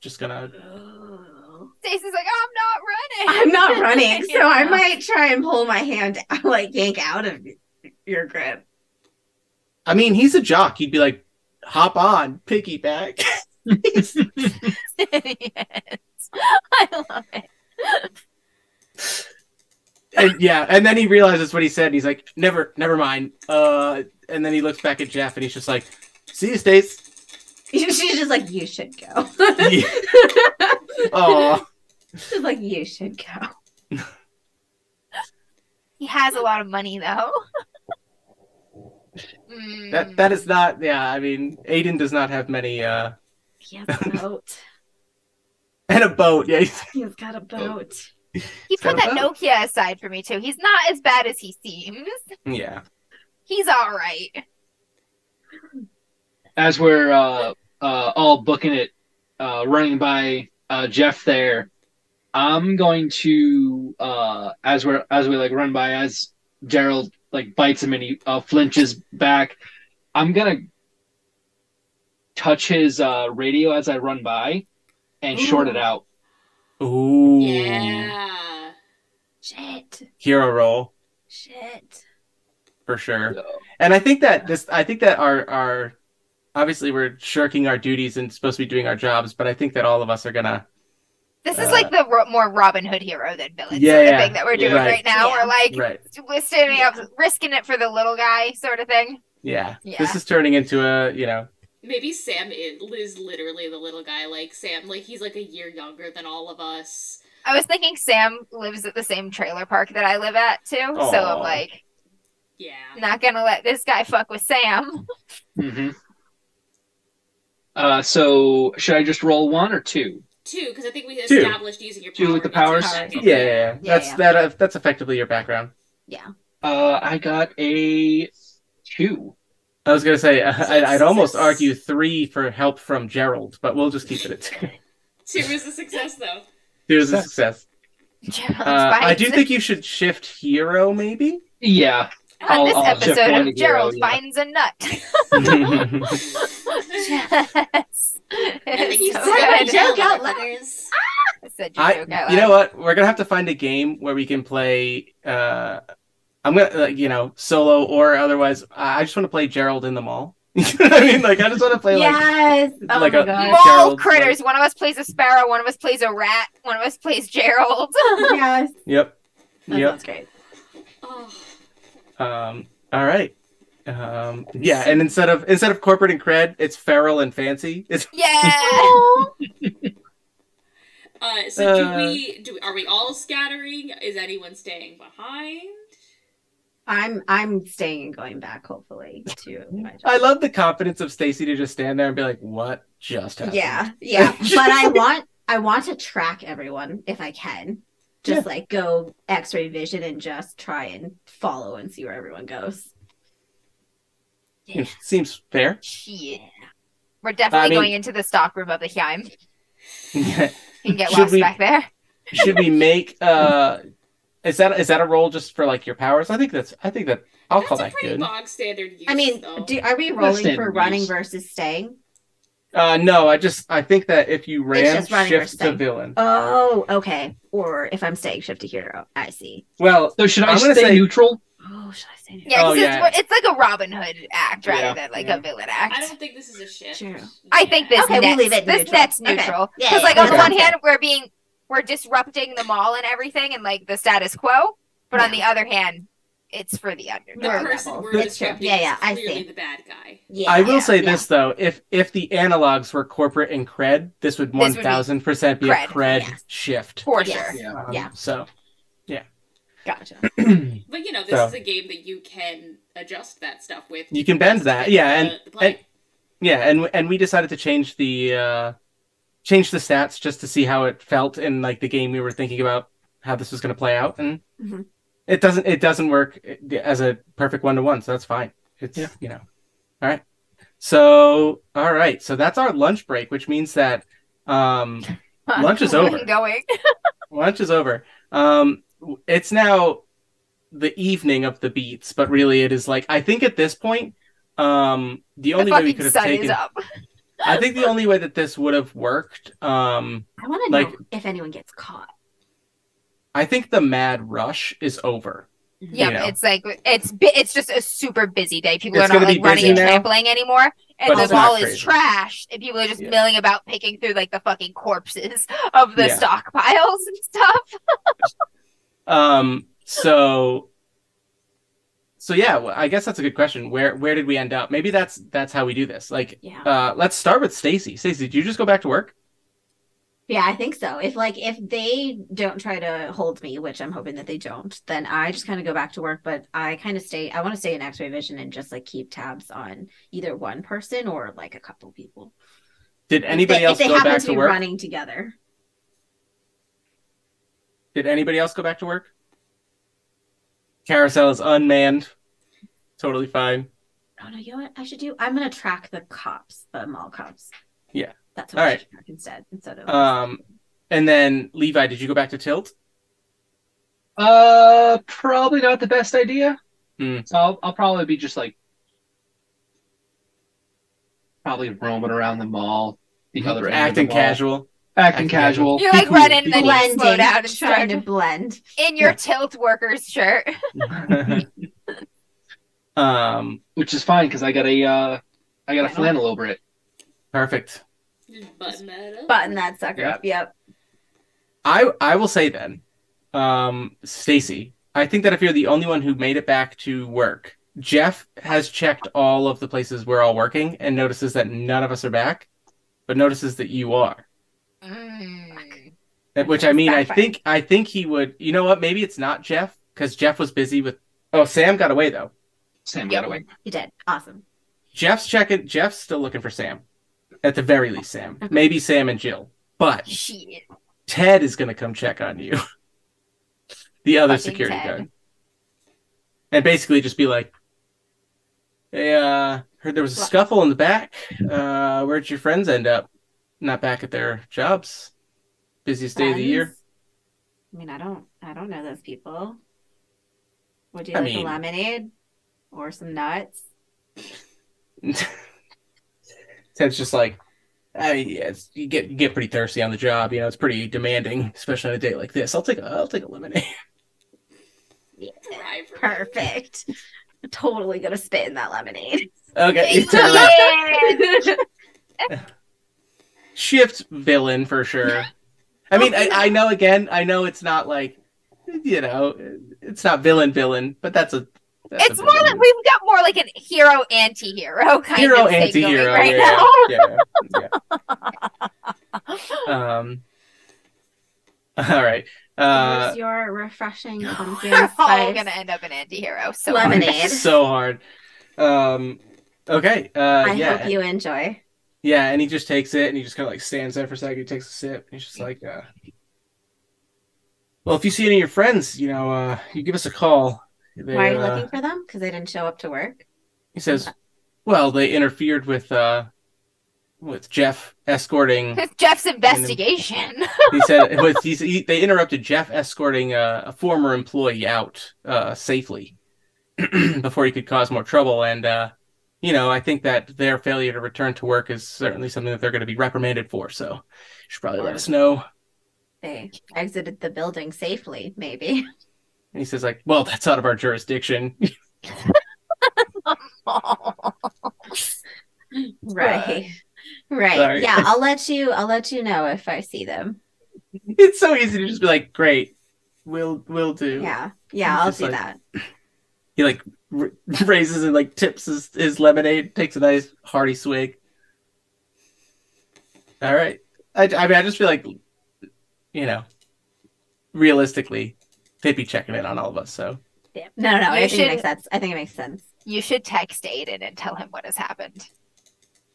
Just gonna... Stacy's like, I'm not running, so I might try and pull my hand, like, yank out of your grip. I mean, he's a jock. He'd be like, hop on, piggyback. Yes. I love it. And, yeah, and then he realizes what he said, and he's like, never mind. And then he looks back at Jeff, and he's just like, see you, Stace. She's just like, you should go. Yeah. Aww. She's like, you should go. He has a lot of money, though. That is not, yeah, I mean, Aiden does not have many. He has a boat. And a boat, yeah. He's got a boat. He put that Nokia aside for me, too. He's not as bad as he seems. Yeah. He's all right. As we're all booking it, running by Jeff there, I'm going to as we run by, as Gerald like bites him and he flinches back, I'm gonna touch his radio as I run by and short it out. Ooh. Yeah. Shit. Hero roll. Shit. For sure. So. And I think that our obviously, we're shirking our duties and supposed to be doing our jobs, but I think that all of us are gonna... This is like the more Robin Hood hero than villain sort of thing that we're doing right now. Yeah. We're like standing up, risking it for the little guy sort of thing. Yeah. This is turning into a, you know... Maybe Sam is literally the little guy, like Sam. Like, he's like a year younger than all of us. I was thinking Sam lives at the same trailer park that I live at, too. Aww. So I'm like, not gonna let this guy fuck with Sam. Mm-hmm. So should I just roll one or two? Two, because I think we established using your power. Two with the powers. That's effectively your background. Yeah. I got a 2. I was gonna say I'd almost argue 3 for help from Gerald, but we'll just keep it at 2. 2 is a success, though. 2 is a success. I do think you should shift hero, maybe. Yeah. On this episode of Gerald finds a nut. Yes. You said joke out letters. You know what? We're gonna have to find a game where we can play. I'm gonna, solo or otherwise. I just want to play Gerald in the mall. I mean, like, I just want to play a mall critters. Like... One of us plays a sparrow. One of us plays a rat. One of us plays Gerald. Yes. Yep. That's great. Oh. All right. Yeah, and instead of corporate and cred, it's feral and fancy. It's are we all scattering? Is anyone staying behind? I'm staying and going back, hopefully, to my job. I love the confidence of Stacy to just stand there and be like, what just happened? Yeah. But I want to track everyone if I can. Just like go X-ray vision and just try and follow and see where everyone goes. Yeah. Seems fair. Yeah, we're definitely going into the stockroom of the Heim. Yeah. You can get lost back there. Should we make? Is that a roll just for like your powers? I think that I'll call that good. Bog standard use, I mean, are we rolling for running versus staying? No, I think that if you ran, shift to villain. Oh, okay. Or if I'm staying, shift to hero. I see. Well, so should I stay neutral? Oh, should I stay neutral? Yeah, it's like a Robin Hood act rather than like a villain act. I don't think this is a shift. True. I think this we'll leave it neutral. This net's neutral. Okay. Because like on the one hand, we're disrupting the mall and everything and like the status quo, but on the other hand, it's for the underdog. The person we're describing is clearly the bad guy. Yeah, I will say this though: if the analogs were corporate and cred, this would 1000% be a cred shift for sure. Yeah. So, yeah. Gotcha. But you know, this is a game that you can adjust that stuff with. You can bend that, and we decided to change the stats just to see how it felt in like the game we were thinking about how this was going to play out, and it doesn't work as a perfect one-to-one, so that's fine. It's you know, all right so that's our lunch break, which means that lunch is over. Lunch is over. It's now the evening of the beats, but really it is like, I think at this point the only way we could have taken up. I think the only way that this would have worked, I want to know if anyone gets caught. I think the mad rush is over. Yeah, it's like it's just a super busy day. People are not like running and trampling anymore, and the mall is trashed, and people are just milling about, picking through like the fucking corpses of the stockpiles and stuff. So yeah, well, I guess that's a good question. Where did we end up? Maybe that's how we do this. Like, let's start with Stacy. Stacy, did you just go back to work? Yeah, I think so. If they don't try to hold me, which I'm hoping that they don't, then I just kind of go back to work. But I kind of stay. I want to stay in X-ray vision and just like keep tabs on either one person or like a couple people. Did anybody else go back to work? Running together. Did anybody else go back to work? Carousel is unmanned. Totally fine. Oh no! You know what I should do? I'm gonna track the cops, the mall cops. Yeah. That's what I should track instead of. And then Levi, did you go back to Tilt? Probably not the best idea. So I'll probably be just like roaming around the mall, the other end. Acting casual. Acting casual. You like run in and then you slow down and trying to blend in your Tilt workers shirt. Which is fine because I got a flannel over it. Perfect. Button that sucker up. Yep. I will say then, Stacy, I think that if you're the only one who made it back to work, Jeff has checked all of the places we're all working and notices that none of us are back, but notices that you are. Which I mean, I think he would. You know what? Maybe it's not Jeff because Jeff was busy with. Oh, Sam got away though. Sam got away. He did. Awesome. Jeff's checking. Jeff's still looking for Sam. At the very least, Sam. Okay. Maybe Sam and Jill. But shit. Ted is going to come check on you. The other fucking security guard. And basically just be like, "Hey, heard there was a scuffle in the back. Where'd your friends end up? Not back at their jobs. Busiest day of the year." I mean, I don't know those people. Would you like a lemonade or some nuts? Ted's just like, I mean, yeah, you get pretty thirsty on the job. You know, it's pretty demanding, especially on a day like this. I'll take a lemonade. Yeah, perfect. I'm totally gonna spit in that lemonade. Okay. Shift villain for sure. I mean, I know it's not like, you know, it's not villain, but it's more like we've got more like an hero anti-hero kind of thing anti-hero going right now. All right. Here's your refreshing pumpkin spice. We're all gonna end up an anti-hero. So lemonade. Hard. So hard. Okay. I hope you enjoy. Yeah, and he just takes it, and he just kind of like stands there for a second. He takes a sip, and he's just like, "Well, if you see any of your friends, you know, you give us a call." Why are you looking for them? Because they didn't show up to work. He says, "Well, they interfered with Jeff escorting Jeff's investigation." He said, "They interrupted Jeff escorting a former employee out safely before he could cause more trouble, and." You know, I think that their failure to return to work is certainly something that they're going to be reprimanded for. So you should probably let us know. They exited the building safely, maybe. And he says, like, "Well, that's out of our jurisdiction." Right. Sorry. Yeah, I'll let you know if I see them. It's so easy to just be like, "Great, we'll do." Yeah, I'll do that. He like raises and like tips his lemonade, takes a nice hearty swig. All right. I mean, I just feel like, you know, realistically, they'd be checking in on all of us. So yeah. No. I think it makes sense. You should text Aiden and tell him what has happened.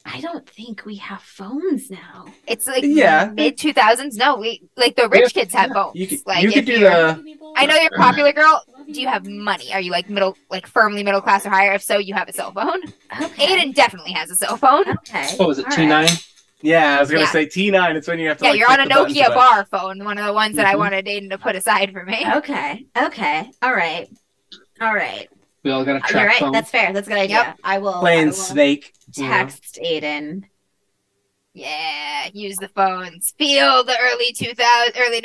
I don't think we have phones now. It's like mid-2000s. No, we like the rich kids have phones. You could do the. I know you're a popular girl. Do you have money? Are you like middle, like firmly middle class or higher? If so, you have a cell phone. Okay. Aiden definitely has a cell phone. Okay. What was it? T9. Right. Yeah, I was gonna say T9. It's when you have to. Yeah, like, you're on a Nokia bar phone, one of the ones that I wanted Aiden to put aside for me. Okay. All right. We all got a track phone. That's fair. That's a good idea. Yep. I will Snake. Text Aiden. Yeah, use the phones. Feel the early to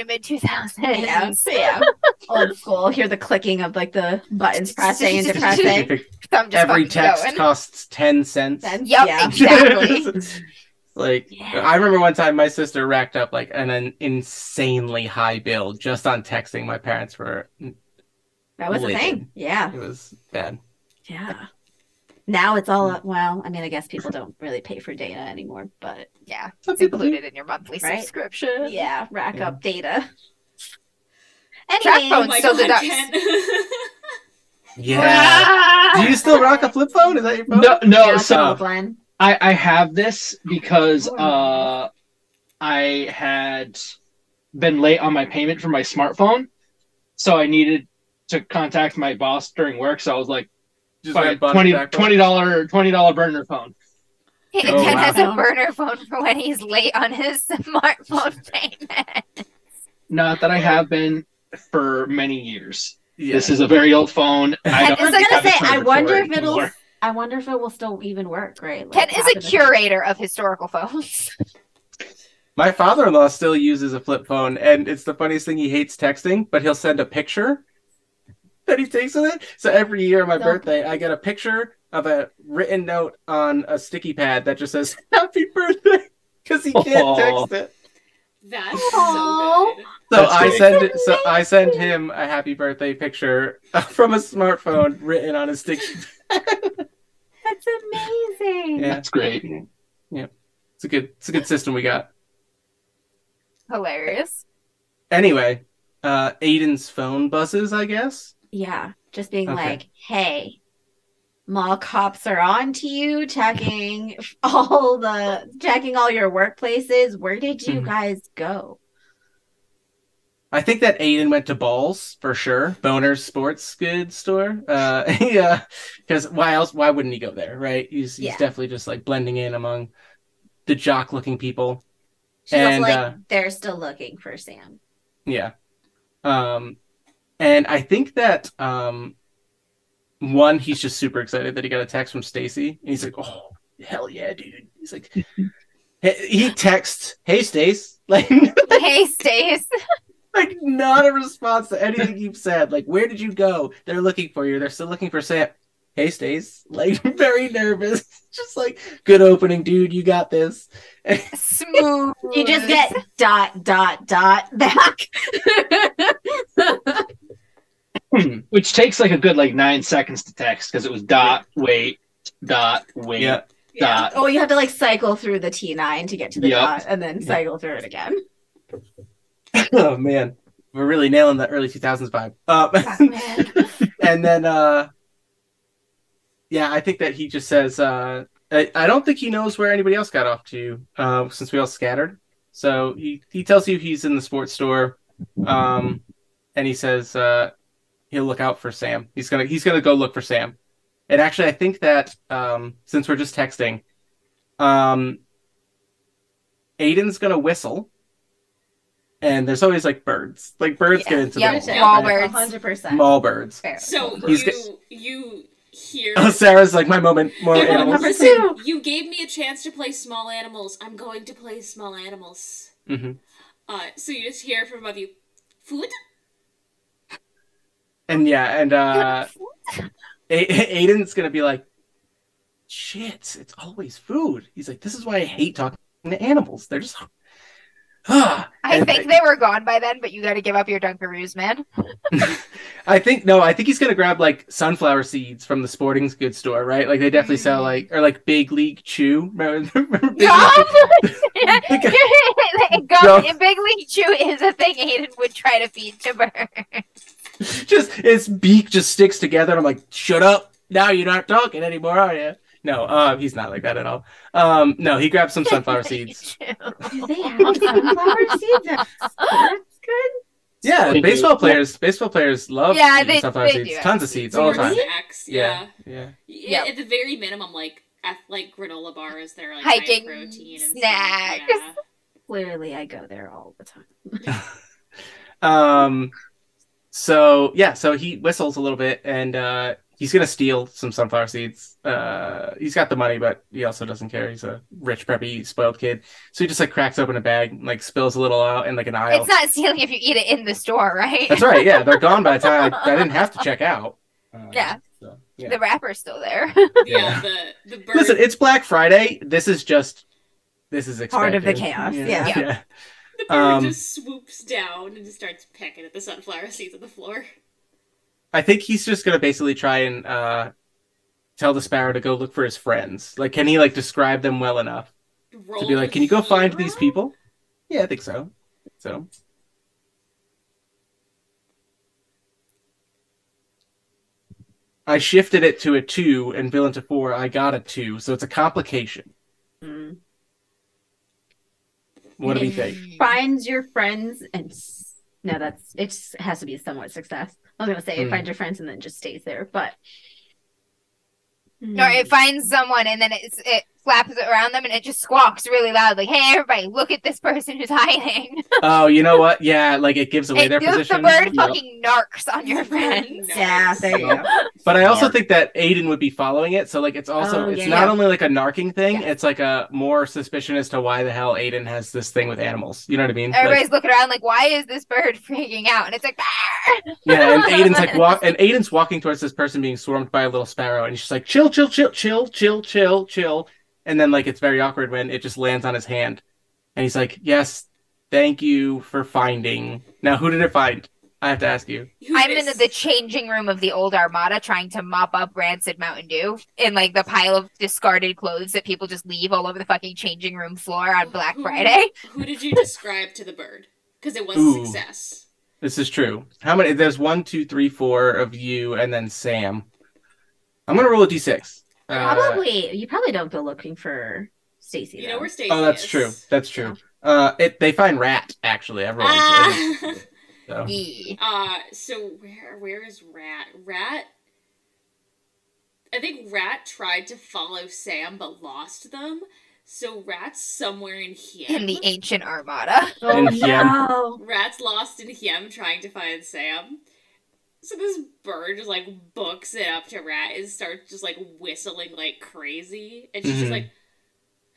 mid 2000s. Yeah, old school. Hear the clicking of like the buttons pressing and depressing. Every text costs 10 cents. Yep, exactly. Like I remember one time my sister racked up like an insanely high bill just on texting my parents for. That was a thing. Yeah. It was bad. Yeah. Now it's all, well, I mean, I guess people don't really pay for data anymore, but yeah. It's included in your monthly subscription. Yeah. Rack up data. Anyway, track phone still deducts. Yeah. Do you still rock a flip phone? Is that your phone? No. So I have this because I had been late on my payment for my smartphone. So I needed to contact my boss during work, so I was like, just buy a $20 burner phone. Hey, Ted has a burner phone for when he's late on his smartphone payment. Not that I have been for many years. Yeah. This is a very old phone. I wonder if it will still even work, right? Like, Ted is a curator of historical phones. My father-in-law still uses a flip phone, and it's the funniest thing. He hates texting, but he'll send a picture that he takes with it. So every year on my birthday, I get a picture of a written note on a sticky pad that just says "Happy Birthday" because he can't text it. That's so good. I send him a happy birthday picture from a smartphone written on a sticky pad. That's amazing. Yeah, that's great. Yeah, it's a good system we got. Hilarious. Anyway, Aiden's phone buzzes, I guess. Yeah, just being like, hey, mall cops are on to you, checking all your workplaces. Where did you guys go? I think that Aiden went to Balls for sure. Boner's sports goods store. Yeah, because why else? Why wouldn't he go there, right? He's definitely just like blending in among the jock looking people. She's also like, they're still looking for Sam. Yeah. And I think that, one, he's just super excited that he got a text from Stacy. And he's like, oh, hell yeah, dude. He's like, he texts, hey, Stace. Like, hey, Stace. Like, not a response to anything you've said. Like, where did you go? They're looking for you. They're still looking for Sam. Hey, Stace. Like, very nervous. Just like, good opening, dude. You got this. Smooth. You just get ... back. Which takes like a good like 9 seconds to text because it was .wait . Oh, you have to like cycle through the T9 to get to the dot and then cycle through it again. Oh man, we're really nailing the early 2000s vibe. And then I think that he just says I don't think he knows where anybody else got off to since we all scattered. So he tells you he's in the sports store, and he says he'll look out for Sam. He's gonna go look for Sam. And actually, I think that since we're just texting, Aiden's gonna whistle. And there's always like birds. Like birds get into the mall. Right? 100%. Mall birds. Fair. So you hear. Oh, Sarah's like, my moment. More animals. Listen, you gave me a chance to play small animals. I'm going to play small animals. Mm-hmm. So you just hear from above you, food. And Aiden's going to be like, shit, it's always food. He's like, this is why I hate talking to animals. They're just I think they were gone by then, but you got to give up your Dunkaroos, man. I think he's gonna grab like sunflower seeds from the sporting goods store, right? Like they definitely sell like Big League Chew. Big League Chew is a thing Aiden would try to feed to birds. Just its beak just sticks together. I'm like, shut up! Now you're not talking anymore, are you? No, he's not like that at all. No, he grabbed some sunflower seeds. Do they have sunflower seeds? That's good. Yeah, baseball players love sunflower seeds. Tons of seeds all the time. Yeah. At the very minimum, like granola bars, they're like high protein and snacks. Yeah. Literally, I go there all the time. So he whistles a little bit and he's going to steal some sunflower seeds. He's got the money, but he also doesn't care. He's a rich, preppy, spoiled kid. So he just, cracks open a bag and, spills a little out in, an aisle. It's not stealing if you eat it in the store, right? That's right, yeah. They're gone by the time I didn't have to check out. So, yeah. The wrapper's still there. Yeah. The bird... Listen, it's Black Friday. This is expected. Part of the chaos, yeah. The bird just swoops down and just starts pecking at the sunflower seeds on the floor. I think he's just going to basically try and tell the sparrow to go look for his friends. Like, can he, describe them well enough to be like, can you go find these people? Yeah, I think so. So. I shifted it to a 2 and Bill into 4. I got a 2, so it's a complication. Mm. What do we think? Find your friends and... No, it has to be somewhat success. I was going to say, find your friends and then just stays there, but... No, it finds someone and then it flaps around them and it just squawks really loud, like, hey, everybody, look at this person who's hiding. Oh, you know what? Yeah, it gives away their position. The bird fucking narcs on your friends. Yeah, there you go. But I also think that Aiden would be following it, so, it's also, not only, a narking thing, it's, a more suspicion as to why the hell Aiden has this thing with animals. You know what I mean? Everybody's looking around, why is this bird freaking out? And it's like, ah! Yeah, and Aiden's, Aiden's walking towards this person being swarmed by a little sparrow, and he's just like, chill. And then it's very awkward when it just lands on his hand. And he's like, yes, thank you for finding. Now, who did it find? I have to ask you. I'm in the changing room of the Old Armada trying to mop up rancid Mountain Dew in the pile of discarded clothes that people just leave all over the fucking changing room floor on Black Friday. Who did you describe to the bird? Because it was a success. This is true. How many? There's 1, 2, 3, 4 of you and then Sam. I'm going to roll a d6. You probably don't go looking for Stacy. You know where Stacy is. Oh, that's true. That's true. They find Rat, actually. Everyone. So where is Rat? Rat. I think Rat tried to follow Sam but lost them. So Rat's somewhere in Hiem. In the ancient Armada. Oh no! Rat's lost in Hiem trying to find Sam. So this bird just, books it up to Rat and starts just, whistling like crazy. And she's just like,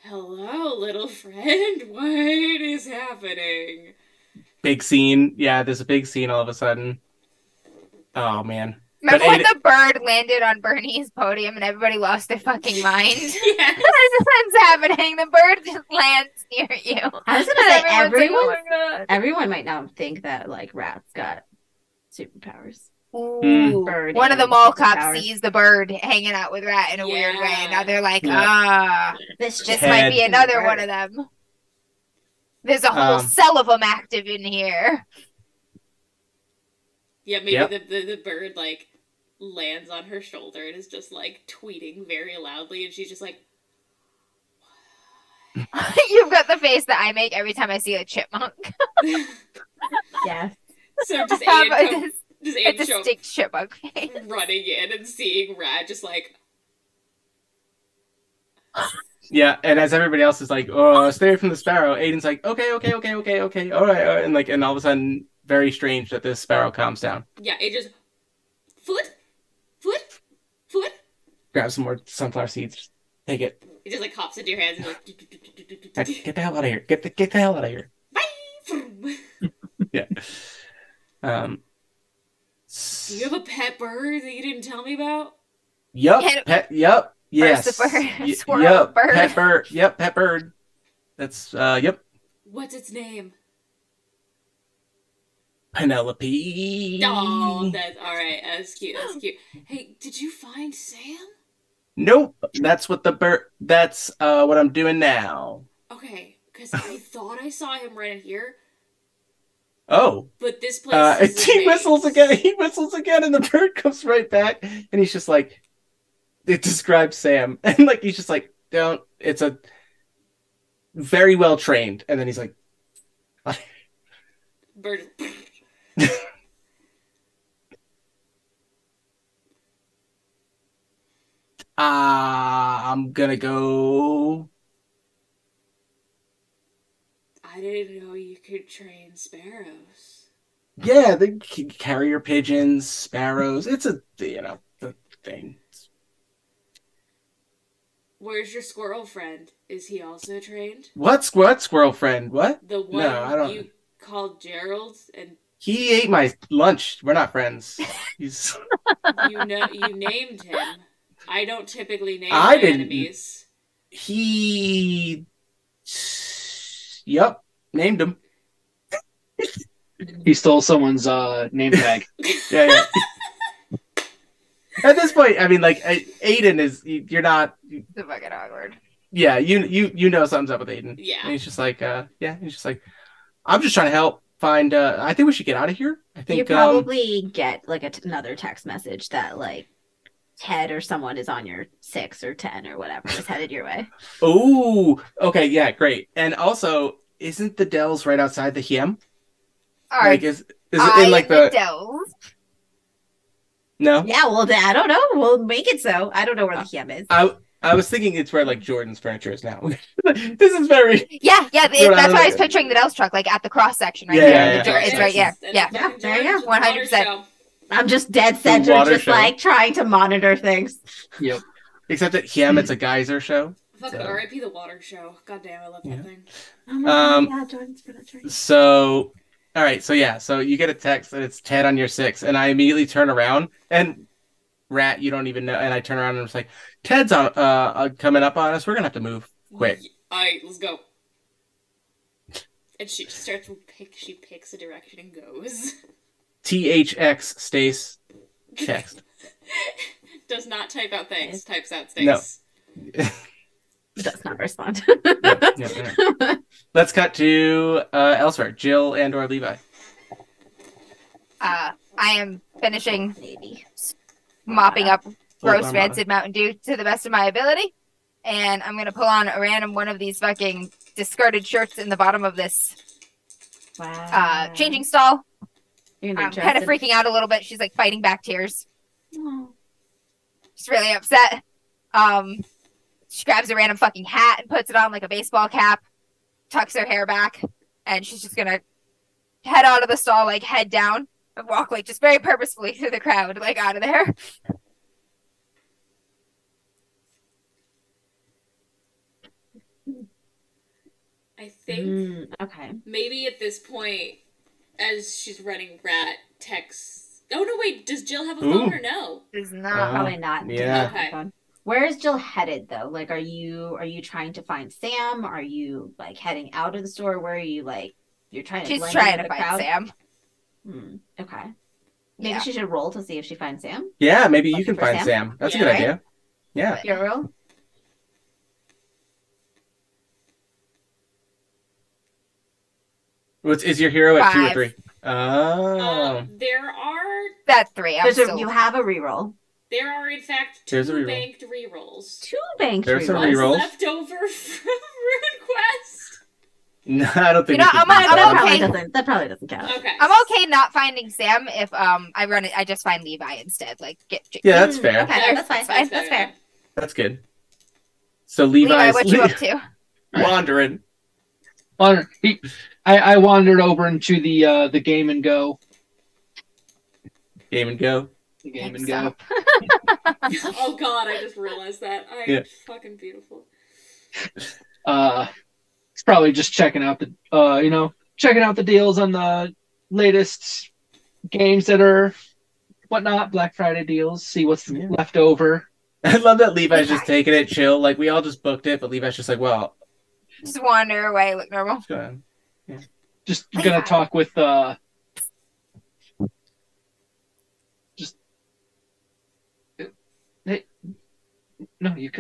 hello, little friend, what is happening? Big scene. Yeah, there's a big scene all of a sudden. Oh, man. Remember when the bird landed on Bernie's podium and everybody lost their fucking mind? Yes. What's happening? The bird just lands near you. I was gonna say, everyone might now think that, Rat's got superpowers. Ooh. Bird one of the mall cops sees the bird hanging out with Rat in a weird way, and now they're like, this might be another one of them. There's a whole cell of them active in here. Yeah, maybe the bird, lands on her shoulder and is just, tweeting very loudly, and she's just like, you've got the face that I make every time I see a chipmunk. Yes. So does Aiden running in and seeing Rat just like... Yeah, and as everybody else is like, oh, stay away from the sparrow, Aiden's like, okay, all right. And and all of a sudden, very strange that this sparrow calms down. Yeah, it just... Foot. Grab some more sunflower seeds. Just take it. It just hops into your hands and get the hell out of here. Get the hell out of here. Bye! Yeah. Do you have a pet bird that you didn't tell me about? Pet bird. That's What's its name? Penelope. Oh, that's all right. That's cute. That's cute. Hey, did you find Sam? Nope. That's what the that's what I'm doing now. Okay, because I thought I saw him right in here. Oh. But this place is he whistles again. He whistles again, and the bird comes right back, and he's just like, it describes Sam, and like he's just like, don't. It's a very well trained, and then he's like, bird. I'm gonna go. I didn't know you could train sparrows. Yeah, the carrier pigeons, sparrows. It's a, you know, the thing. Where's your squirrel friend? Is he also trained? What squirrel friend? What? The one no, I don't... you called Gerald and. He ate my lunch. We're not friends. He's... You know, you named him. I don't typically name my enemies. He... Yep. Named him. He stole someone's name tag. Yeah, yeah. At this point, I mean, like, Aiden is... You're not... It's fucking awkward. Yeah, you know something's up with Aiden. Yeah. And he's just like, yeah, he's just like, I'm just trying to help find... I think we should get out of here. I think you probably get, like, another text message that, like, Ted or someone is on your 6 or 10 or whatever is headed your way. Oh, okay, yeah, great. And also, isn't the Dells right outside the Heim? Like, is it in like the Dells? No. Yeah, well, I don't know. We'll make it so. I don't know where the Heim is. I was thinking it's where like Jordan's furniture is now. This is very yeah. That's why I was picturing the Dells truck, like at the cross section, right there. It's right there. Yeah. There you go. 100%. I'm just dead center, just show. Like trying to monitor things. Yep. Except at Heim, it's a geyser show. Fuck so. R.I.P. the water show. God damn, I love that thing. Oh my God, Jordan's furniture. So, all right, so yeah, so you get a text that it's Ted on your 6, and I immediately turn around and Rat, you don't even know, and I turn around and I'm just like, Ted's on coming up on us. We're gonna have to move quick. All right, let's go. And she starts to pick. She picks a direction and goes. THX Stace text. Does not type out thanks, types out Stace. No. Does not respond. Yep. Let's cut to elsewhere. Jill and or Levi. I am finishing mopping up gross rancid Mountain Dew to the best of my ability. And I'm going to pull on a random one of these fucking discarded shirts in the bottom of this changing stall. Kind of freaking out a little bit. She's like fighting back tears. Aww. She's really upset. She grabs a random fucking hat and puts it on like a baseball cap, tucks her hair back, and she's just gonna head out of the stall, like head down and walk like just very purposefully through the crowd, like out of there. I think maybe at this point, as she's running, Rat texts. Oh no! Wait, does Jill have a phone or no? Does not. Probably not. Yeah. Okay. Where is Jill headed though? Like, are you trying to find Sam? Are you like heading out of the store? Where are you like? You're trying. She's trying to find Sam. Okay. Maybe she should roll to see if she finds Sam. Yeah, maybe you can find Sam. That's a good idea. Yeah. Your roll. Is your hero at 5. 2 or 3? Oh. There are... That 3. You have a reroll. There are, in fact, 2 banked rerolls. 2 banked rerolls? There's some rerolls. Left over from RuneQuest. No, I don't think that probably doesn't count. Okay. I'm okay not finding Sam if I just find Levi instead. Like yeah, that's fair. Okay, that's fine. That's fair. That's good. So Levi's... Levi, what you up to? Wandering. I wandered over into the Game and Go. Game and Go? The Game and Go. Oh God, I just realized that. I'm fucking beautiful. It's probably just checking out the the deals on the latest games that are whatnot, Black Friday deals, see what's left over. I love that Levi's just taking it chill. Like we all just booked it, but Levi's just like, well, just wander away, look normal. Just gonna talk with Hey, no, you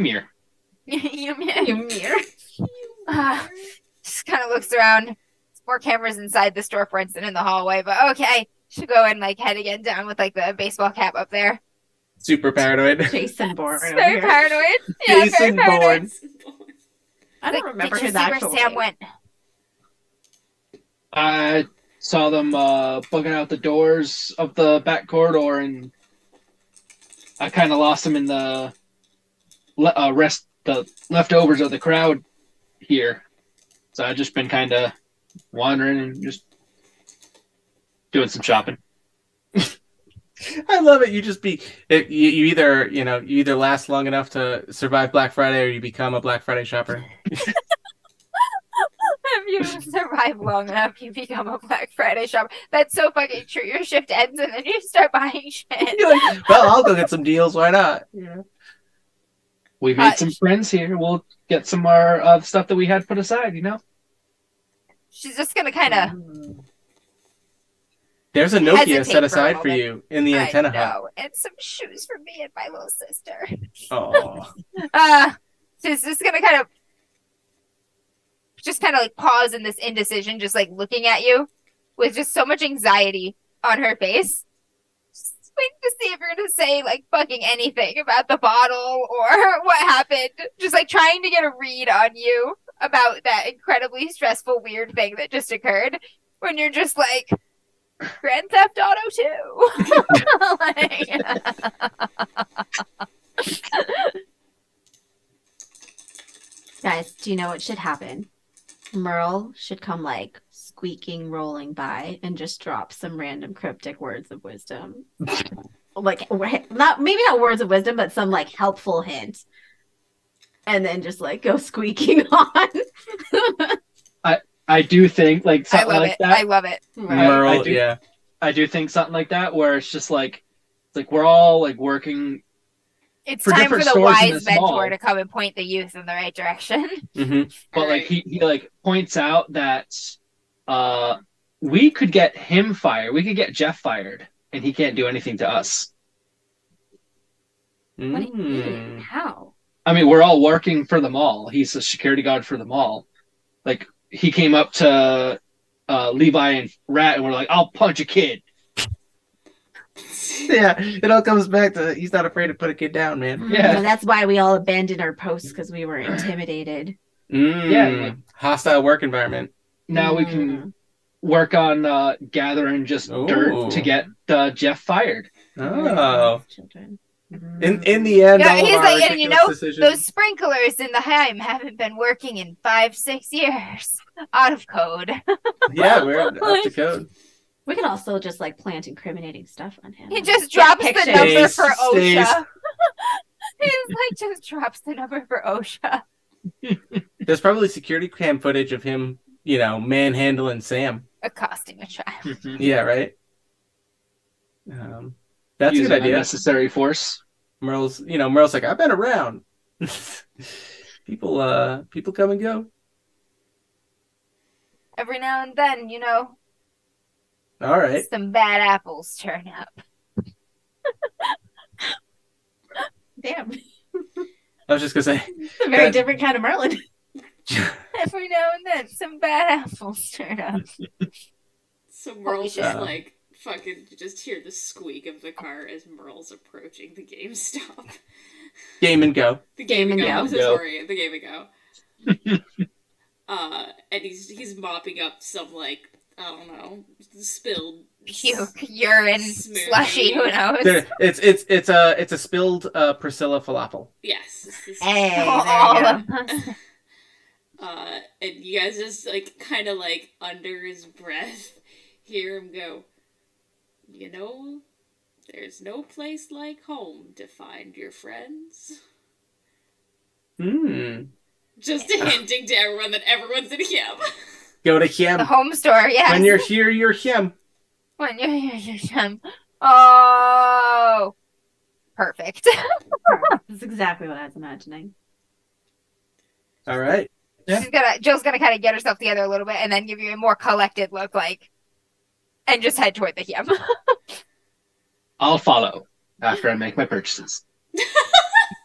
mirror. you mirror. Just kind of looks around. There's more cameras inside the storefronts than in the hallway, but okay. Should go and like head again down with like the baseball cap up there. Super paranoid. Jason Bourne. Very paranoid. Yeah, Jason Bourne. I don't remember his actual name. Sam went. I saw them bugging out the doors of the back corridor, and I kind of lost them in the leftovers of the crowd here. So I've just been kind of wandering and just doing some shopping. I love it. You just be you either last long enough to survive Black Friday, or you become a Black Friday shopper. If you survive long enough, you become a Black Friday shopper. That's so fucking true. Your shift ends and then you start buying shit. You're like, well, I'll go get some deals. Why not? Yeah. We made some friends here. We'll get some more stuff that we had put aside, you know? She's just going to kind of... There's a Nokia set aside for you in the Antenna Hut. And some shoes for me and my little sister. Oh. She's just going to kind of... just kind of like pause in this indecision, just like looking at you with just so much anxiety on her face. Just wait to see if you're going to say like fucking anything about the bottle or what happened. Just like trying to get a read on you about that incredibly stressful, weird thing that just occurred when you're just like, Grand Theft Auto 2. Guys, do you know what should happen? Merle should come like squeaking, rolling by and just drop some random cryptic words of wisdom. Like, maybe not words of wisdom, but some like helpful hint. And then just like go squeaking on. I do think like something like that. I love it. Merle, I do think something like that where it's just like, we're all like working. It's time for the wise mentor to come and point the youth in the right direction. Mm-hmm. But like he like points out that we could get him fired. We could get Jeff fired, and he can't do anything to us. What do you mean? How? I mean, we're all working for the mall. He's a security guard for the mall. Like he came up to Levi and Rat, and we're like, "I'll punch a kid." Yeah, it all comes back to he's not afraid to put a kid down, man. Yeah, well, that's why we all abandoned our posts, because we were intimidated. Yeah, like, hostile work environment. Now we can work on gathering just dirt to get Jeff fired. Oh, children. In the end, yeah, he's like, and you know, those sprinklers in the Heim haven't been working in 5-6 years. Out of code. Yeah, we're out to code. We could also just like plant incriminating stuff on him. He just drops the number for OSHA. He just drops the number for OSHA. There's probably security cam footage of him, you know, manhandling Sam, accosting a child. Yeah, right. That's a good idea. Unnecessary force. Merle's like, I've been around. people come and go. Every now and then, you know. All right. Some bad apples turn up. Damn. I was just going to say. It's a very different kind of Merlin. Every now and then, some bad apples turn up. So Merle's just like, fucking, you just hear the squeak of the car as Merle's approaching the GameStop. Game and Go. The Game and Go. And he's mopping up some, like, I don't know, spilled puke, urine, smoothie. Slushy, who knows? It's a spilled Priscilla falafel. Yes. Hey, all of us. And you guys just like kind of like under his breath hear him go, you know, there's no place like home to find your friends. Just hinting to everyone that everyone's in him. Go to Him. The home store, yeah. When you're here, you're Him. When you're here, you're Him. Oh, perfect. That's exactly what I was imagining. All right. Yeah. Jill's gonna kind of get herself together a little bit and then give you a more collected look, like, and just head toward the hem. I'll follow after I make my purchases.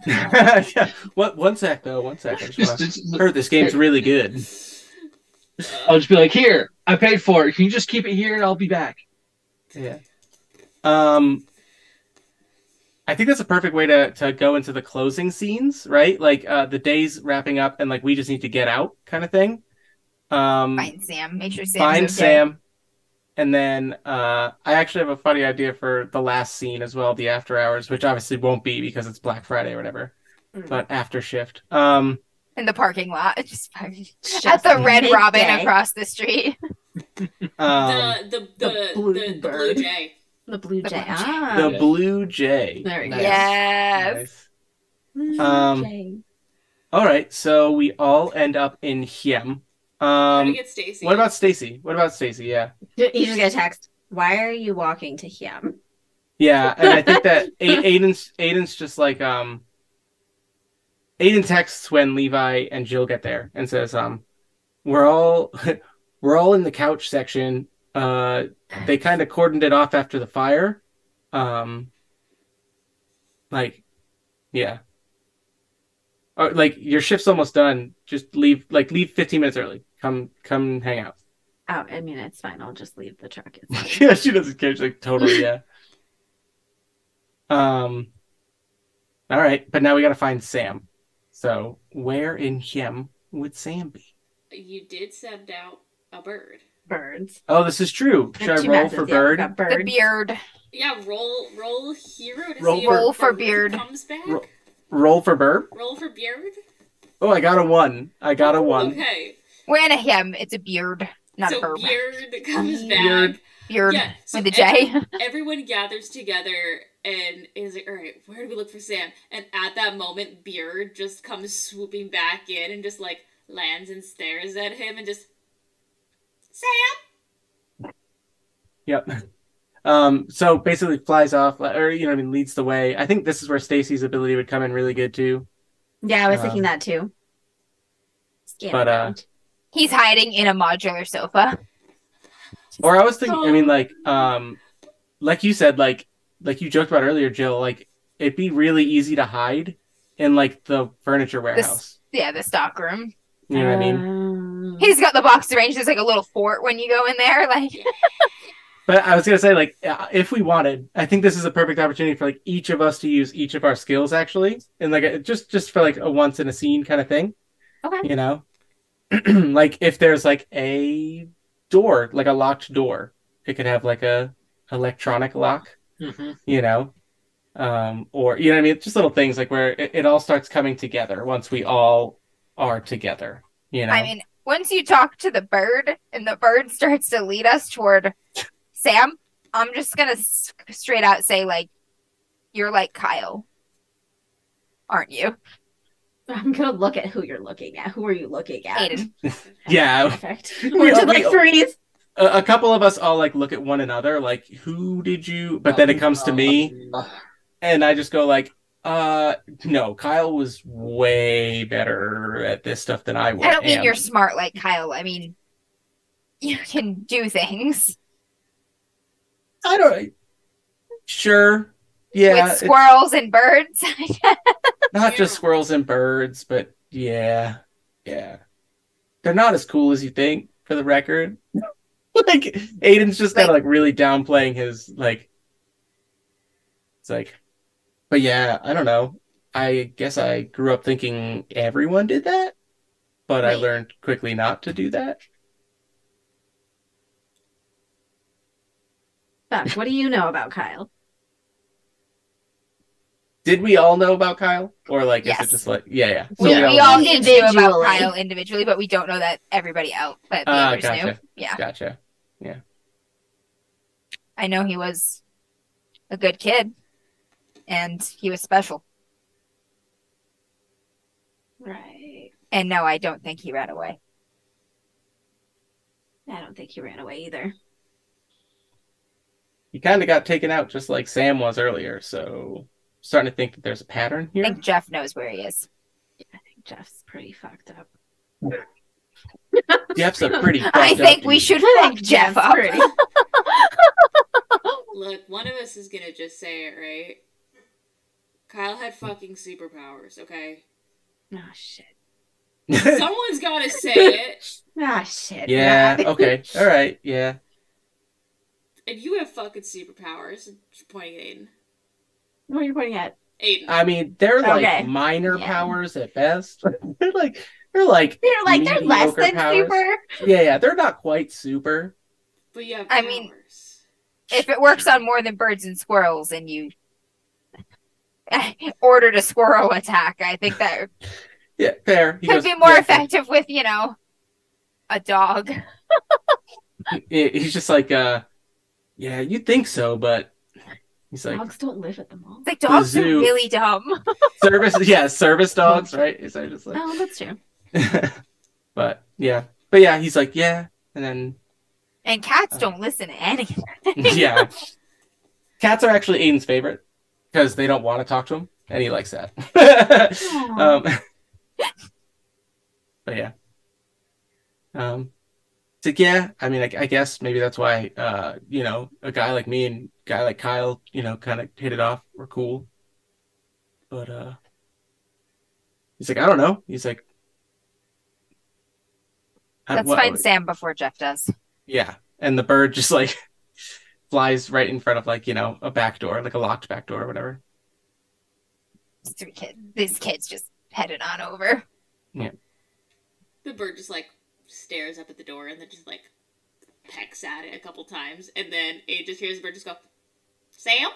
Yeah. What? One sec, though. One sec. I heard this game's really good. I'll just be like, here, I paid for it. Can you just keep it here and I'll be back? Yeah. I think that's a perfect way to go into the closing scenes, right? Like, the day's wrapping up and, like, we just need to get out kind of thing. Find Sam. Make sure Sam's Find okay. Sam. And then I actually have a funny idea for the last scene as well, the after hours, which obviously won't be because it's Black Friday or whatever, but after shift. In the parking lot. Just at the Red midday. Robin across the street. The blue jay. The blue jay. Ah. The blue jay. There we go. Nice. Yes. Nice. Jay. All right. So we all end up in Hiem. What about Stacy? Yeah. He's just gonna text, why are you walking to Hiem? Yeah, and I think that Aiden's just like, Aiden texts when Levi and Jill get there and says, we're all in the couch section. They kind of cordoned it off after the fire. Yeah. Or, like, your shift's almost done. Just leave 15 minutes early. Come hang out. Oh, I mean, it's fine. I'll just leave the truck. Yeah, she doesn't care. She's like, totally, yeah. All right, but now we got to find Sam. So where in Hiem would Sam be? You did send out a bird. Birds. Oh, this is true. Should I roll for bird? The beard. Yeah, roll hero to see if beard comes back. Roll for bird? Roll for beard? Oh, I got a one. Okay. We're in a Hiem. It's a beard, not a bird. So beard comes back. Beard. Yeah. So with the J. Everyone gathers together and is like, all right, where do we look for Sam? And at that moment, beard just comes swooping back in and just, like, lands and stares at him and just, Sam! Yep. So basically flies off, or, you know what I mean, leads the way. I think this is where Stacy's ability would come in really good too. Yeah, I was thinking that too. But he's hiding in a modular sofa. Or I was thinking, I mean, like you said, like you joked about earlier, Jill, like, it'd be really easy to hide in, like, the furniture warehouse. The stock room. You know what I mean? He's got the box arranged. There's, like, a little fort when you go in there, like. But I was going to say, like, if we wanted, I think this is a perfect opportunity for, like, each of us to use each of our skills, actually. And, like, just for, like, a once in a scene kind of thing. Okay. You know? Like, if there's, like, a door, like a locked door, it could have, like, a electronic lock, you know? Or, you know what I mean? Just little things, like, where it all starts coming together once we all are together, you know? I mean, once you talk to the bird and the bird starts to lead us toward Sam, I'm just going to straight out say, like, you're like Kyle, aren't you? I'm going to look at who you're looking at. Who are you looking at? Aiden. Yeah. Perfect. We're just like threes. A couple of us all, like, look at one another, like, who did you? But then it comes to me, and I just go, like, no, Kyle was way better at this stuff than I was. I don't mean you're smart like Kyle. I mean, you can do things. I don't. Sure. Yeah. With squirrels and birds. Not just squirrels and birds, but yeah. Yeah. They're not as cool as you think, for the record. Like, Aiden's just kind of, like, really downplaying his, like. It's like, but yeah, I don't know. I guess I grew up thinking everyone did that, but I learned quickly not to do that. Buck, what do you know about Kyle? Did we all know about Kyle? Or, like, yes. Is it just like, yeah. So we all knew about Kyle individually, but we don't know that everybody else, but the others knew. Yeah. Gotcha. Yeah. I know he was a good kid, and he was special. Right. And no, I don't think he ran away. I don't think he ran away either. He kind of got taken out just like Sam was earlier, so starting to think that there's a pattern here. I think Jeff knows where he is. Yeah, I think Jeff's pretty fucked up. Jeff's a pretty fucked up dude. I think we should fuck Jeff up. Look, one of us is gonna just say it, right? Kyle had fucking superpowers, okay? Oh, shit. Someone's gotta say it. Ah, shit. Yeah, okay. All right, yeah. If you have fucking superpowers, you're pointing at Aiden. What are you pointing at? Aiden. I mean, they're like minor powers at best. They're less than powers. Super. Yeah, yeah, they're not quite super. But you have powers. I mean, if it works on more than birds and squirrels and you ordered a squirrel attack, I think that yeah, fair. He could be more effective with, you know, a dog. He's just like, yeah, you'd think so, but he's like, dogs don't live at the mall. Like, dogs are really dumb. service dogs, right? It's just like, oh, that's true. But yeah, he's like, yeah, and cats don't listen to anything. Yeah, cats are actually Aiden's favorite because they don't want to talk to him, and he likes that. But yeah, it's like, yeah, I mean, I guess maybe that's why you know, a guy like me and a guy like Kyle, you know, kind of hit it off. We're cool, but he's like, I don't know. He's like, let's find Sam before Jeff does. Yeah, and the bird just like flies right in front of, like, you know, a back door, like a locked back door or whatever. These kids just headed on over. Yeah. The bird just like stares up at the door and then just like pecks at it a couple times, and then Aiden just hears the bird just go, "Sam,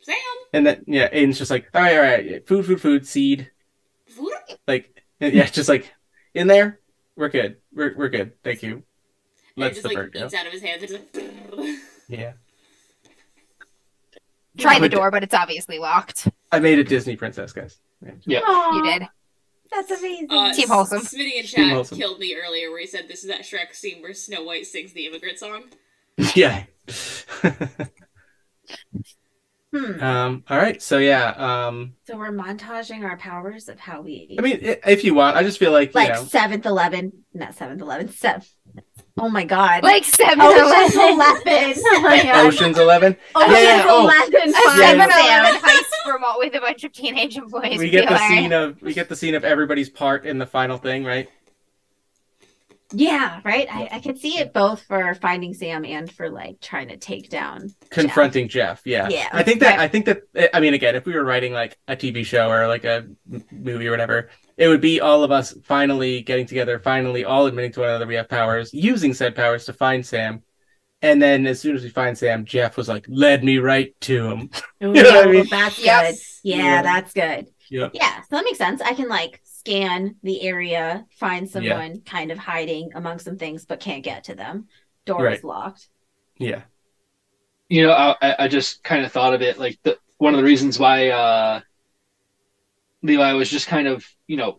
Sam." And then yeah, Aiden's just like, "All right, food, seed, food." Like yeah, just like in there. We're good. We're good. Thank you. Let's the bird go. Eats out of his hands. Yeah. Try the door, but it's obviously locked. I made a Disney princess, guys. Yeah, aww, you did. That's amazing. Team Wholesome. Smitty and Chad killed me earlier where he said this is that Shrek scene where Snow White sings the immigrant song. Yeah. All right. So yeah. So we're montaging our powers of how we. I mean, if you want, I just feel like you know. 7-Eleven, not 7-Eleven, oh my god! Like 7-Eleven, Ocean's 11. Ocean's 11. 7-Eleven heist from all with a bunch of teenage employees. We get the scene of everybody's part in the final thing, right? Yeah, right. I could see it both for finding Sam and for like trying to take down confronting Jeff. Yeah. I think that. I mean, again, if we were writing like a TV show or like a movie or whatever, it would be all of us finally getting together, finally all admitting to one another we have powers, using said powers to find Sam, and then as soon as we find Sam, Jeff was like, "Led me right to him." Ooh, you know what I mean? That's good. Yeah, that's good. Yep. Yeah, so that makes sense. I can like scan the area, find someone kind of hiding among some things, but can't get to them. Door is locked. Yeah. You know, I just kind of thought of it like one of the reasons why Levi was just kind of, you know,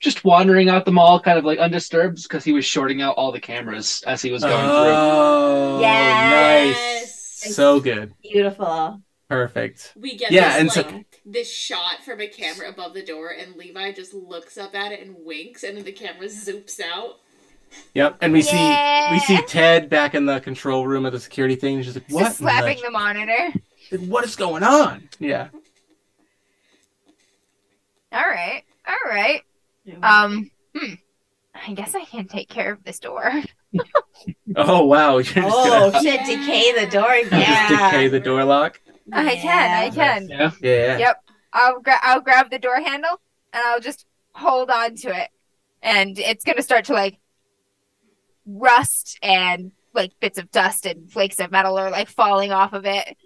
just wandering out the mall kind of like undisturbed because he was shorting out all the cameras as he was going through. Oh, yes! Nice. So good. Beautiful. Perfect. We get this shot from a camera above the door, and Levi just looks up at it and winks, and then the camera zoops out. Yep, and we see Ted back in the control room of the security thing. He's just like, "What?" Just slapping the monitor. What is going on? Yeah. All right. I guess I can take care of this door. Oh wow! You're just gonna decay the door. Yeah. Just decay the door lock. I can. Yeah. Yep. I'll grab the door handle and I'll just hold on to it, and it's gonna start to like rust, and like bits of dust and flakes of metal are like falling off of it.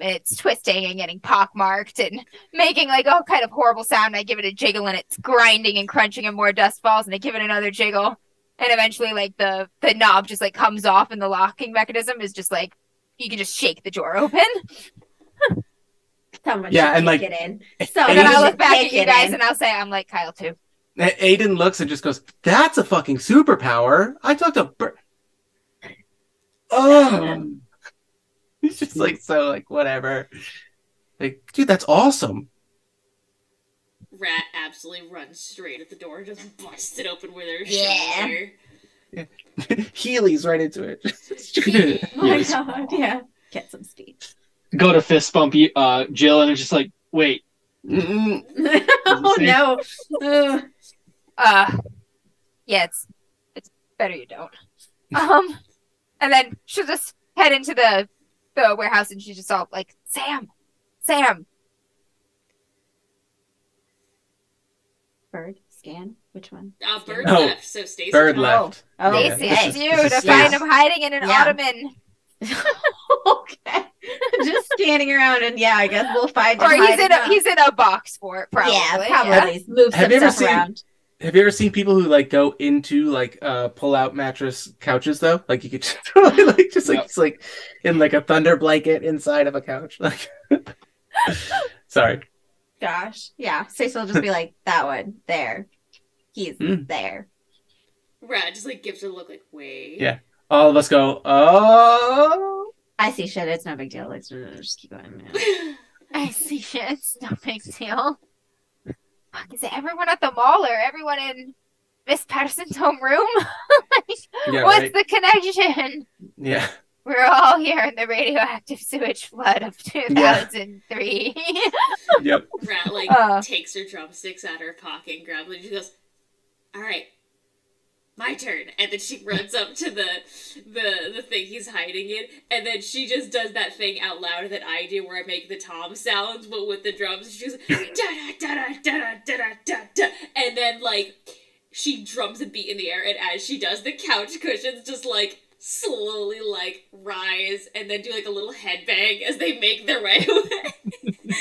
It's twisting and getting pockmarked and making like all kind of horrible sound. I give it a jiggle and it's grinding and crunching, and more dust falls, and I give it another jiggle, and eventually like the knob just like comes off, and the locking mechanism is just like you can just shake the door open. Then I'll look back at you guys and I'll say, I'm like Kyle too. Aiden looks and just goes, "That's a fucking superpower. I talked to bird." Oh, he's just like, so like, whatever. Like, dude, that's awesome. Rat absolutely runs straight at the door and just busts it open with her shoulder. Yeah. Heelys right into it. Oh my god, yeah. Get some steam. Go to fist bump Jill and it's just like, wait. Oh no. Yeah, it's better you don't. And then she'll just head into the warehouse and she's just all like, Sam. Bird scan. Which one? Bird left. So Stacy. Bird left. Oh, Stacy, it's you to find him hiding in an ottoman. Okay. Just standing around, and yeah, I guess we'll find him. Or he's in a box for it, probably. Yeah, probably. Yeah. Move some stuff around. Have you ever seen people who like go into like pull out mattress couches though? Like you could just totally like just in like a thunder blanket inside of a couch. Like, sorry. Gosh, yeah. Stacy will just be like, that one there. He's there. Right, just like gives her a look like, wait. Yeah. All of us go, oh. I see shit. It's no big deal. Like, just keep going. I see shit. It's no big deal. Fuck, is it everyone at the mall or everyone in Miss Patterson's home room? Like, yeah, what's the connection? Yeah. We're all here in the radioactive sewage flood of 2003. Yep. Rat, like, takes her drumsticks out of her pocket and grabs them. And she goes, all right, my turn. And then she runs up to the thing he's hiding in. And then she just does that thing out louder than I do where I make the tom sounds, but with the drums. She's like, da-da-da-da-da-da-da-da-da. And then, like, she drums a beat in the air. And as she does, the couch cushions just, like, slowly like rise and then do like a little headbang as they make their way away.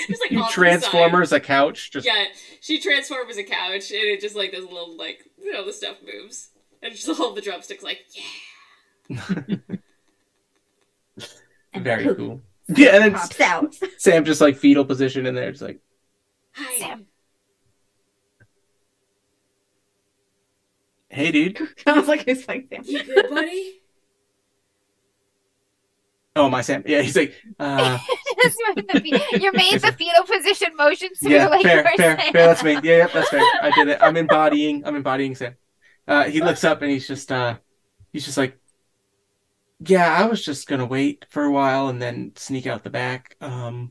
Just like you transformers a couch. Just... Yeah, she transforms a couch and it just like does a little like, you know, the stuff moves and just all the drumsticks like, yeah. Very cool. Yeah, and then pops out. Sam just like fetal position in there, just like, hi Sam. Hey dude. I was like, it's like Sam. You good, buddy? Oh, my Sam. Yeah, he's like, you made the fetal position motion. So yeah, like fair. That's me. Yeah, that's fair. I did it. I'm embodying Sam. He looks up and he's just like, yeah, I was just going to wait for a while and then sneak out the back. But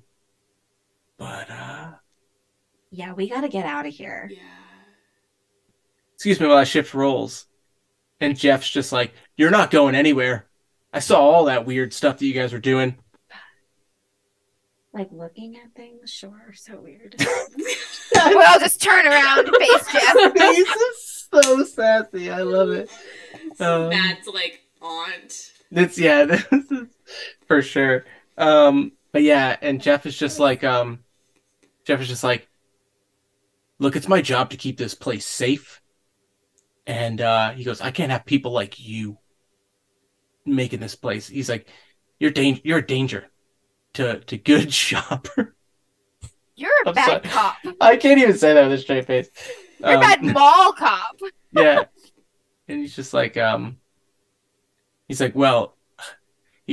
yeah, we got to get out of here. Yeah. Excuse me while I shift roles. And Jeff's just like, you're not going anywhere. I saw all that weird stuff that you guys were doing. Like looking at things, sure, so weird. Well, just turn around and face Jeff. This is so sassy. I love it. That's like aunt. That's this is for sure. But yeah, and Jeff is just like, look, it's my job to keep this place safe. And he goes, I can't have people like you making this place. He's like, you're a danger to good shopper. You're a bad cop. I can't even say that with a straight face. You're a bad mall cop. Yeah. And he's just like, he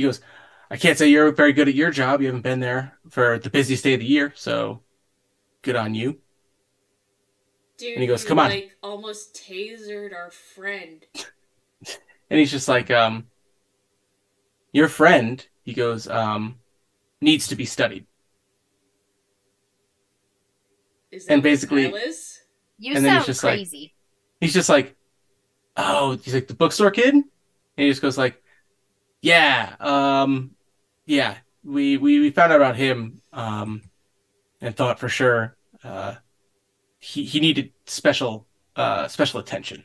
goes, I can't say you're very good at your job. You haven't been there for the busiest day of the year, so good on you. Dude, and he goes, come on. Like, almost tasered our friend. And he's just like, your friend, he goes, needs to be studied. Is that and basically, you and sound he's crazy. Like, he's just like, oh, he's like the bookstore kid, and he just goes like, yeah, we found out about him, and thought for sure, he needed special attention.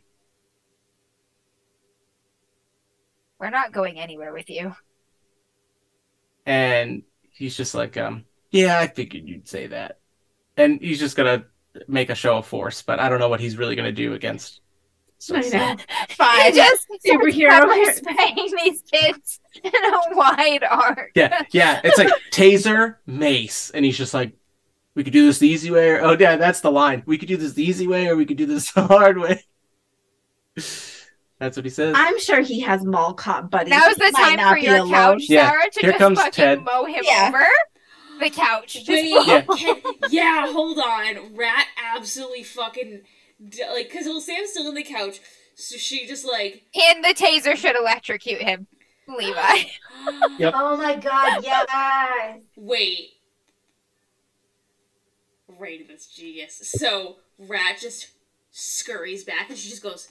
We're not going anywhere with you. And he's just like, yeah, I figured you'd say that. And he's just going to make a show of force, but I don't know what he's really going to do against. Fine. He just superhero spanking these kids in a wide arc. Yeah. It's like taser, mace. And he's just like, we could do this the easy way. Or... Oh, yeah, that's the line. We could do this the easy way or we could do this the hard way. That's what he says. I'm sure he has mall cop buddies. Now's the time for your couch, Sarah, to just fucking mow him over. the couch. Wait, yeah, hold on. Rat absolutely fucking, like, because old Sam's still in the couch, so she just, like... And the taser should electrocute him. Levi. Yep. Oh my god, yeah. Wait. Right, that's genius. So, Rat just scurries back and she just goes,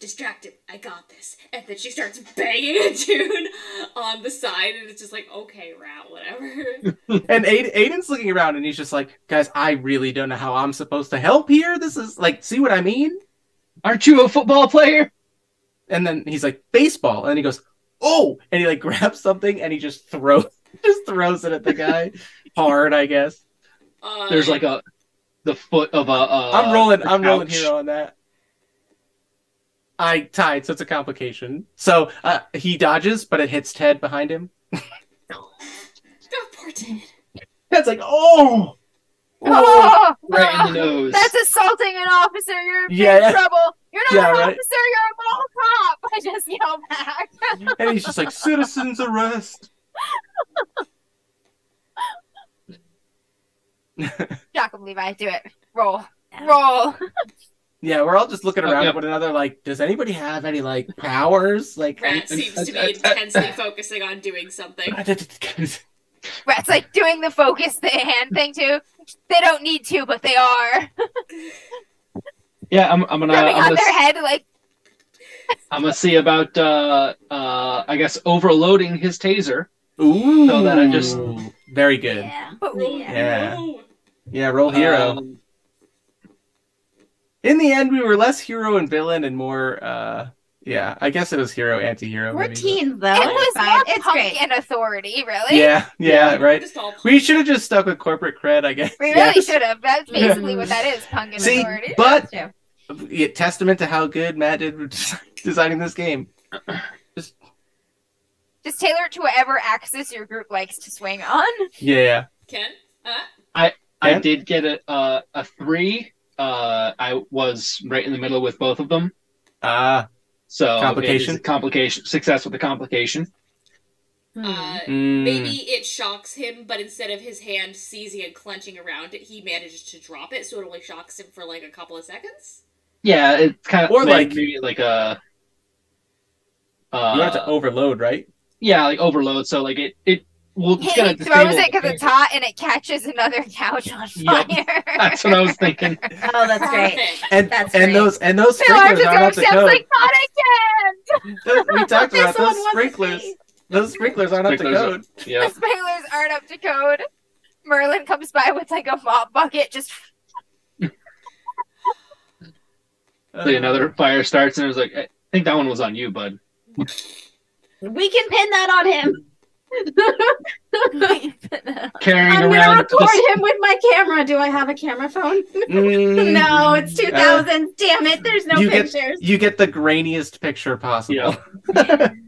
"Distract him, I got this." And then she starts banging a tune on the side and it's just like, okay, Rat, whatever. And Aiden's looking around and he's just like, "Guys, I really don't know how I'm supposed to help here. This is, like, see what I mean? Aren't you a football player?" And then he's like, "Baseball." And he goes, "Oh!" And he, like, grabs something and he just throws it at the guy. Hard, I guess. There's like the foot of a. I'm rolling hero on that. I tied, so it's a complication. So he dodges, but it hits Ted behind him. Oh, poor Ted. Ted's like, "Oh, oh, right in the nose. That's assaulting an officer. You're in trouble. You're not an officer. You're a mall cop." I just yell back. And he's just like, "Citizen's arrest." Shock him, Levi. Do it. Roll. Yeah, we're all just looking around at one another like, does anybody have any, like, powers? Like, Rat seems to be intensely focusing on doing something. Rat's, like, doing the focus the hand thing, too. They don't need to, but they are. Yeah, I'm gonna... Rubbing on their head, like... I'm gonna see about, I guess, overloading his taser. Ooh. So that I just... Very good. Yeah, roll hero. In the end, we were less hero and villain and more, yeah, I guess it was hero, anti-hero. We're teens, though. It was more punk and authority, really. Yeah, right? We should have just stuck with corporate cred, I guess. We really should have. That's basically what that is, punk and authority. See, but testament to how good Matt did with designing this game. Just tailor it to whatever axis your group likes to swing on. Yeah. Ken? I did get a 3. I was right in the middle with both of them. So complication. Success with the complication. Maybe it shocks him, but instead of his hand seizing and clenching around it, he manages to drop it, so it only shocks him for like a couple of seconds. Yeah, it's kind of maybe like a. You have to overload, right? Yeah, like overload. So like it will just kind of throws it because it's hot, and it catches another couch on fire. Yep. That's what I was thinking. Oh, that's great. And those sprinklers are about to go. Like, not again. We talked about those sprinklers. Those sprinklers aren't up to code. Yeah. The sprinklers aren't up to code. Merlin comes by with like a mop bucket, just. Another fire starts, and it was like, "I think that one was on you, bud." We can pin that on him. Carrying around. I'm going to record him with my camera. Do I have a camera phone? No, it's 2000. Damn it, there's no pictures. You get the grainiest picture possible. Yeah.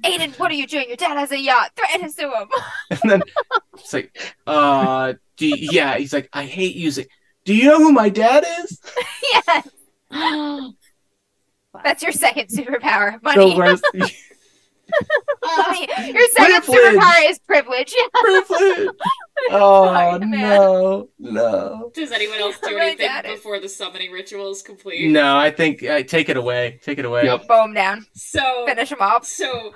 Aiden, what are you doing? Your dad has a yacht. Threaten us to him. And then it's like, he's like, "I hate music. Do you know who my dad is?" Yes. That's your second superpower, money. Your second superpower is privilege. Privilege. Oh, no. Does anyone else do anything before the summoning ritual is complete? No, I think take it away. Take it away. Yep. Bow him down. So finish him off. So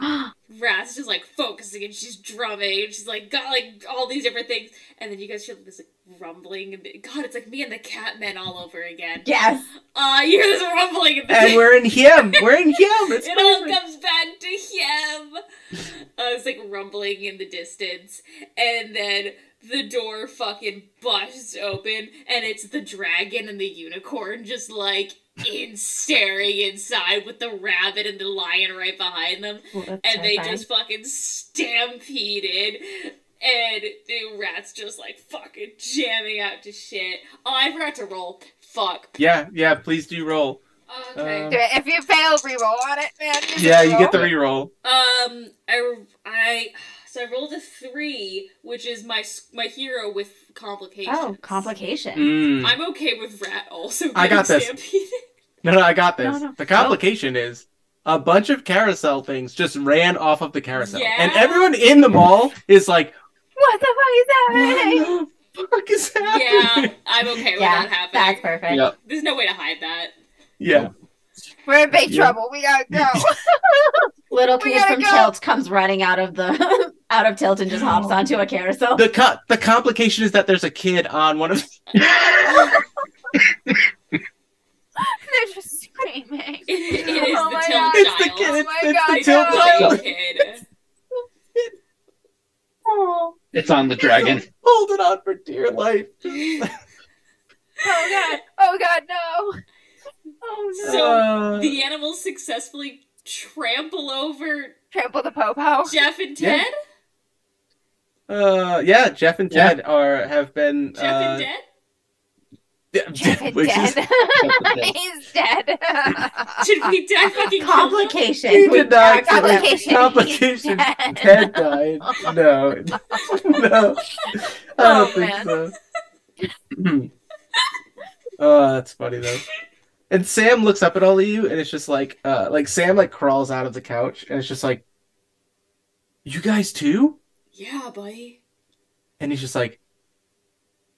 Rath's just like focusing and she's drumming. And she's like got like all these different things, and then you guys hear this like rumbling. And God, it's like me and the Catmen all over again. Yes. You hear this rumbling, and we're in him. It all comes back to him. It's like rumbling in the distance, and then. The door fucking busts open, and it's the dragon and the unicorn just, like, staring inside with the rabbit and the lion right behind them. Well, and terrifying. They just fucking stampeded, and the Rat's just, like, fucking jamming out to shit. Oh, I forgot to roll. Fuck. Yeah, please do roll. Okay. If you fail, reroll on it, man. You get the reroll. So I rolled a 3, which is my hero with complications. Oh, complication. I'm okay with Rat also. I got this. No, I got this. No. The complication is a bunch of carousel things just ran off of the carousel. Yeah. And everyone in the mall is like, "What the fuck is happening?" I'm okay with that happening. That's perfect. Yep. There's no way to hide that. Yeah. We're in big trouble. We gotta go. Little kid from Tilt comes running out of the out of Tilt and just hops onto a carousel. The complication is that there's a kid on one of. They're just screaming. It is the Tilt child. It's the kid. It's the Tilt child. It's on the dragon. Hold it on for dear life. Oh god! Oh god! No! Oh no! So the animals successfully trample the po-po. Jeff and Ted. Yeah. Jeff and Ted have been. Jeff and Ted. Jeff is dead. He's dead. Should we die? Fucking complication. He did not. Complication. Ted died. No. No. I don't think so. Oh, that's funny though. And Sam looks up at all of you, and it's just like Sam like crawls out of the couch, and it's just like, you guys too? Yeah, buddy. And he's just like,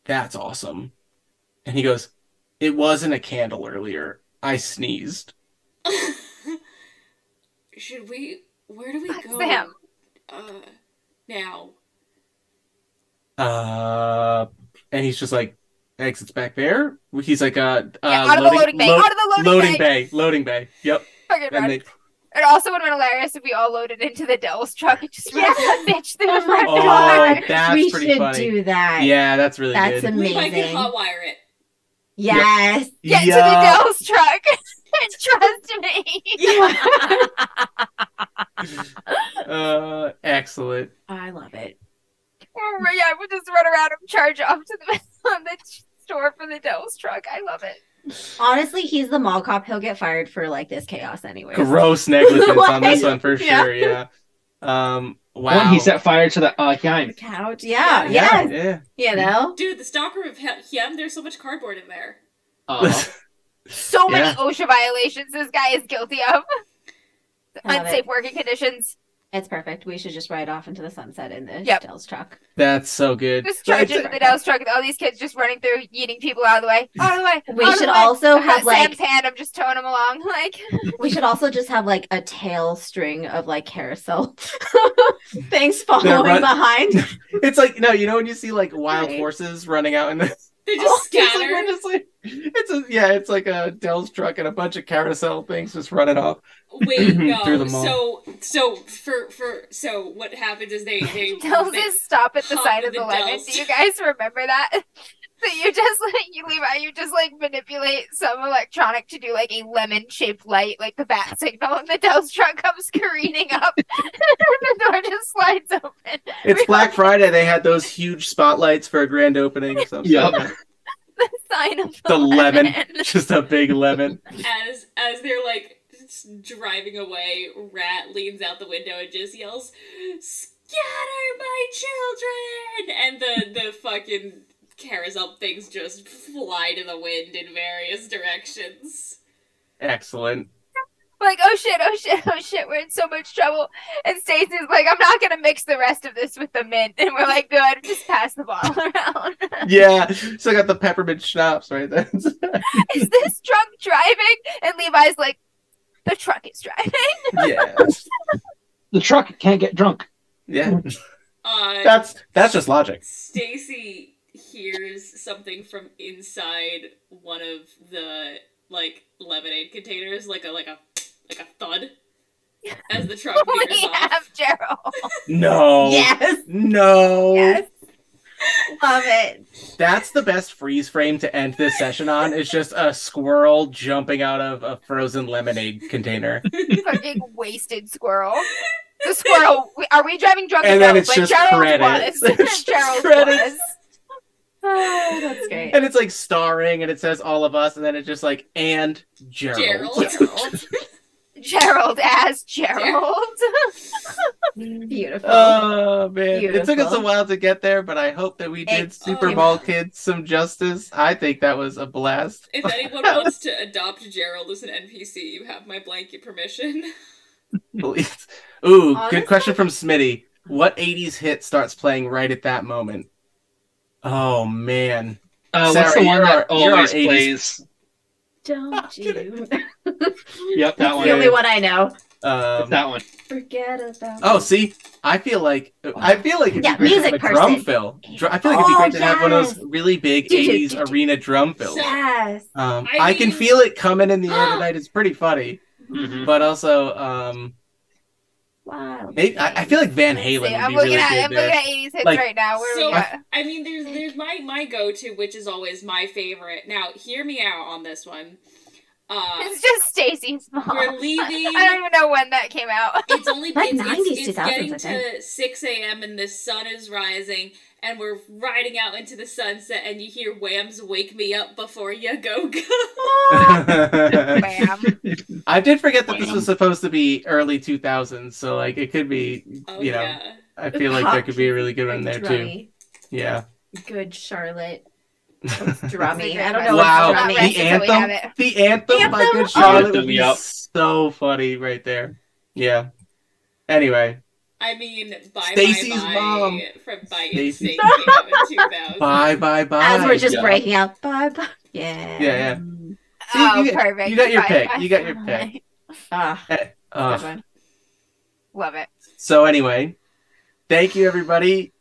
that's awesome. And he goes, it wasn't a candle earlier. I sneezed. Should we... Where do we go? Sam. Now. And he's just like, exits back there. He's like, out of the loading bay. Out of the loading bay. Yep. Okay, and it also would have been hilarious if we all loaded into the devil's truck and just ran that bitch through the front door. That's we pretty should funny. Do that. Yeah, that's really good. That's amazing. We can hotwire it. Yes. Get to the Dell's truck. Trust me. Yeah. Excellent. I love it. Or, yeah, we'll just run around and charge off to the store for the Dell's truck. I love it. Honestly, he's the mall cop. He'll get fired for like this chaos anyway. Gross negligence like, on this one for sure. Yeah. Wow. When he set fire to the Heim couch. Yeah. Yeah. Yes. Yeah. You know, dude, the stockroom of Heim. There's so much cardboard in there. So many OSHA violations. This guy is guilty of unsafe working conditions. It's perfect. We should just ride off into the sunset in the Dell's truck. That's so good. Just charge into the Dell's truck with all these kids just running through, yeeting people out of the way. Out of the way. We should also have like Sam's hand. I'm just towing him along. Like we should also just have like a tail string of like carousel things following behind. It's like you know when you see like wild horses running out in the they just scattered. It's like a Dell's truck and a bunch of carousel things just running off. Wait, through the mall. So what happens is they Dell's is stop at the side of the lemon. Do you guys remember that? So you just like you manipulate some electronic to do like a lemon shaped light, like the bat signal, and the Dell's truck comes careening up, and the door just slides open. It's Black Friday. They had those huge spotlights for a grand opening. Or something. Yep. The sign of the lemon, just a big lemon. As they're like driving away, Rat leans out the window and just yells, "Scatter my children!" And the fucking carousel things just fly to the wind in various directions. Excellent. Like, oh shit, oh shit, oh shit, we're in so much trouble. And Stacy's like, I'm not going to mix the rest of this with the mint. And we're like, good, just pass the bottle around. Yeah, so I got the peppermint schnapps right there. Is this truck driving? And Levi's like, the truck is driving. Yeah. The truck can't get drunk. Yeah. That's just logic. Stacy hears something from inside one of the, like, lemonade containers, like a thud as the truck veers off. We have Gerald. No. Yes. No. Yes. Love it. That's the best freeze frame to end this session on. It's just a squirrel jumping out of a frozen lemonade container. Fucking wasted squirrel. The squirrel. Are we driving drunk? And then it's just credits. Gerald was. Oh, that's great. And it's like starring, and it says all of us, and then it's just like, and Gerald. Gerald as Gerald. Beautiful. Oh, man. Beautiful. It took us a while to get there, but I hope that we did Super Mall Kids some justice. I think that was a blast. If anyone wants to adopt Gerald as an NPC, you have my blanket permission. Please. Ooh, honestly? Good question from Smitty. What 80s hit starts playing right at that moment? Oh, man. Sarah, what's the one that always plays? Don't you? Yep, that one. The only one I know. It's that one. Forget about. Oh, see, I feel like it'd be great to have a drum fill. I feel like it'd be great to have one of those really big '80s arena drum fills. Yes. I can feel it coming in the air tonight. It's pretty funny, but also, wow. Maybe, I feel like Van Halen. I'm looking at 80s hits like, right now. I mean, there's my go-to, which is always my favorite. Now, hear me out on this one. It's just Stacy's mom. We're leaving. I don't even know when that came out. It's only like 90s, 2000s. It's getting to 6 a.m. and the sun is rising, and we're riding out into the sunset, and you hear Wham's "Wake Me Up Before You Go Go." Wham! I did forget that this was supposed to be early 2000s, so like it could be. You know, I feel like there could be a really good one there too. Yeah. Good Charlotte. Drummy. I don't know. Wow, the anthem by Good Charlotte would be so funny right there. Yeah. Anyway. I mean, Stacy's mom from Bite and Sing came in 2000. Bye. As we're just breaking up. Bye. Yeah. See, perfect. You got your pick. Love it. So anyway. Thank you, everybody.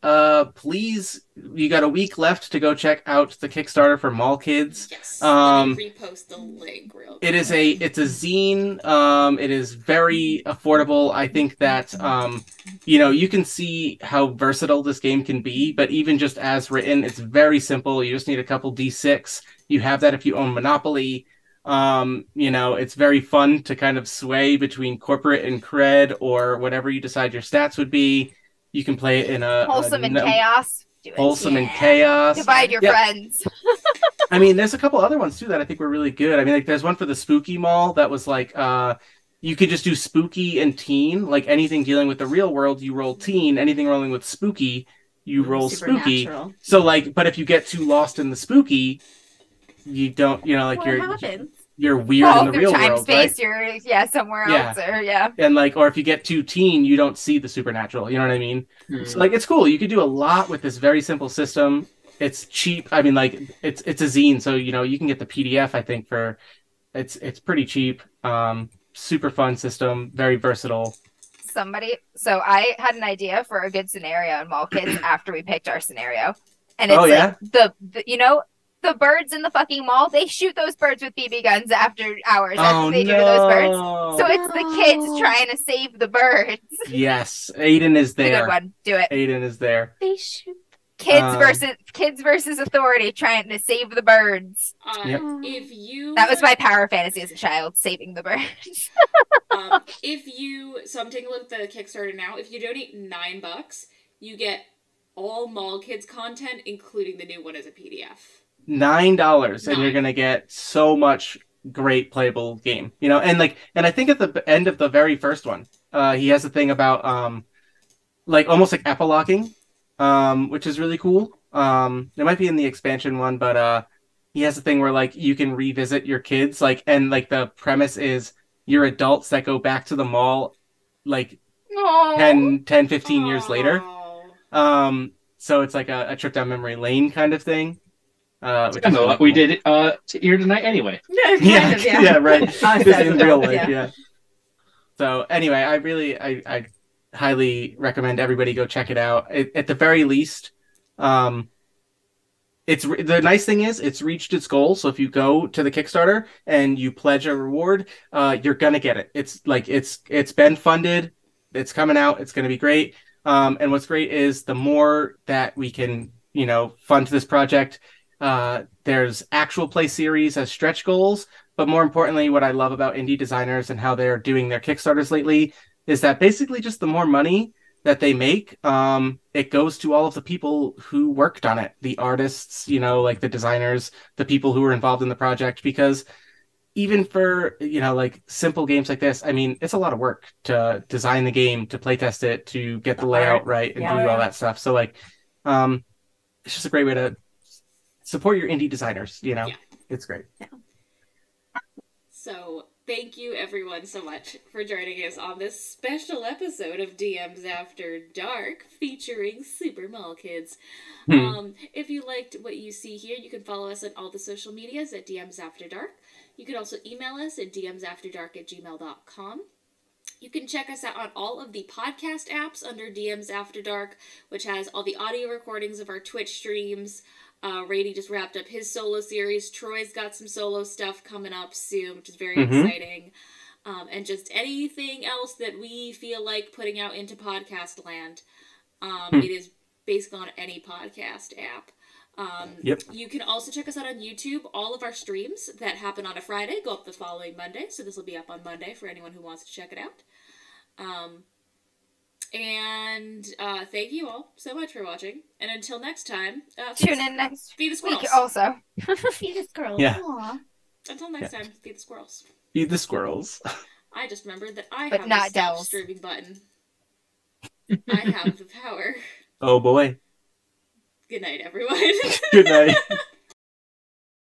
Please, you got a week left to go check out the Kickstarter for Mall Kids. Yes. Repost the link real quick. It's a zine. It is very affordable. I think that, you can see how versatile this game can be, but even just as written, it's very simple. You just need a couple D6. You have that if you own Monopoly. It's very fun to kind of sway between corporate and cred or whatever you decide your stats would be. You can play it in a... Wholesome and chaos. Divide your friends. I mean, there's a couple other ones, too, that I think were really good. I mean, like, there's one for the Spooky Mall that was, like, you could just do Spooky and Teen. Like, anything dealing with the real world, you roll Teen. Anything rolling with Spooky, you roll Spooky. So, like, but if you get too lost in the Spooky, you don't, you're weird in the real world, space, right? You're somewhere else. And like, or if you get too teen, you don't see the supernatural. You know what I mean? Mm. So like, it's cool. You could do a lot with this very simple system. It's cheap. I mean, like, it's a zine, so you can get the PDF. I think it's pretty cheap. Super fun system, very versatile. So I had an idea for a good scenario in Mall Kids after we picked our scenario, and it's the birds in the fucking mall, they shoot those birds with BB guns after hours. That's what they do to those birds. So it's the kids trying to save the birds. Yes. Aiden is there. It's a good one. Do it. Aiden is there. They shoot kids versus authority trying to save the birds. That was my power fantasy as a child, saving the birds. So I'm taking a look at the Kickstarter now. If you donate $9, you get all Mall Kids content, including the new one as a PDF. $9 and you're gonna get so much great playable game, and I think at the end of the very first one he has a thing about almost like epiloguing, which is really cool. It might be in the expansion one, but he has a thing where like you can revisit your kids, like, and like the premise is you're adults that go back to the mall like 10-15 years later, so it's like a trip down memory lane kind of thing. We did it here tonight anyway. Yeah, right. Just in real life, yeah. So anyway, I highly recommend everybody go check it out. At the very least, the nice thing is it's reached its goal. So if you go to the Kickstarter and you pledge a reward, you're gonna get it. It's like it's been funded. It's coming out. It's gonna be great. And what's great is the more that we can, fund this project. There's actual play series as stretch goals, but more importantly, what I love about indie designers and how they're doing their Kickstarters lately is that basically just the more money that they make, it goes to all of the people who worked on it, the artists, the designers, the people who were involved in the project, because even for, simple games like this, I mean, it's a lot of work to design the game, to play test it, to get the layout right and do all that stuff. So like, it's just a great way to support your indie designers, It's great. Yeah. So Thank you everyone so much for joining us on this special episode of DMs After Dark featuring Super Mall Kids. If you liked what you see here, you can follow us on all the social medias at DMs After Dark. You can also email us at dmsafterdark@gmail.com. You can check us out on all of the podcast apps under DMs After Dark, which has all the audio recordings of our Twitch streams. Rady just wrapped up his solo series. Troy's got some solo stuff coming up soon, which is very exciting. And just anything else that we feel like putting out into podcast land. It is basically on any podcast app. You can also check us out on YouTube. All of our streams that happen on a Friday go up the following Monday, so this will be up on Monday for anyone who wants to check it out. And thank you all so much for watching. And until next time, tune in next feed the squirrels. Week also. Feed the squirrels. Yeah. Aww. Until next time, feed the squirrels. Feed the squirrels. I just remembered that I have not a streaming button. I have the power. Oh boy. Good night, everyone. Good night.